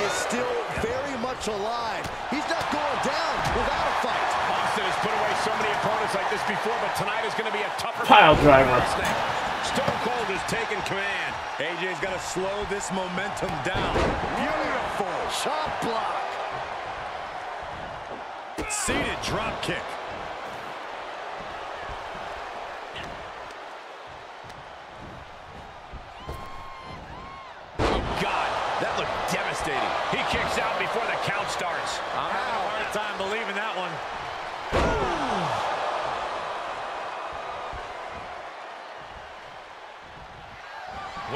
Is still very much alive. He's not going down without a fight. Austin has put away so many opponents like this before, but tonight is going to be a tougher pile driver. Stone Cold has taken command. AJ's got to slow this momentum down. Beautiful shot block. Seated drop kick. He kicks out before the count starts. I'm having a hard time believing that one. Ooh.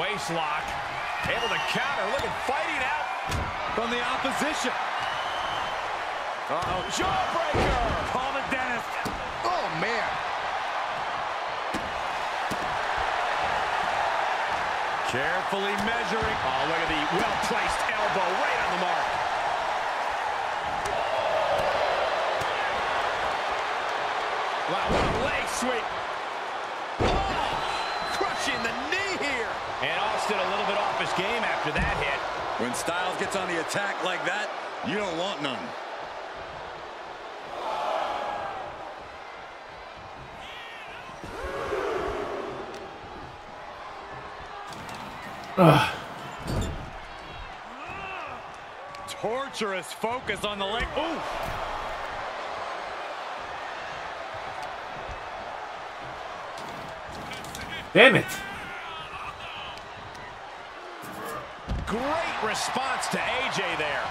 Waist lock. Able to counter. Look at fighting out from the opposition. Uh-oh. Jawbreaker. Call the dentist. Oh, man. Carefully measuring. Oh, look at the well-placed elbow right on the mark. Wow, what a leg sweep. Oh, crushing the knee here. And Austin a little bit off his game after that hit. When Styles gets on the attack like that, you don't want none. Torturous focus on the leg. Ooh. Damn it. Great response to AJ there.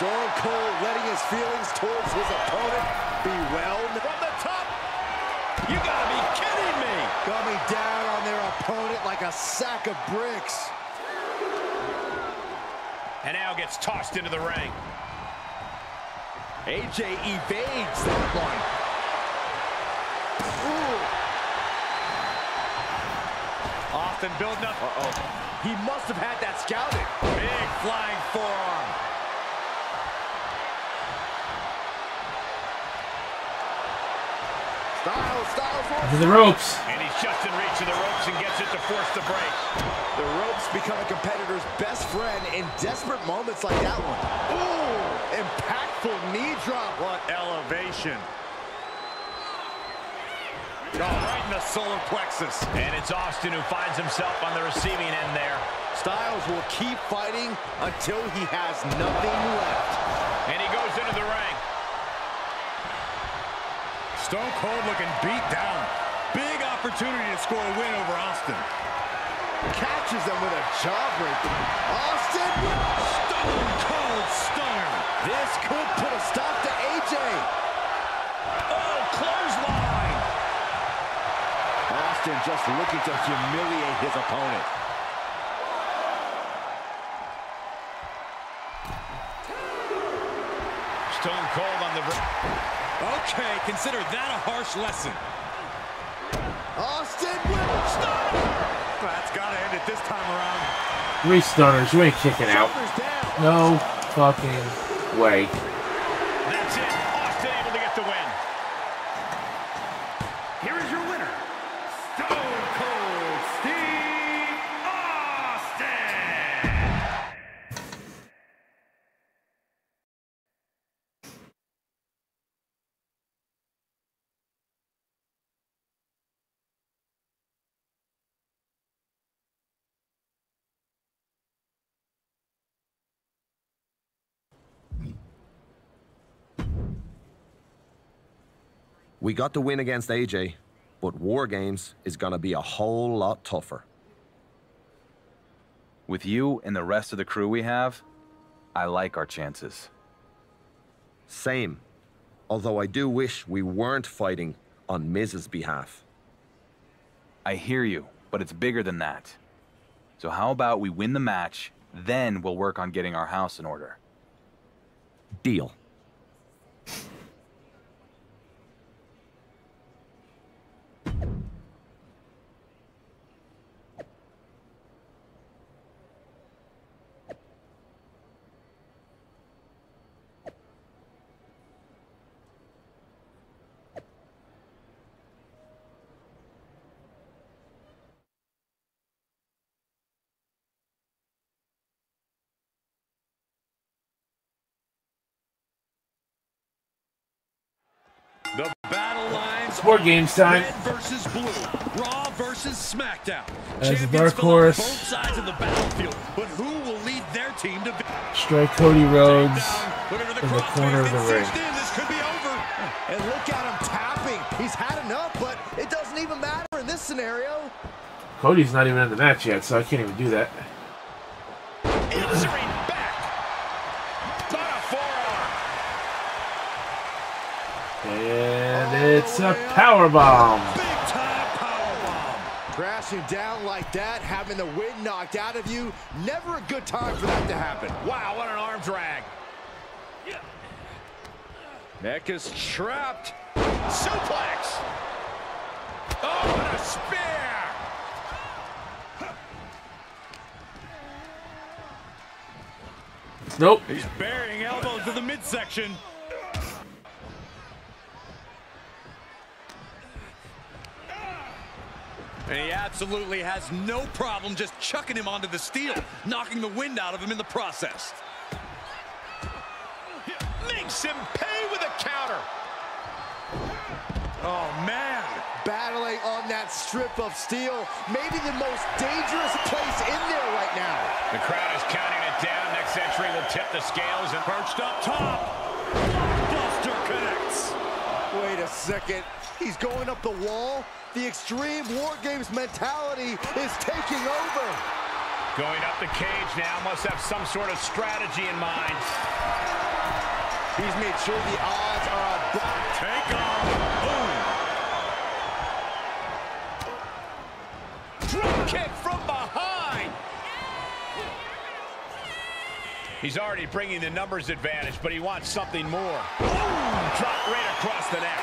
Stone Cold letting his feelings towards his opponent be whelmed. From the top! You gotta be kidding me! Coming down on their opponent like a sack of bricks. And now gets tossed into the ring. AJ evades that one. Ooh. Austin building up. Uh-oh. He must have had that scouted. Big flying forearm. Styles. To the ropes. And he's just in reach of the ropes and gets it to force the break. The ropes become a competitor's best friend in desperate moments like that one. Ooh, impactful knee drop. What elevation. Oh, right in the solar plexus. And it's Austin who finds himself on the receiving end there. Styles will keep fighting until he has nothing left. And he goes into the ring. Stone Cold looking beat down. Big opportunity to score a win over Austin. Catches them with a jawbreaker. Austin with Stone Cold Stunner. This could put a stop to AJ. Oh, clothesline. Austin just looking to humiliate his opponent. Stone Cold on the... Okay, consider that a harsh lesson. Austin with a stunner! That's gotta end it this time around. Three stunners, you ain't kicking out. No fucking way. That's it. Austin able to get the win. Here is your winner, Stone Cold Steve Austin! We got the win against AJ, but War Games is going to be a whole lot tougher. With you and the rest of the crew we have, I like our chances. Same. Although I do wish we weren't fighting on Miz's behalf. I hear you, but it's bigger than that. So how about we win the match, then we'll work on getting our house in order. Deal. The battle lines. War Games time. Red versus blue. Raw versus SmackDown. As dark horse. Both sides of the battlefield, but who will lead their team to victory? Strike Cody Rhodes in the corner of the ring. This could be over. And look at him tapping. He's had enough, but it doesn't even matter in this scenario. Cody's not even in the match yet, so I can't even do that. Injury. It's a powerbomb. Big time powerbomb. Crashing down like that, having the wind knocked out of you, never a good time for that to happen. Wow, what an arm drag. Yeah. Neck is trapped. Suplex. Oh, what a spear. Nope. He's burying elbows to the midsection. And he absolutely has no problem just chucking him onto the steel, knocking the wind out of him in the process. Makes him pay with a counter. Oh, man. Battling on that strip of steel, maybe the most dangerous place in there right now. The crowd is counting it down. Next entry will tip the scales and perched up top. Buster connects. Wait a second. He's going up the wall. The extreme War Games mentality is taking over. Going up the cage now must have some sort of strategy in mind. He's made sure the odds are about to take off. Boom. Drop kick from behind. He's already bringing the numbers advantage, but he wants something more. Boom. Drop right across the neck.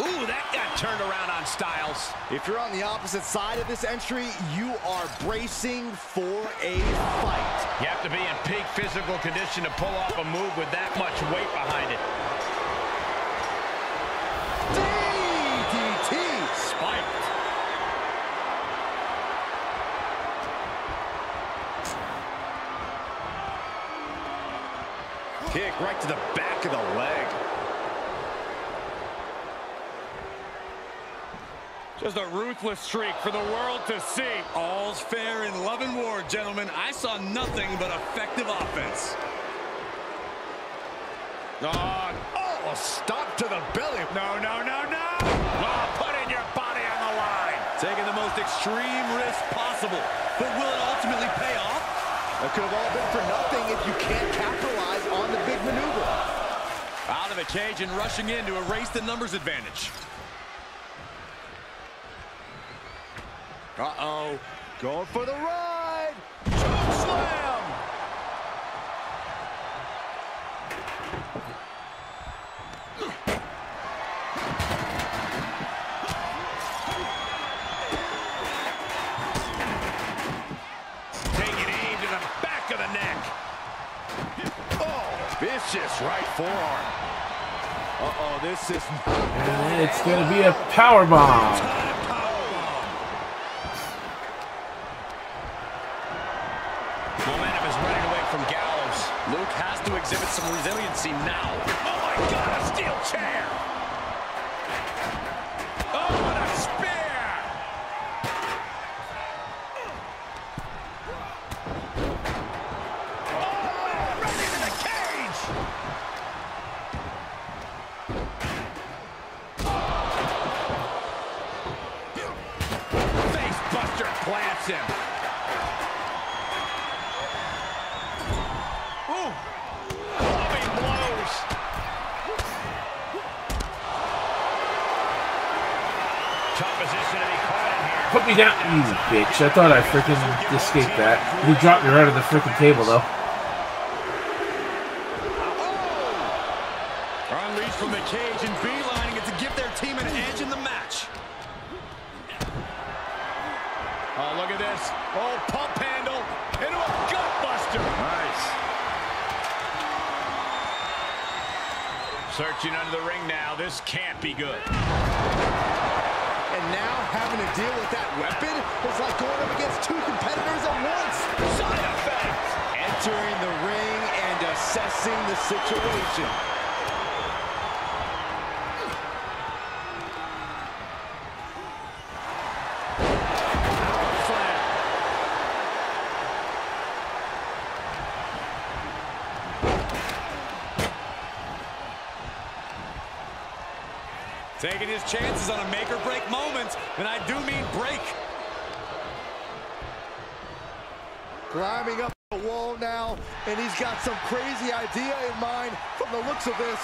Ooh, that got turned around on Styles. If you're on the opposite side of this entry, you are bracing for a fight. You have to be in peak physical condition to pull off a move with that much weight behind it. DDT spiked. Kick right to the back of the leg. Just a ruthless streak for the world to see. All's fair in love and war, gentlemen. I saw nothing but effective offense. Oh, a stop to the belly. No, no, no, no. Oh, putting your body on the line. Taking the most extreme risk possible. But will it ultimately pay off? It could have all been for nothing if you can't capitalize on the big maneuver. Out of the cage and rushing in to erase the numbers advantage. Uh-oh, going for the ride. Choke slam. Taking aim to the back of the neck. Oh, vicious right forearm. Uh-oh, this is... And it's going to be a powerbomb. Exhibit some resiliency now. Oh my God, a steel chair! Oh, what a spear! Oh, right into the cage! Oh. Face buster plants him. Put me down, you bitch. I thought I freaking escaped that. He dropped me right on the freaking table, though. Unleashed from the cage and beelining it to give their team an edge in the match. Oh, look at this. Oh, pump handle into a gut buster. Nice. Searching under the ring now. This can't be good. And now having to deal with that weapon is like going up against two competitors at once. Side effect. Entering the ring and assessing the situation. Taking his chances on a make-or-break moment, and I do mean break. Climbing up the wall now, and he's got some crazy idea in mind from the looks of this.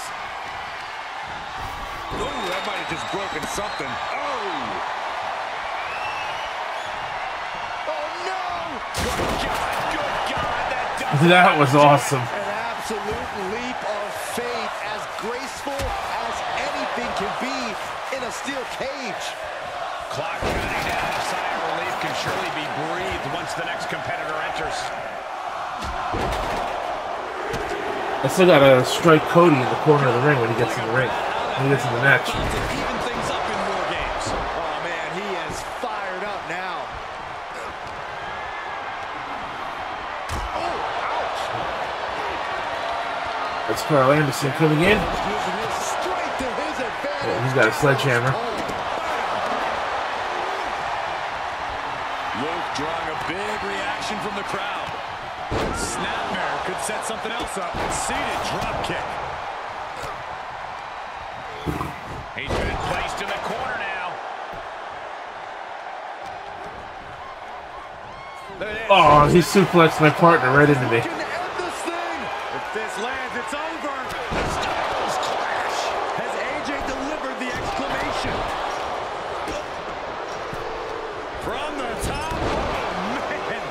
Ooh, that might have just broken something. Oh! Oh, no! Good God, that does. That was awesome. An absolute leap of faith, as graceful as anything can be in a steel cage. Clock running down. A sigh of relief can surely be breathed once the next competitor enters. I still gotta strike Cody in the corner of the ring when he gets in the ring. When he gets in the match. To even things up in War Games. Oh man, he is fired up now. Oh, ouch! That's Carl Anderson coming in. Oh, he's got a sledgehammer. Luke drawing a big reaction from the crowd. Snapmare could set something else up. Seated drop kick. He's been placed in the corner now. Oh, he suplexed my partner right into me. it's over. The styles clash. Has AJ delivered the exclamation? From the top. Oh, man.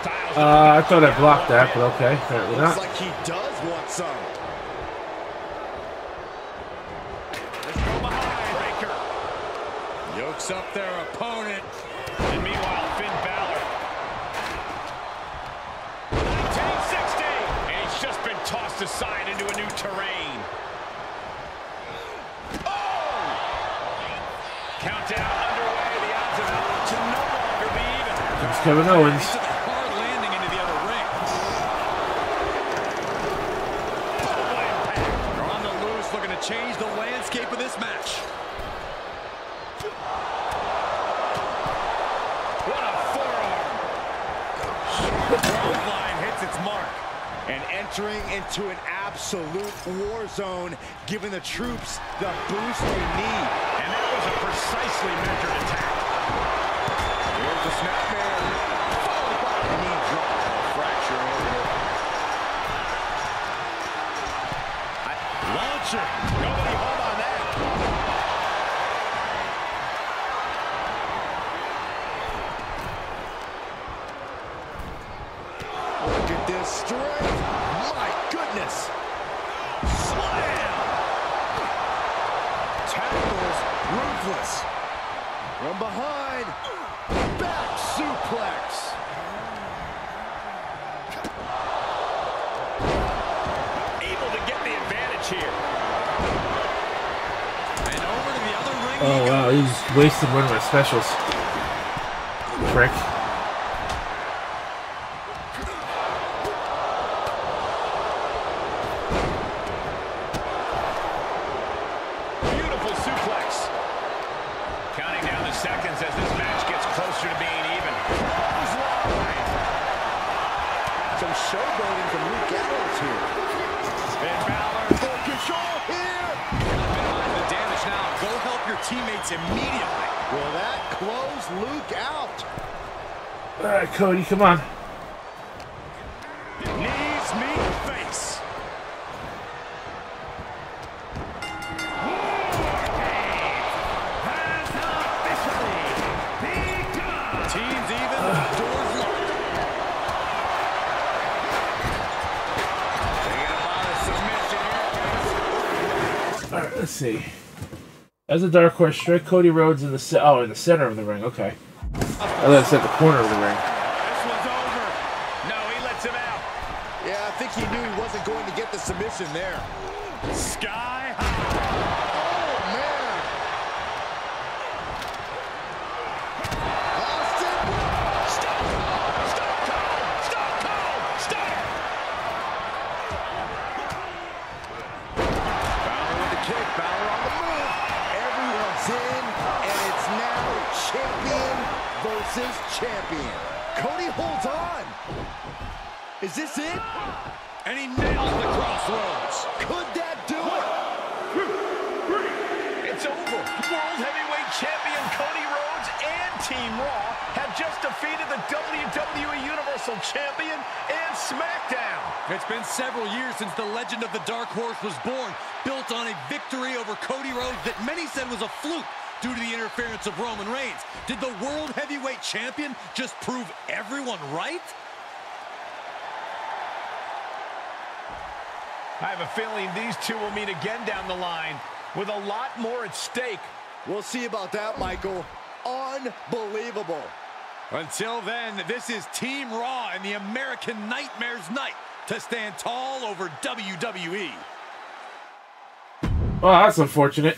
Styles. I thought I blocked that, but okay. Apparently not. Looks like he does want some. There's no behind breaker. Yokes up their opponent. And meanwhile, Finn Balor. 1960. And he's just been tossed aside into a new terrain. Oh! Countdown underway. The odds of Allen to no longer be even. It's Kevin Owens. Hard landing into the other ring. Double impact. They're on the loose, looking to change the landscape of this match. Line hits its mark. And entering into an absolute war zone, giving the troops the boost they need. And that was a precisely measured attack. Here's the snapmare. Followed by a knee drop. Fracture over here. Launcher. Nobody hold on that. Straight. My goodness. Slam. Tackles ruthless. From behind. Back suplex. Able to get the advantage here. And over to the other ring. Oh, wow. He's wasted one of my specials. Frick. Cody, come on. Knees meet face. War Games has officially begun. Teams even, doors locked. They get a lot of submission here. All right, let's see. As a dark horse, strike Cody Rhodes in the in the center of the ring. Okay, I thought it said the corner of the ring. Submission there. Sky high. Oh, man. Austin. Stone Cold. Balor with the kick. Balor on the move. Everyone's in, and it's now champion versus champion. Cody holds on. Is this it? And he nailed the crossroads. Could that do it? 1, 2, 3. It's over. World Heavyweight Champion Cody Rhodes and Team Raw have just defeated the WWE Universal Champion and SmackDown. It's been several years since the legend of the Dark Horse was born, built on a victory over Cody Rhodes that many said was a fluke due to the interference of Roman Reigns. Did the World Heavyweight Champion just prove everyone right? I have a feeling these two will meet again down the line with a lot more at stake. We'll see about that, Michael. Unbelievable. Until then, this is Team Raw and the American Nightmare's night to stand tall over WWE. Oh, that's unfortunate.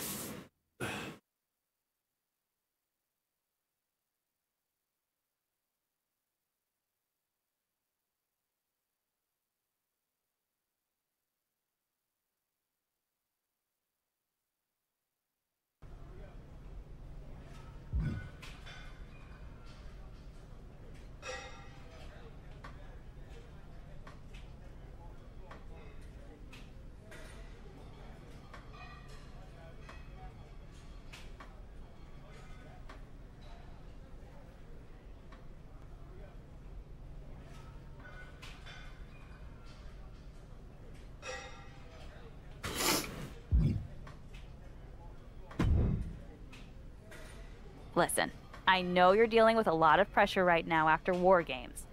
Listen, I know you're dealing with a lot of pressure right now after War Games.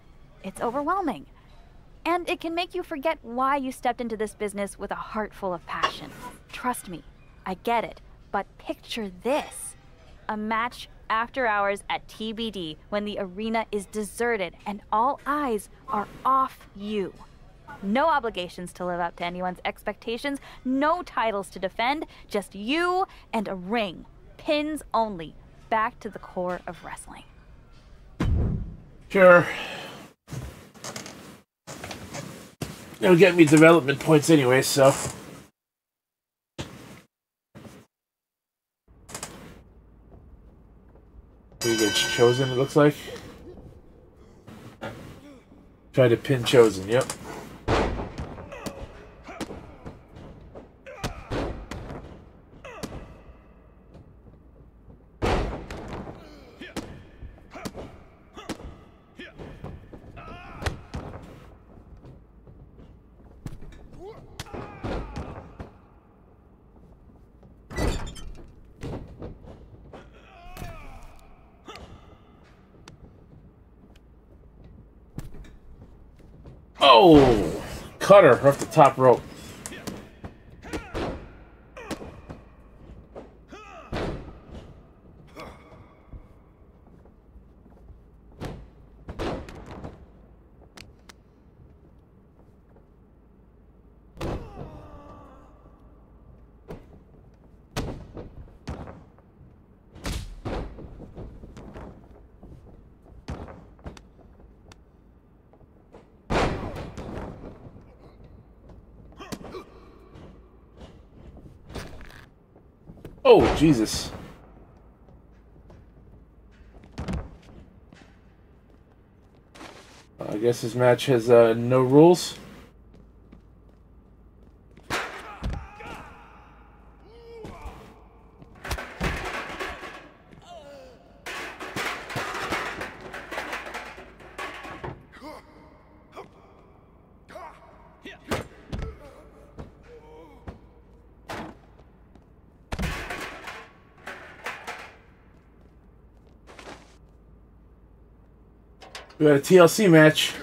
It's overwhelming. And it can make you forget why you stepped into this business with a heart full of passion. Trust me, I get it. But picture this. A match after hours at TBD when the arena is deserted and all eyes are off you. No obligations to live up to anyone's expectations, no titles to defend, just you and a ring. Pins only. Back to the core of wrestling. Sure. It'll get me development points anyway, so. He gets Chosen, it looks like. Try to pin Chosen, yep. Oh, cutter off the top rope. Oh, Jesus. I guess this match has no rules. We got a TLC match.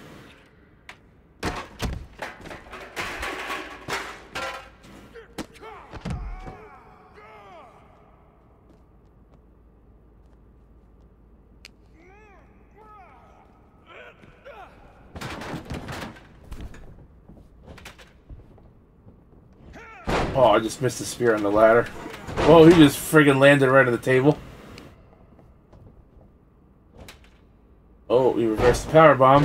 Oh, I just missed the spear on the ladder. Oh, he just friggin' landed right on the table. Power bomb.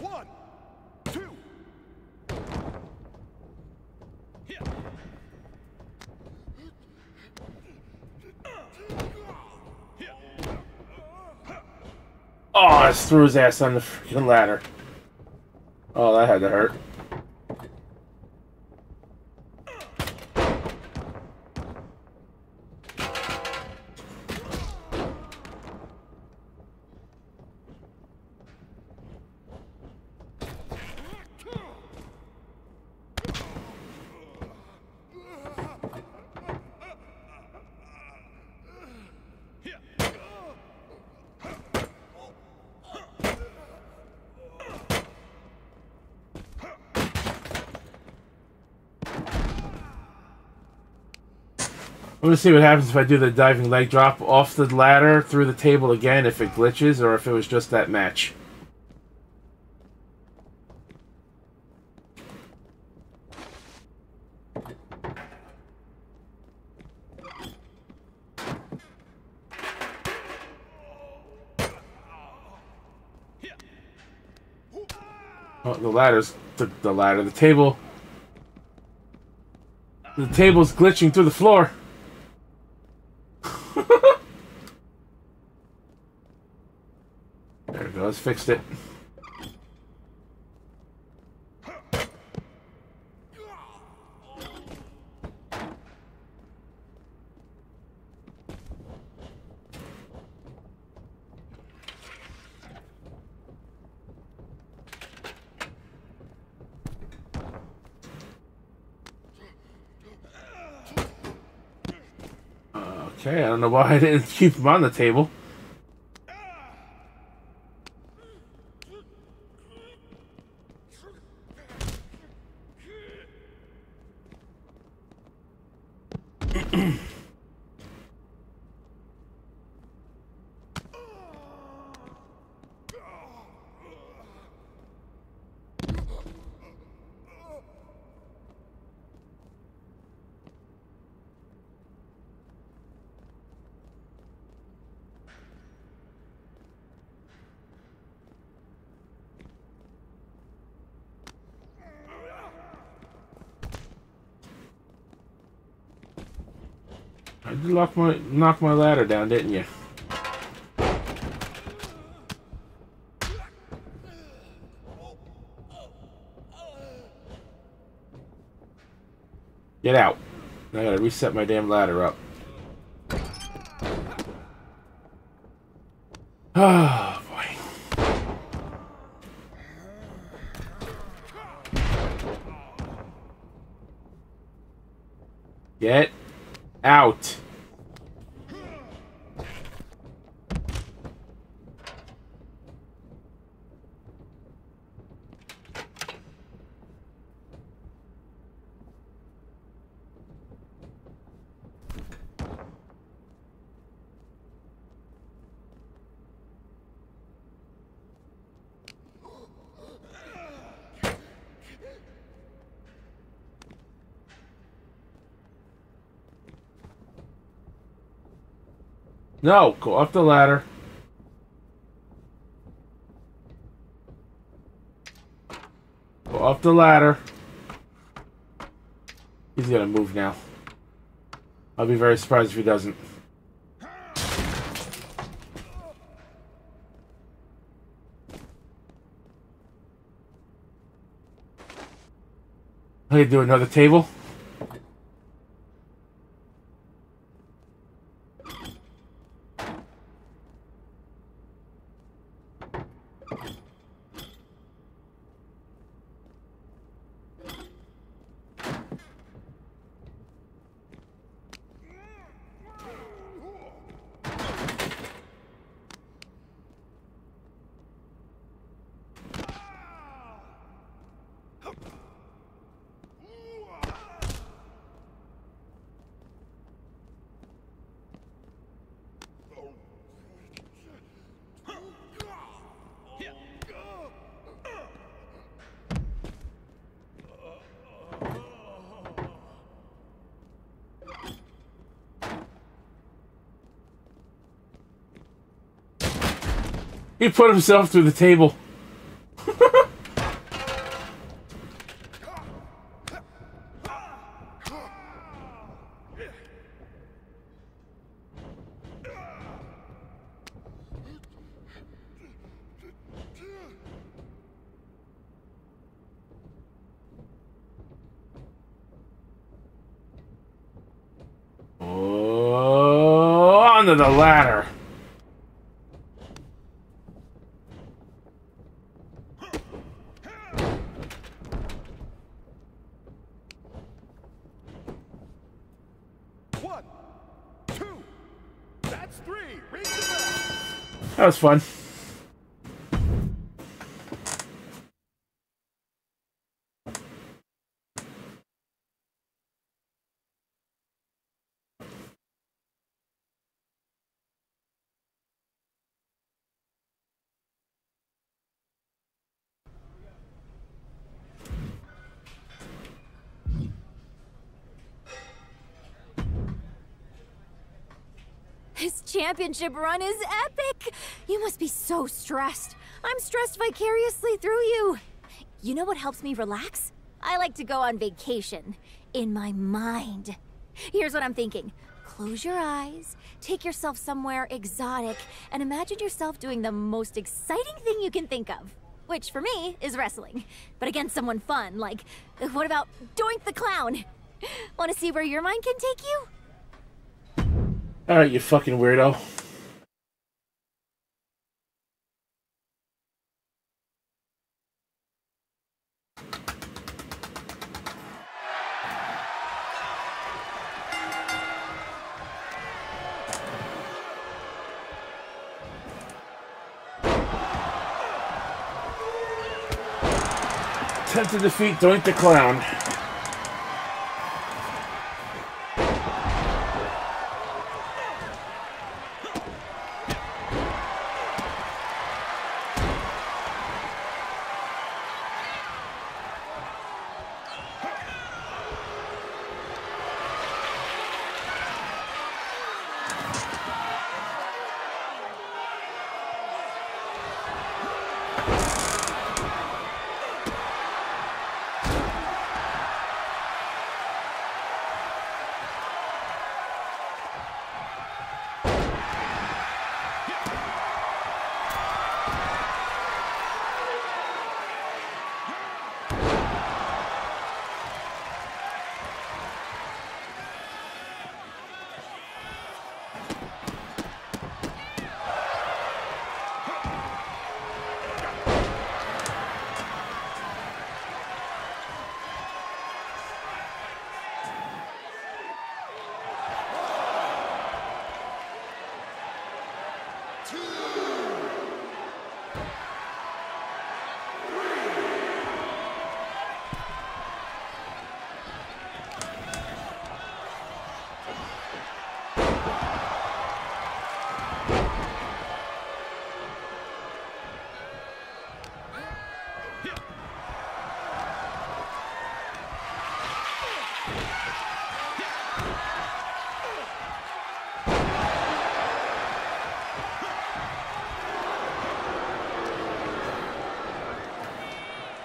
One, two. Oh, I just threw his ass on the freaking ladder. Oh, that had to hurt. I'm gonna see what happens if I do the diving leg drop off the ladder through the table again, if it glitches or if it was just that match. Oh, the table. The table's glitching through the floor. Fixed it. Okay, I don't know why I didn't keep him on the table. You knocked my ladder down, didn't you? Get out. I gotta reset my damn ladder up. Ah. Boy. Get out. No, go up the ladder. Go up the ladder. He's gonna move now. I'll be very surprised if he doesn't. I can do another table. He put himself through the table. Oh, onto the ladder. That was fun. This championship run is epic! You must be so stressed. I'm stressed vicariously through you. You know what helps me relax? I like to go on vacation. In my mind. Here's what I'm thinking. Close your eyes, take yourself somewhere exotic, and imagine yourself doing the most exciting thing you can think of. Which, for me, is wrestling. But against someone fun, like, what about Doink the Clown? Want to see where your mind can take you? Alright, you fucking weirdo. attempt to defeat Doink the Clown.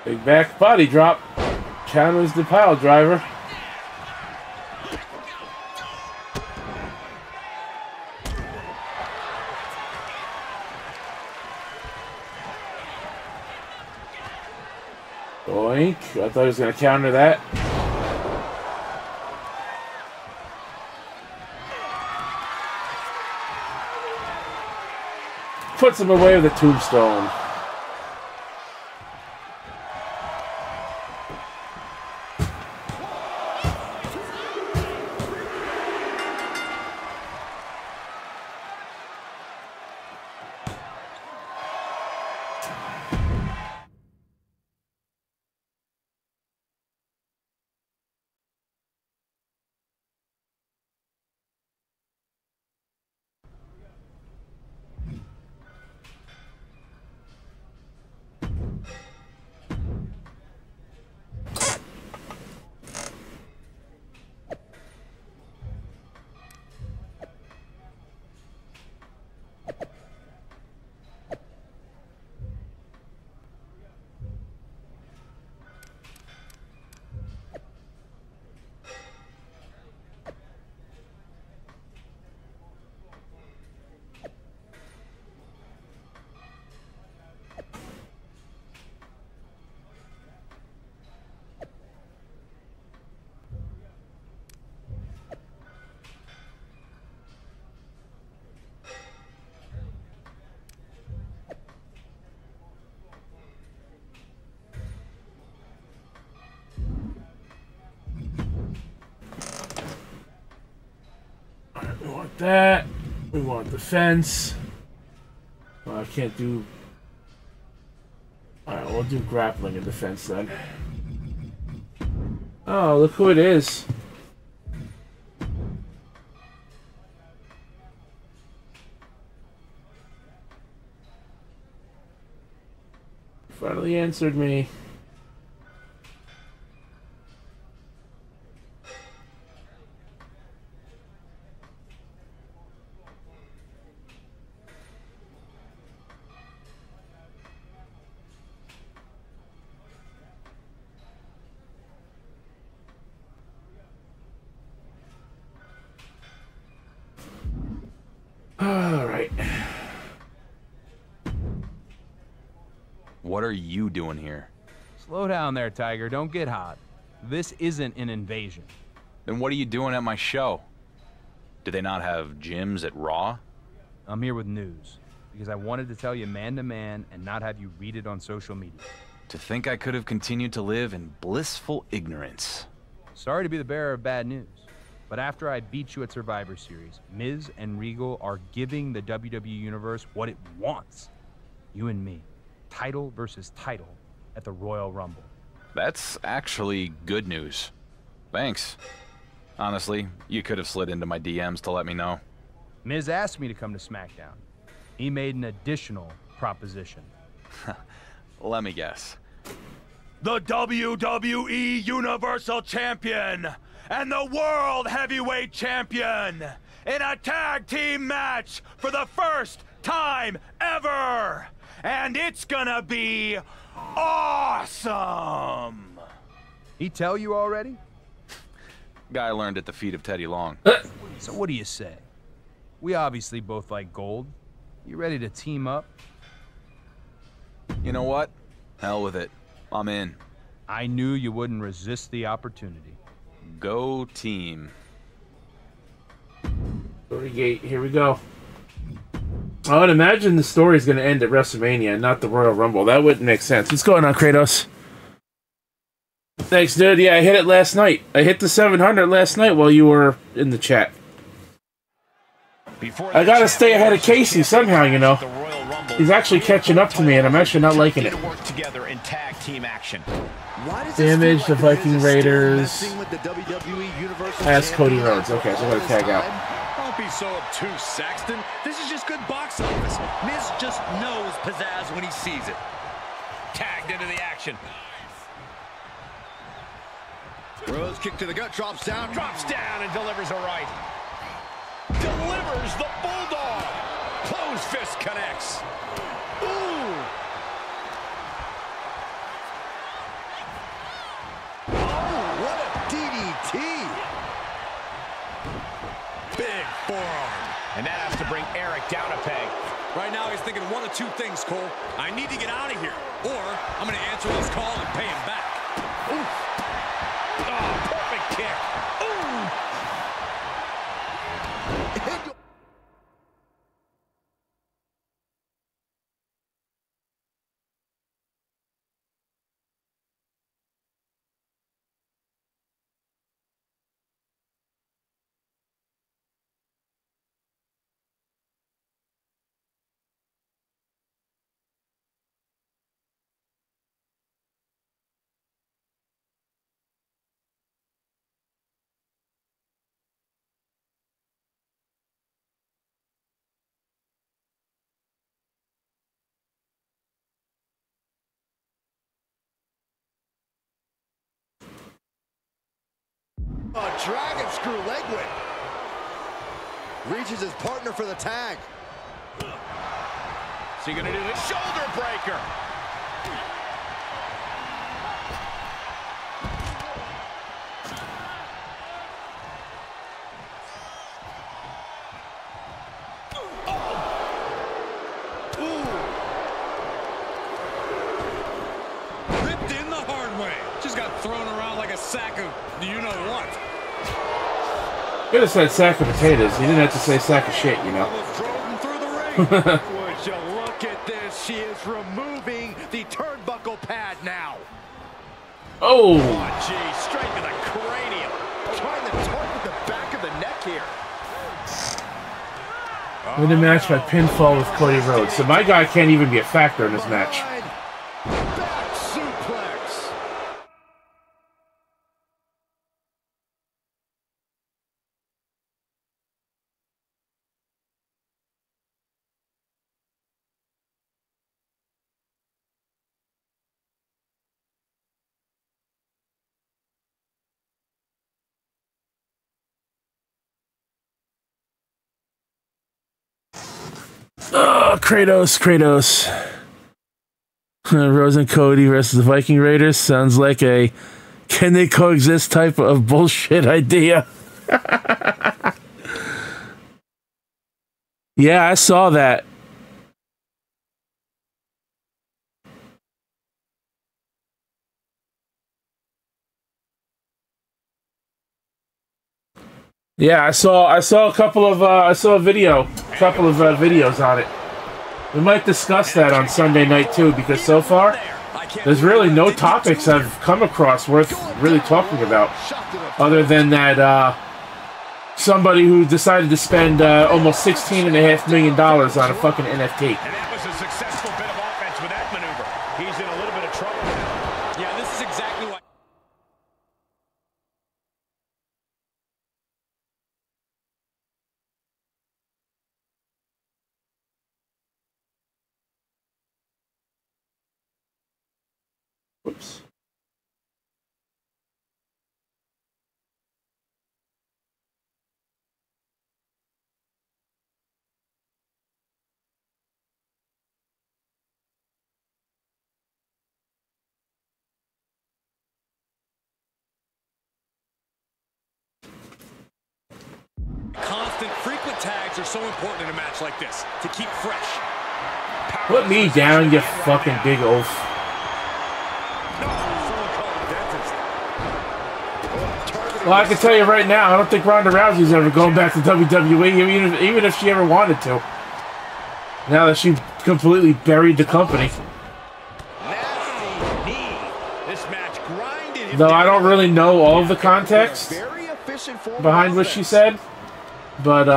Big back body drop. Challenge the pile driver. Doink. I thought he was going to counter that. Puts him away with a tombstone. That we want the fence. Well, I can't do. All right, we'll do grappling in the fence then. Oh, look who it is! Finally answered me. Doing here? Slow down there, Tiger. Don't get hot. This isn't an invasion. Then what are you doing at my show? Do they not have gyms at Raw? I'm here with news, because I wanted to tell you man to man and not have you read it on social media. To think I could have continued to live in blissful ignorance. Sorry to be the bearer of bad news, but after I beat you at Survivor Series, Miz and Regal are giving the WWE Universe what it wants. You and me. Title versus title at the Royal Rumble. That's actually good news. Thanks. Honestly, you could have slid into my DMs to let me know. Miz asked me to come to SmackDown. He made an additional proposition. Let me guess. The WWE Universal Champion and the World Heavyweight Champion in a tag team match for the first time ever. And it's gonna be awesome. He tell you already? Guy learned at the feet of Teddy Long. So what do you say? We obviously both like gold. You ready to team up? You know what? Hell with it. I'm in. I knew you wouldn't resist the opportunity. Go team. 38, here we go. I would imagine the story's going to end at WrestleMania, not the Royal Rumble. That wouldn't make sense. What's going on, Kratos? Thanks, dude. Yeah, I hit it last night. I hit the 700 last night while you were in the chat. I gotta stay ahead of Casey somehow, you know. He's actually catching up to me, and I'm actually not liking it. Damage the Viking Raiders. Past Cody Rhodes. Okay, so I'm gonna tag out. Don't be so obtuse, Saxton. This is just good box office. Miz just knows pizzazz when he sees it. Tagged into the action. Rhodes kick to the gut, drops down, and delivers a right. Delivers the bulldog. Closed fist connects. Ooh. Oh, what a DDT. Big forearm. And that has to bring Eric down a peg. Right now he's thinking one of two things, Cole. I need to get out of here, or I'm going to answer this call and pay him back. Oof. Oh, perfect kick. Ooh. A dragon screw leg whip. Reaches his partner for the tag. Is he gonna do the shoulder breaker? Could have said sack of potatoes. He didn't have to say sack of shit, you know. Would you look at this? She is removing the turnbuckle pad now. Oh, geez, straight to the cranium. Trying to target the back of the neck here. Win the match by pinfall with Cody Rhodes. So my guy can't even be a factor in this match. Kratos. Rose and Cody versus the Viking Raiders sounds like a can they coexist type of bullshit idea. Yeah, I saw that. Yeah, I saw a couple of videos on it. We might discuss that on Sunday night, too, because so far, there's really no topics I've come across worth really talking about, other than that somebody who decided to spend almost $16.5 million on a fucking NFT. And that was a successful bit of offense with that maneuver. He's in a little bit of trouble now. Yeah, this is exactly why. Whoops. Constant, frequent tags are so important in a match like this to keep fresh. Put me down, you fucking big oaf. Well, I can tell you right now, I don't think Ronda Rousey's ever going back to WWE, even if she ever wanted to. Now that she completely buried the company. Though I don't really know all of the context behind what she said. But,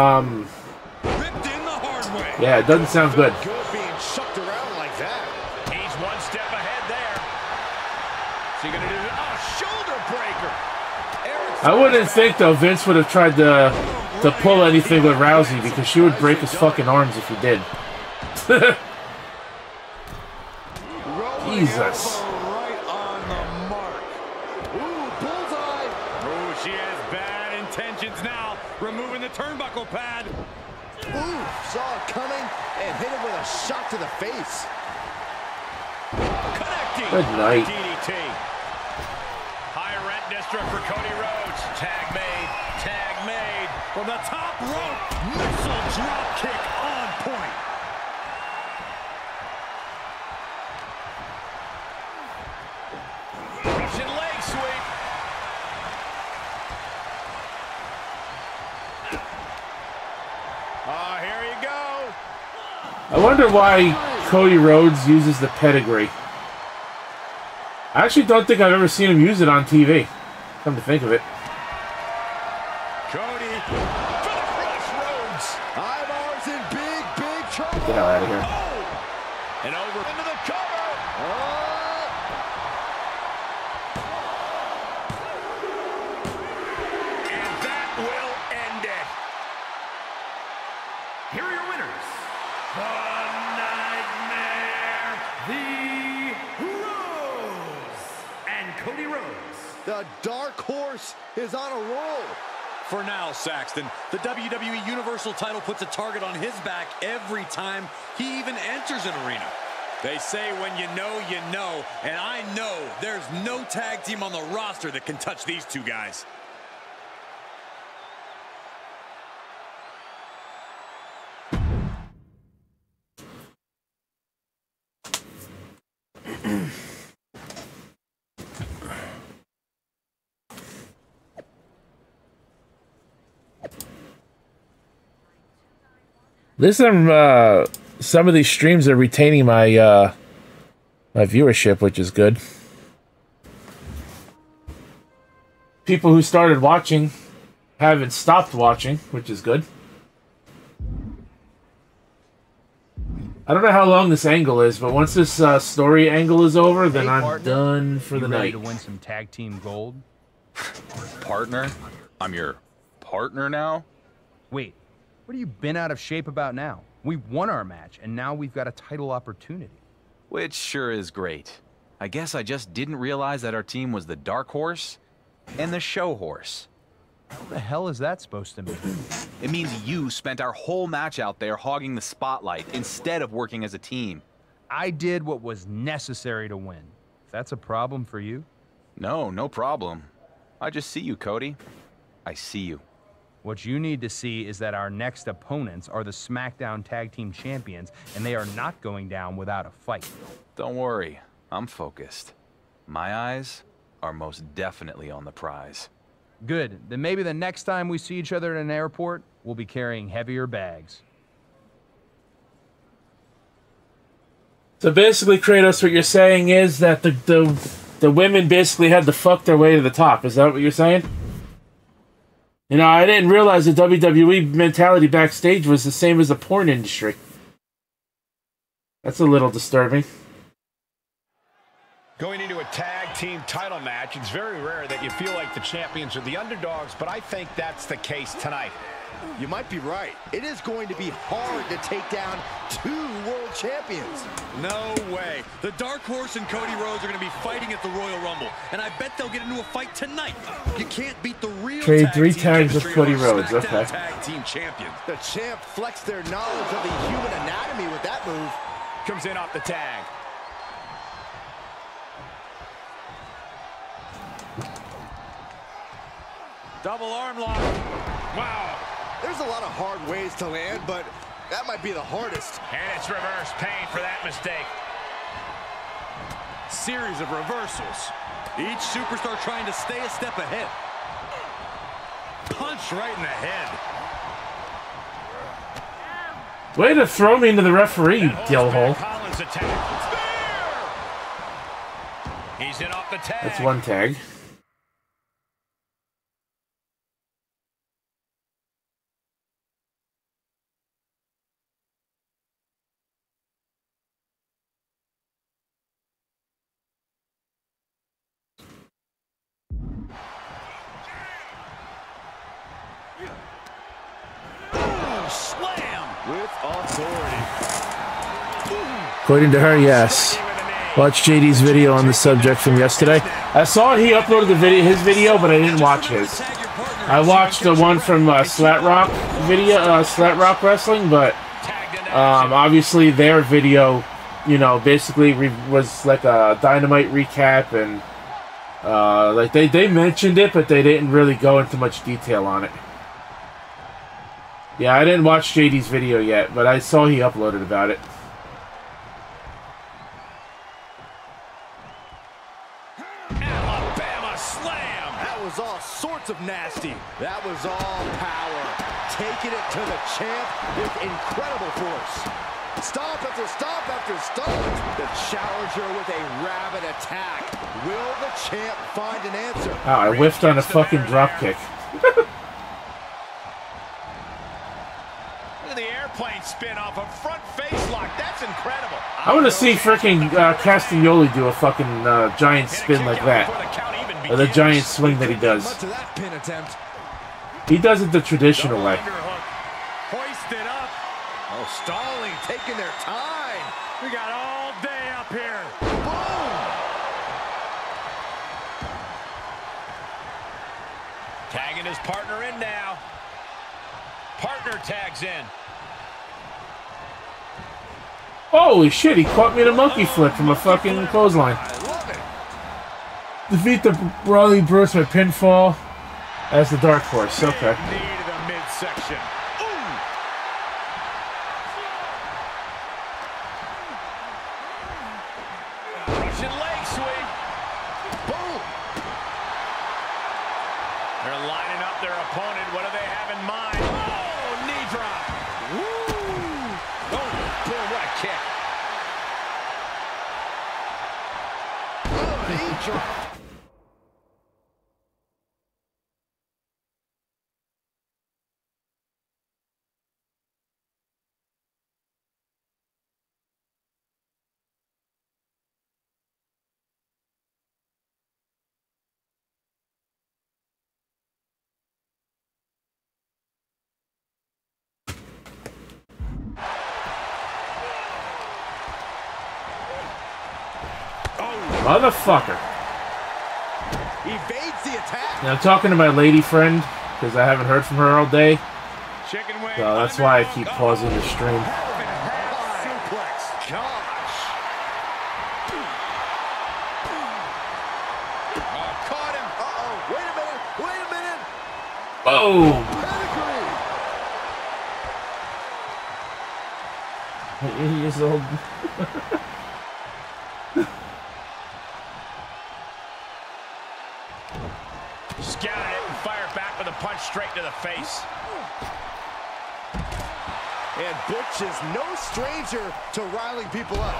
yeah, it doesn't sound good. Being sucked around like that. He's one step ahead there. Is he gonna do a shoulder breaker? I wouldn't think though Vince would have tried to pull anything with Rousey because she would break his fucking arms if he did. Jesus. Turnbuckle pad. Ooh, saw it coming and hit it with a shot to the face. Connecting. Good night. DDT. Higher rent district for Cody Rhodes. Tag made from the top rope. Missile drop kick on point. Russian leg sweep. Here you go. I wonder why Cody Rhodes uses the pedigree. I actually don't think I've ever seen him use it on TV. Come to think of it. Cody for the crossroads. Ivar's in big, big trouble. Get the hell out of here. Oh, and over into the cover. Oh. And that will end it. Here are your winners, the Nightmare, the Rose, and Cody Rhodes. The Dark Horse is on a roll. For now, Saxton, the WWE Universal title puts a target on his back every time he even enters an arena. They say when you know, and I know there's no tag team on the roster that can touch these two guys. Listen, some of these streams are retaining my my viewership, which is good. People who started watching haven't stopped watching, which is good. I don't know how long this angle is, but once this story angle is over, then I'm done for the night. You ready to win some tag team gold? Partner? I'm your partner now? Wait. What have you been out of shape about now? We won our match, and now we've got a title opportunity. Which sure is great. I guess I just didn't realize that our team was the Dark Horse and the Show Horse. What the hell is that supposed to mean? It means you spent our whole match out there hogging the spotlight instead of working as a team. I did what was necessary to win. If that's a problem for you? No, no problem. I just see you, Cody. I see you. What you need to see is that our next opponents are the SmackDown Tag Team Champions, and they are not going down without a fight. Don't worry, I'm focused. My eyes are most definitely on the prize. Good, then maybe the next time we see each other at an airport, we'll be carrying heavier bags. So basically, Kratos, what you're saying is that the women basically had to fuck their way to the top. Is that what you're saying? You know, I didn't realize the WWE mentality backstage was the same as the porn industry. That's a little disturbing. Going into a tag team title match, it's very rare that you feel like the champions are the underdogs, but I think that's the case tonight. You might be right. It is going to be hard to take down two world champions. No way. The Dark Horse and Cody Rhodes are going to be fighting at the Royal Rumble, and I bet they'll get into a fight tonight. You can't beat the real tag three team times with Cody Rhodes. Okay. Tag team champion. The champ flexed their knowledge of the human anatomy with that move. Comes in off the tag. Double arm lock. Wow. There's a lot of hard ways to land, but that might be the hardest. And it's reverse pain for that mistake. Series of reversals. Each superstar trying to stay a step ahead. Punch right in the head. Way to throw me into the referee, Dillhole. He's in off the tag. That's one tag. According to her, yes. Watch JD's video on the subject from yesterday. I saw he uploaded the video, his video, but I didn't watch his. I watched the one from Slat Rock Wrestling, but obviously their video, you know, basically was like a Dynamite recap, and like they mentioned it, but they didn't really go into much detail on it. Yeah, I didn't watch JD's video yet, but I saw he uploaded about it. Alabama slam! That was all sorts of nasty. That was all power. Taking it to the champ with incredible force. Stomp after stomp after stomp. The challenger with a rabid attack. Will the champ find an answer? Oh, I whiffed on a fucking dropkick. The airplane spin off a front face lock. That's incredible. I want to see freaking Castagnoli do a fucking giant spin like that. Or the giant swing that he does. He does it the traditional way. Hoisted up. Oh, stalling, taking their time. We got all day up here. Boom! Tagging his partner in now. Partner tags in. Holy shit, he caught me in a monkey flip from a fucking clothesline. I love it. Defeat the Brawley Bruce with pinfall as the Dark Horse. Okay. Knee to the midsection. Motherfucker. Evades the attack. Now, I'm talking to my lady friend because I haven't heard from her all day. So that's why I keep pausing the stream. Caught him. Uh-oh. Wait a minute. Boom. 8 years old. Straight to the face. And Butch is no stranger to riling people up.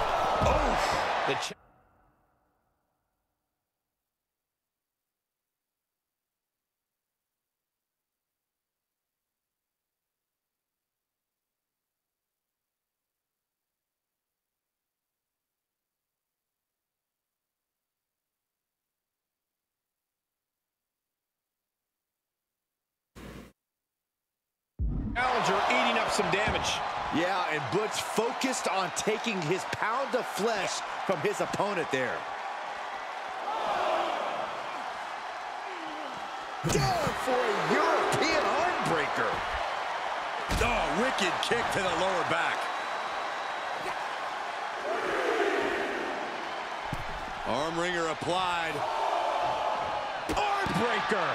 Oh, the Challenger eating up some damage. Yeah, and Butch focused on taking his pound of flesh from his opponent there. Down for a European armbreaker. Oh, wicked kick to the lower back. Arm ringer applied. Armbreaker.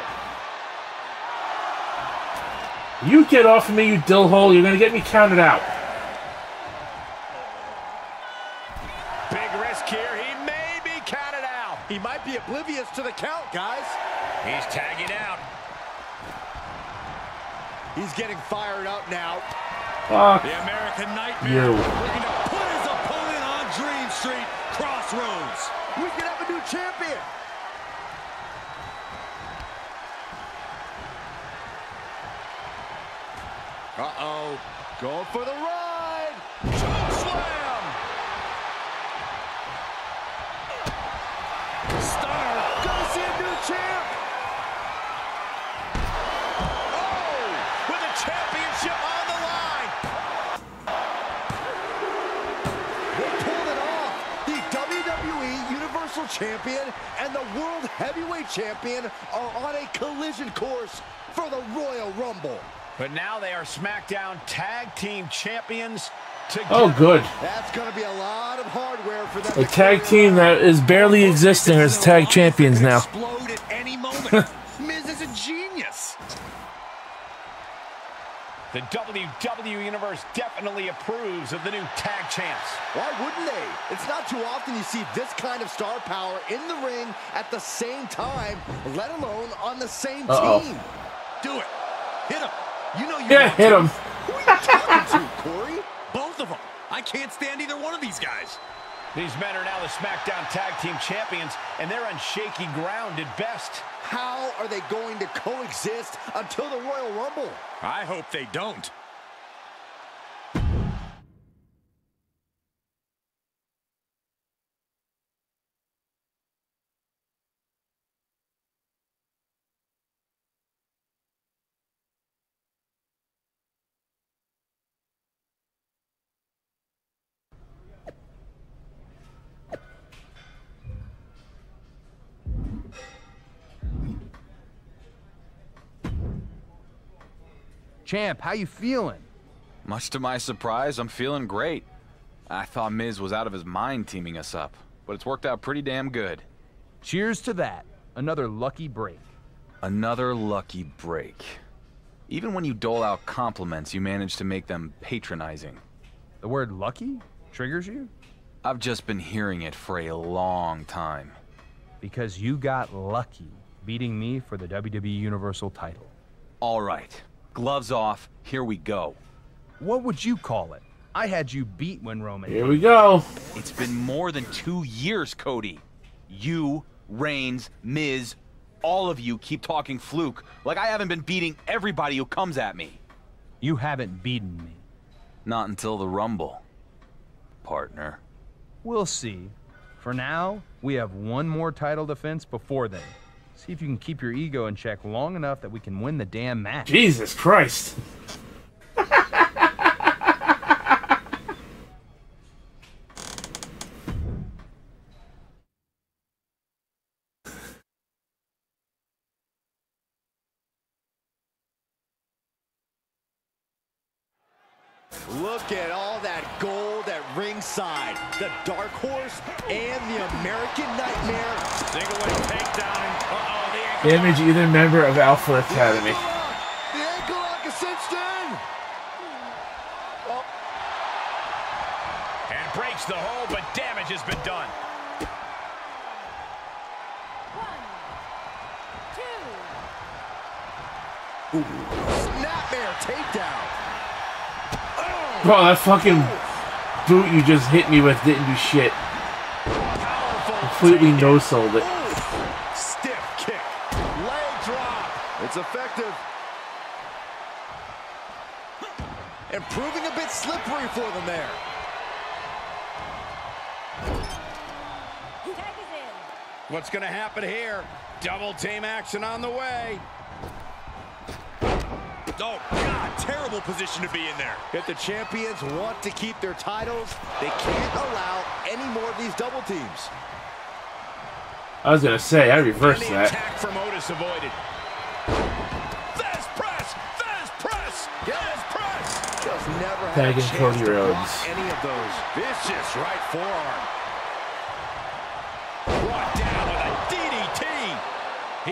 You get off of me, you dill hole. You're going to get me counted out. Big risk here. He may be counted out. He might be oblivious to the count, guys. He's tagging out. He's getting fired up now. Fuck the American Nightmare. Looking to put his opponent on Dream Street Crossroads. We could have a new champion. Uh-oh. Going for the ride. Choke slam. Star goes in new champ. Oh, with a championship on the line. They pulled it off. The WWE Universal Champion and the World Heavyweight Champion are on a collision course for the Royal Rumble. But now they are SmackDown Tag Team Champions together. Oh, good. That's going to be a lot of hardware for them. A tag team that is barely existing as tag champions now. Explode at any moment. Miz is a genius. The WWE Universe definitely approves of the new tag champs. Why wouldn't they? It's not too often you see this kind of star power in the ring at the same time, let alone on the same team. Do it. Hit him. You know you hit him. Who are you talking to, Corey? Both of them. I can't stand either one of these guys. These men are now the SmackDown Tag Team Champions, and they're on shaky ground at best. How are they going to coexist until the Royal Rumble? I hope they don't. Champ, how you feeling? Much to my surprise, I'm feeling great. I thought Miz was out of his mind teaming us up, but it's worked out pretty damn good. Cheers to that. Another lucky break. Another lucky break. Even when you dole out compliments, you manage to make them patronizing. The word lucky triggers you? I've just been hearing it for a long time. Because you got lucky beating me for the WWE Universal title. All right. Gloves off, here we go. What would you call it? I had you beat when Roman... Here we go. It's been more than 2 years, Cody. You, Reigns, Miz, all of you keep talking fluke like I haven't been beating everybody who comes at me. You haven't beaten me. Not until the Rumble, partner. We'll see. For now, we have one more title defense before then. See if you can keep your ego in check long enough that we can win the damn match. Jesus Christ. Look at all that gold at ringside. The Dark Horse and the American Nightmare. Single-way takedown. Damage either member of Alpha Academy. The ankle lock is cinched in. And breaks the hold, but damage has been done. 1, 2. Snapmare takedown. Bro, that fucking boot you just hit me with didn't do shit. Completely no-sold it. Stiff kick. Leg drop. It's effective. And proving a bit slippery for them there. What's going to happen here? Double team action on the way. Oh, God, terrible position to be in there. If the champions want to keep their titles, they can't allow any more of these double teams. I was going to say, I reversed that. Attack from Otis avoided. Tagging Cody Rhodes. Any of those. Vicious right forearm. Brought down with a DDT.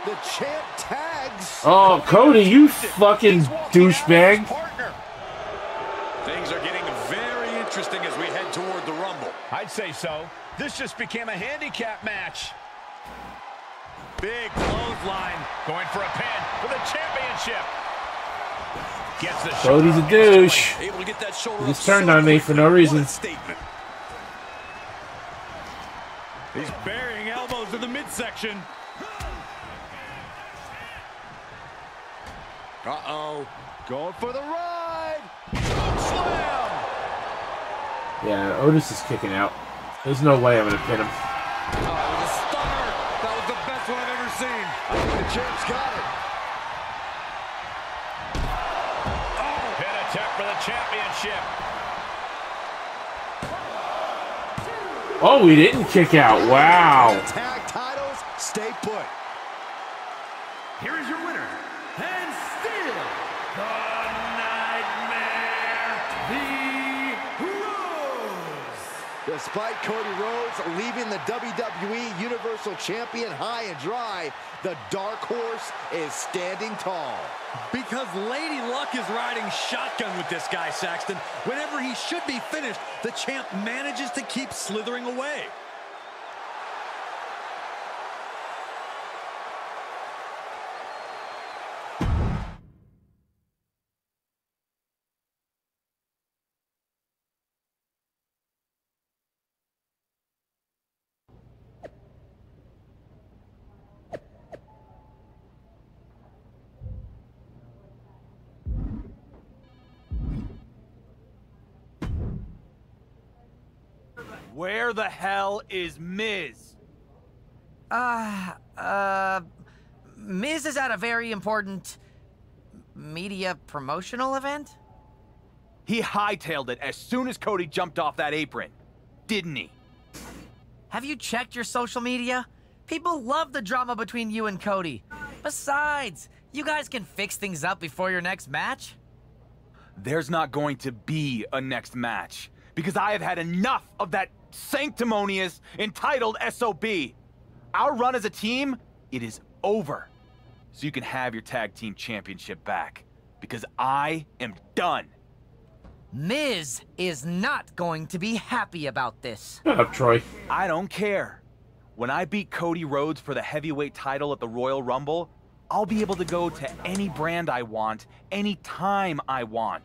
The champ tags. Oh, Cody, you fucking douchebag. Things are getting very interesting as we head toward the Rumble. I'd say so. This just became a handicap match. Big clothesline. Going for a pin for the championship. Cody's a douche. He's turned on me for no reason. He's burying elbows in the midsection. Uh-oh. Going for the ride. Slam. Yeah, Otis is kicking out. There's no way I'm going to pin him. That was the best one I've ever seen. I think the champ's got it. For the championship. Oh, we didn't kick out. Wow. Tag titles, stay put. Here is your winner, and still the Nightmare, the Rose. Despite Cody Rhodes leaving the WWE Universal Champion high and dry, the dark horse is standing tall. Because Lady Luck is riding shotgun with this guy, Saxton. Whenever he should be finished, the champ manages to keep slithering away. Where the hell is Miz? Miz is at a very important media promotional event? He hightailed it as soon as Cody jumped off that apron, didn't he? Have you checked your social media? People love the drama between you and Cody. Besides, you guys can fix things up before your next match. There's not going to be a next match, because I have had enough of that sanctimonious, entitled SOB. Our run as a team, it is over. So you can have your tag team championship back, because I am done. Miz is not going to be happy about this. Shut up, Troy. I don't care. When I beat Cody Rhodes for the heavyweight title at the Royal Rumble, I'll be able to go to any brand I want, any time I want.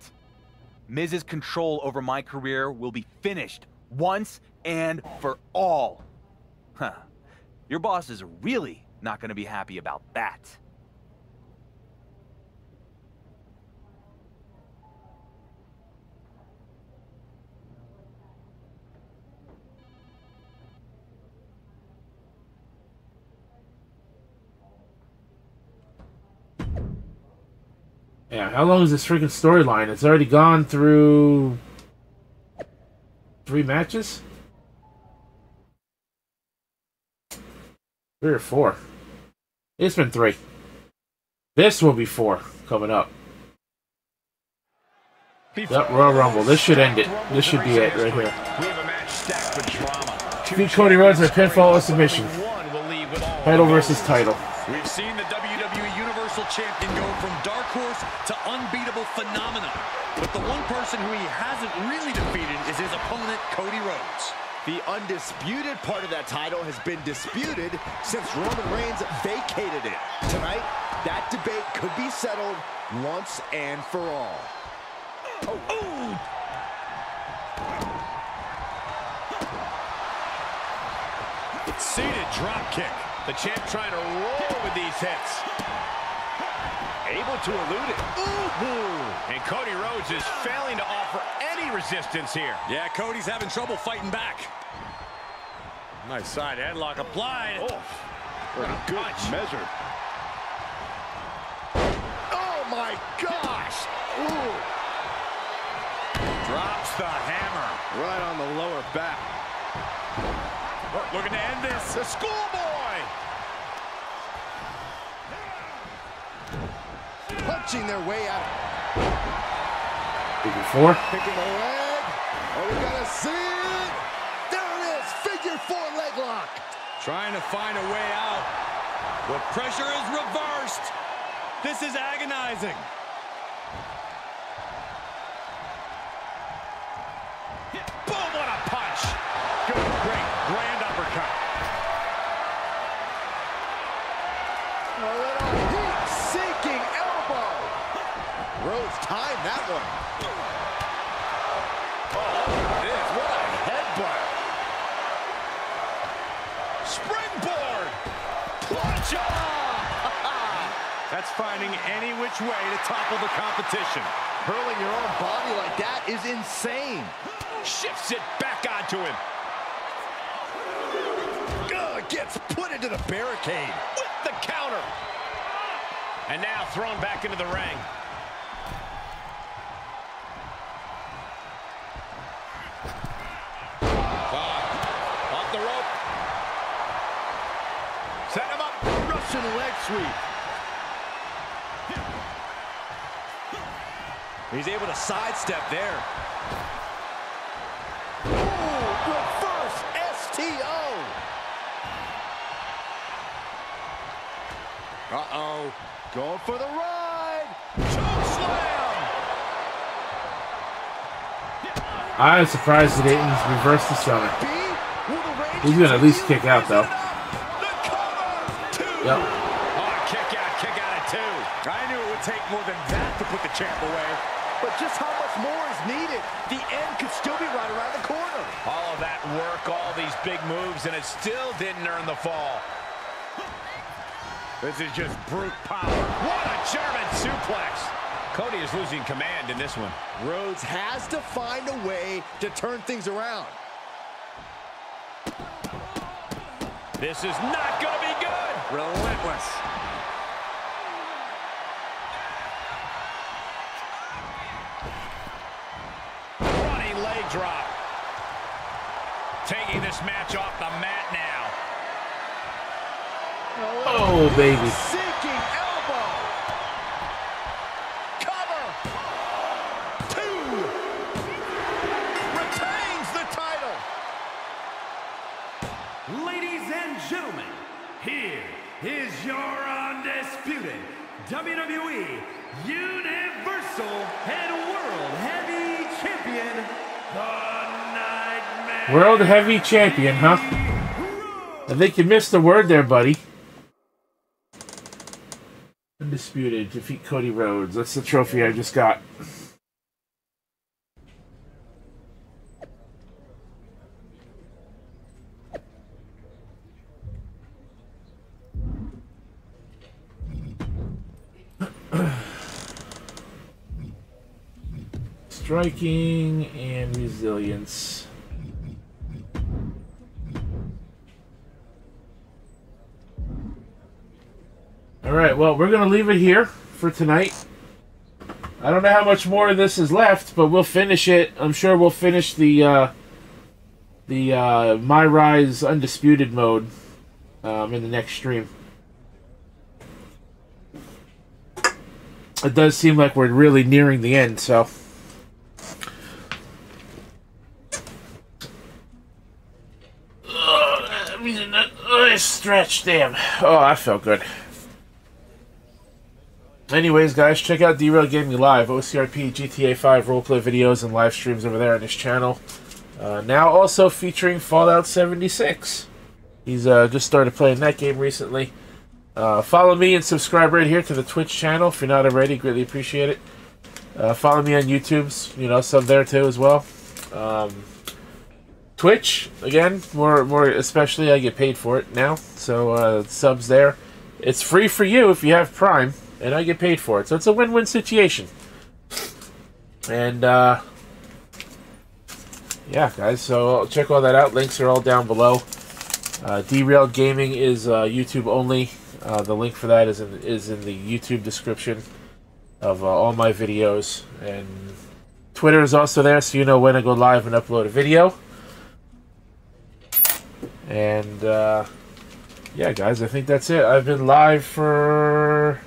Miz's control over my career will be finished once and for all. Huh. Your boss is really not going to be happy about that. Yeah, how long is this freaking storyline? It's already gone through 3 matches? 3 or 4. It's been 3. This will be 4 coming up. Yep, Royal Rumble. This should end it. This should be it right here. We have a match stacked with drama. Defeat Cody Rhodes by pinfall or submission. Title versus title. We've seen the WWE Universal Champion go from dark horse to unbeatable phenomenon. But the one person who he hasn't really defeated is his opponent, Cody Rhodes. The undisputed part of that title has been disputed since Roman Reigns vacated it. Tonight, that debate could be settled once and for all. Oh. Ooh. Seated drop kick. The champ trying to roll with these hits. Able to elude it. Ooh. And Cody Rhodes is failing to offer any resistance here. Yeah, Cody's having trouble fighting back. Nice side headlock applied. Oh, what a good punch. Measure. Oh, my God. smash. Ooh. Drops the hammer. Right on the lower back. Looking to end this. The schoolboy. Punching their way out. Figure four. Picking the leg. Oh, we gotta see it. There it is. Figure four leg lock. Trying to find a way out. The pressure is reversed. This is agonizing. Boom, what a punch. Good, great, grand uppercut. A little heat-seeking elbow. Rhodes timed that one. Oh, it is. What a headbutt. Springboard. Plunge on. That's finding any which way to topple the competition. Hurling your own body like that is insane. Shifts it back onto him. Gets put into the barricade with the counter. And now thrown back into the ring. Off the rope. Set him up. Russian leg sweep. He's able to sidestep there. Uh-oh. Going for the ride. Choke slam. I was surprised he didn't reverse the seller. He's going to at least kick out, though. Yep. Oh, kick out at two. I knew it would take more than that to put the champ away. But just how much more is needed? The end could still be right around the corner. All of that work, all these big moves, and it still didn't earn the fall. This is just brute power. What a German suplex. Cody is losing command in this one. Rhodes has to find a way to turn things around. This is not going to be good. Relentless. Running leg drop. Taking this match off the mat now. Oh, baby. Sinking elbow. Cover. Two. Retains the title. Ladies and gentlemen, here is your undisputed WWE Universal and World Heavy Champion, the Nightmare. World Heavy Champion, huh? I think you missed the word there, buddy. Undisputed, defeat Cody Rhodes. That's the trophy I just got. Striking and resilience. Alright, well, we're going to leave it here for tonight. I don't know how much more of this is left, but we'll finish it. I'm sure we'll finish the My Rise Undisputed mode in the next stream. It does seem like we're really nearing the end, so... I stretched, damn. Oh, I felt good. Anyways, guys, check out Derail Gaming Live, OCRP, GTA 5 roleplay videos and live streams over there on his channel. Now also featuring Fallout 76. He's just started playing that game recently. Follow me and subscribe right here to the Twitch channel if you're not already. Greatly appreciate it. Follow me on YouTube, you know, sub there too as well. Twitch, again, more especially, I get paid for it now, so subs there. It's free for you if you have Prime. And I get paid for it. So it's a win-win situation. And, yeah, guys. So check all that out. Links are all down below. Derailed Gaming is YouTube only. The link for that is in the YouTube description. of all my videos. And Twitter is also there, so you know when I go live and upload a video. And yeah, guys, I think that's it. I've been live for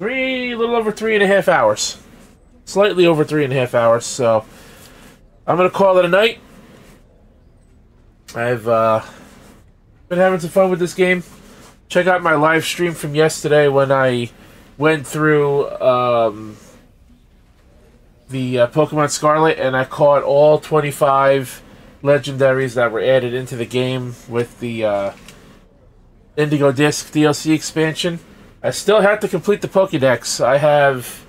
a little over 3.5 hours. Slightly over 3.5 hours, so I'm going to call it a night. I've been having some fun with this game. Check out my live stream from yesterday when I went through the Pokemon Scarlet, and I caught all 25 legendaries that were added into the game with the Indigo Disc DLC expansion. I still have to complete the Pokédex. I have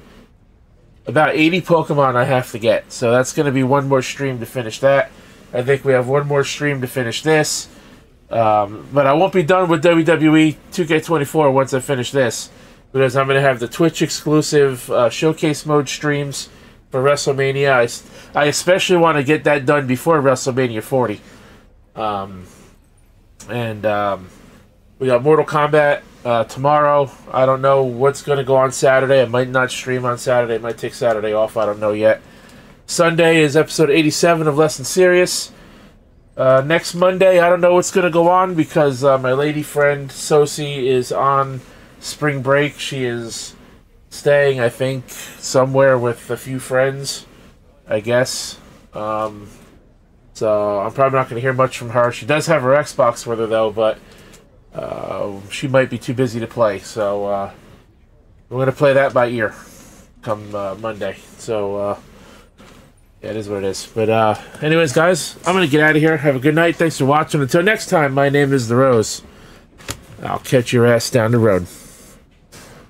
about 80 Pokemon I have to get, so that's going to be one more stream to finish that. I think we have one more stream to finish this. But I won't be done with WWE 2K24 once I finish this, because I'm going to have the Twitch exclusive showcase mode streams for WrestleMania. I especially want to get that done before WrestleMania 40. We got Mortal Kombat tomorrow. I don't know what's going to go on Saturday. I might not stream on Saturday. I might take Saturday off. I don't know yet. Sunday is episode 87 of Less Than Serious. Next Monday, I don't know what's going to go on, because my lady friend, Sosie, is on spring break. She is staying, I think, somewhere with a few friends, I guess. So I'm probably not going to hear much from her. She does have her Xbox with her, though, but she might be too busy to play. So we're going to play that by ear come Monday. So yeah, it is what it is. But anyways, guys, I'm going to get out of here. Have a good night. Thanks for watching. Until next time, my name is The Rose. I'll catch your ass down the road.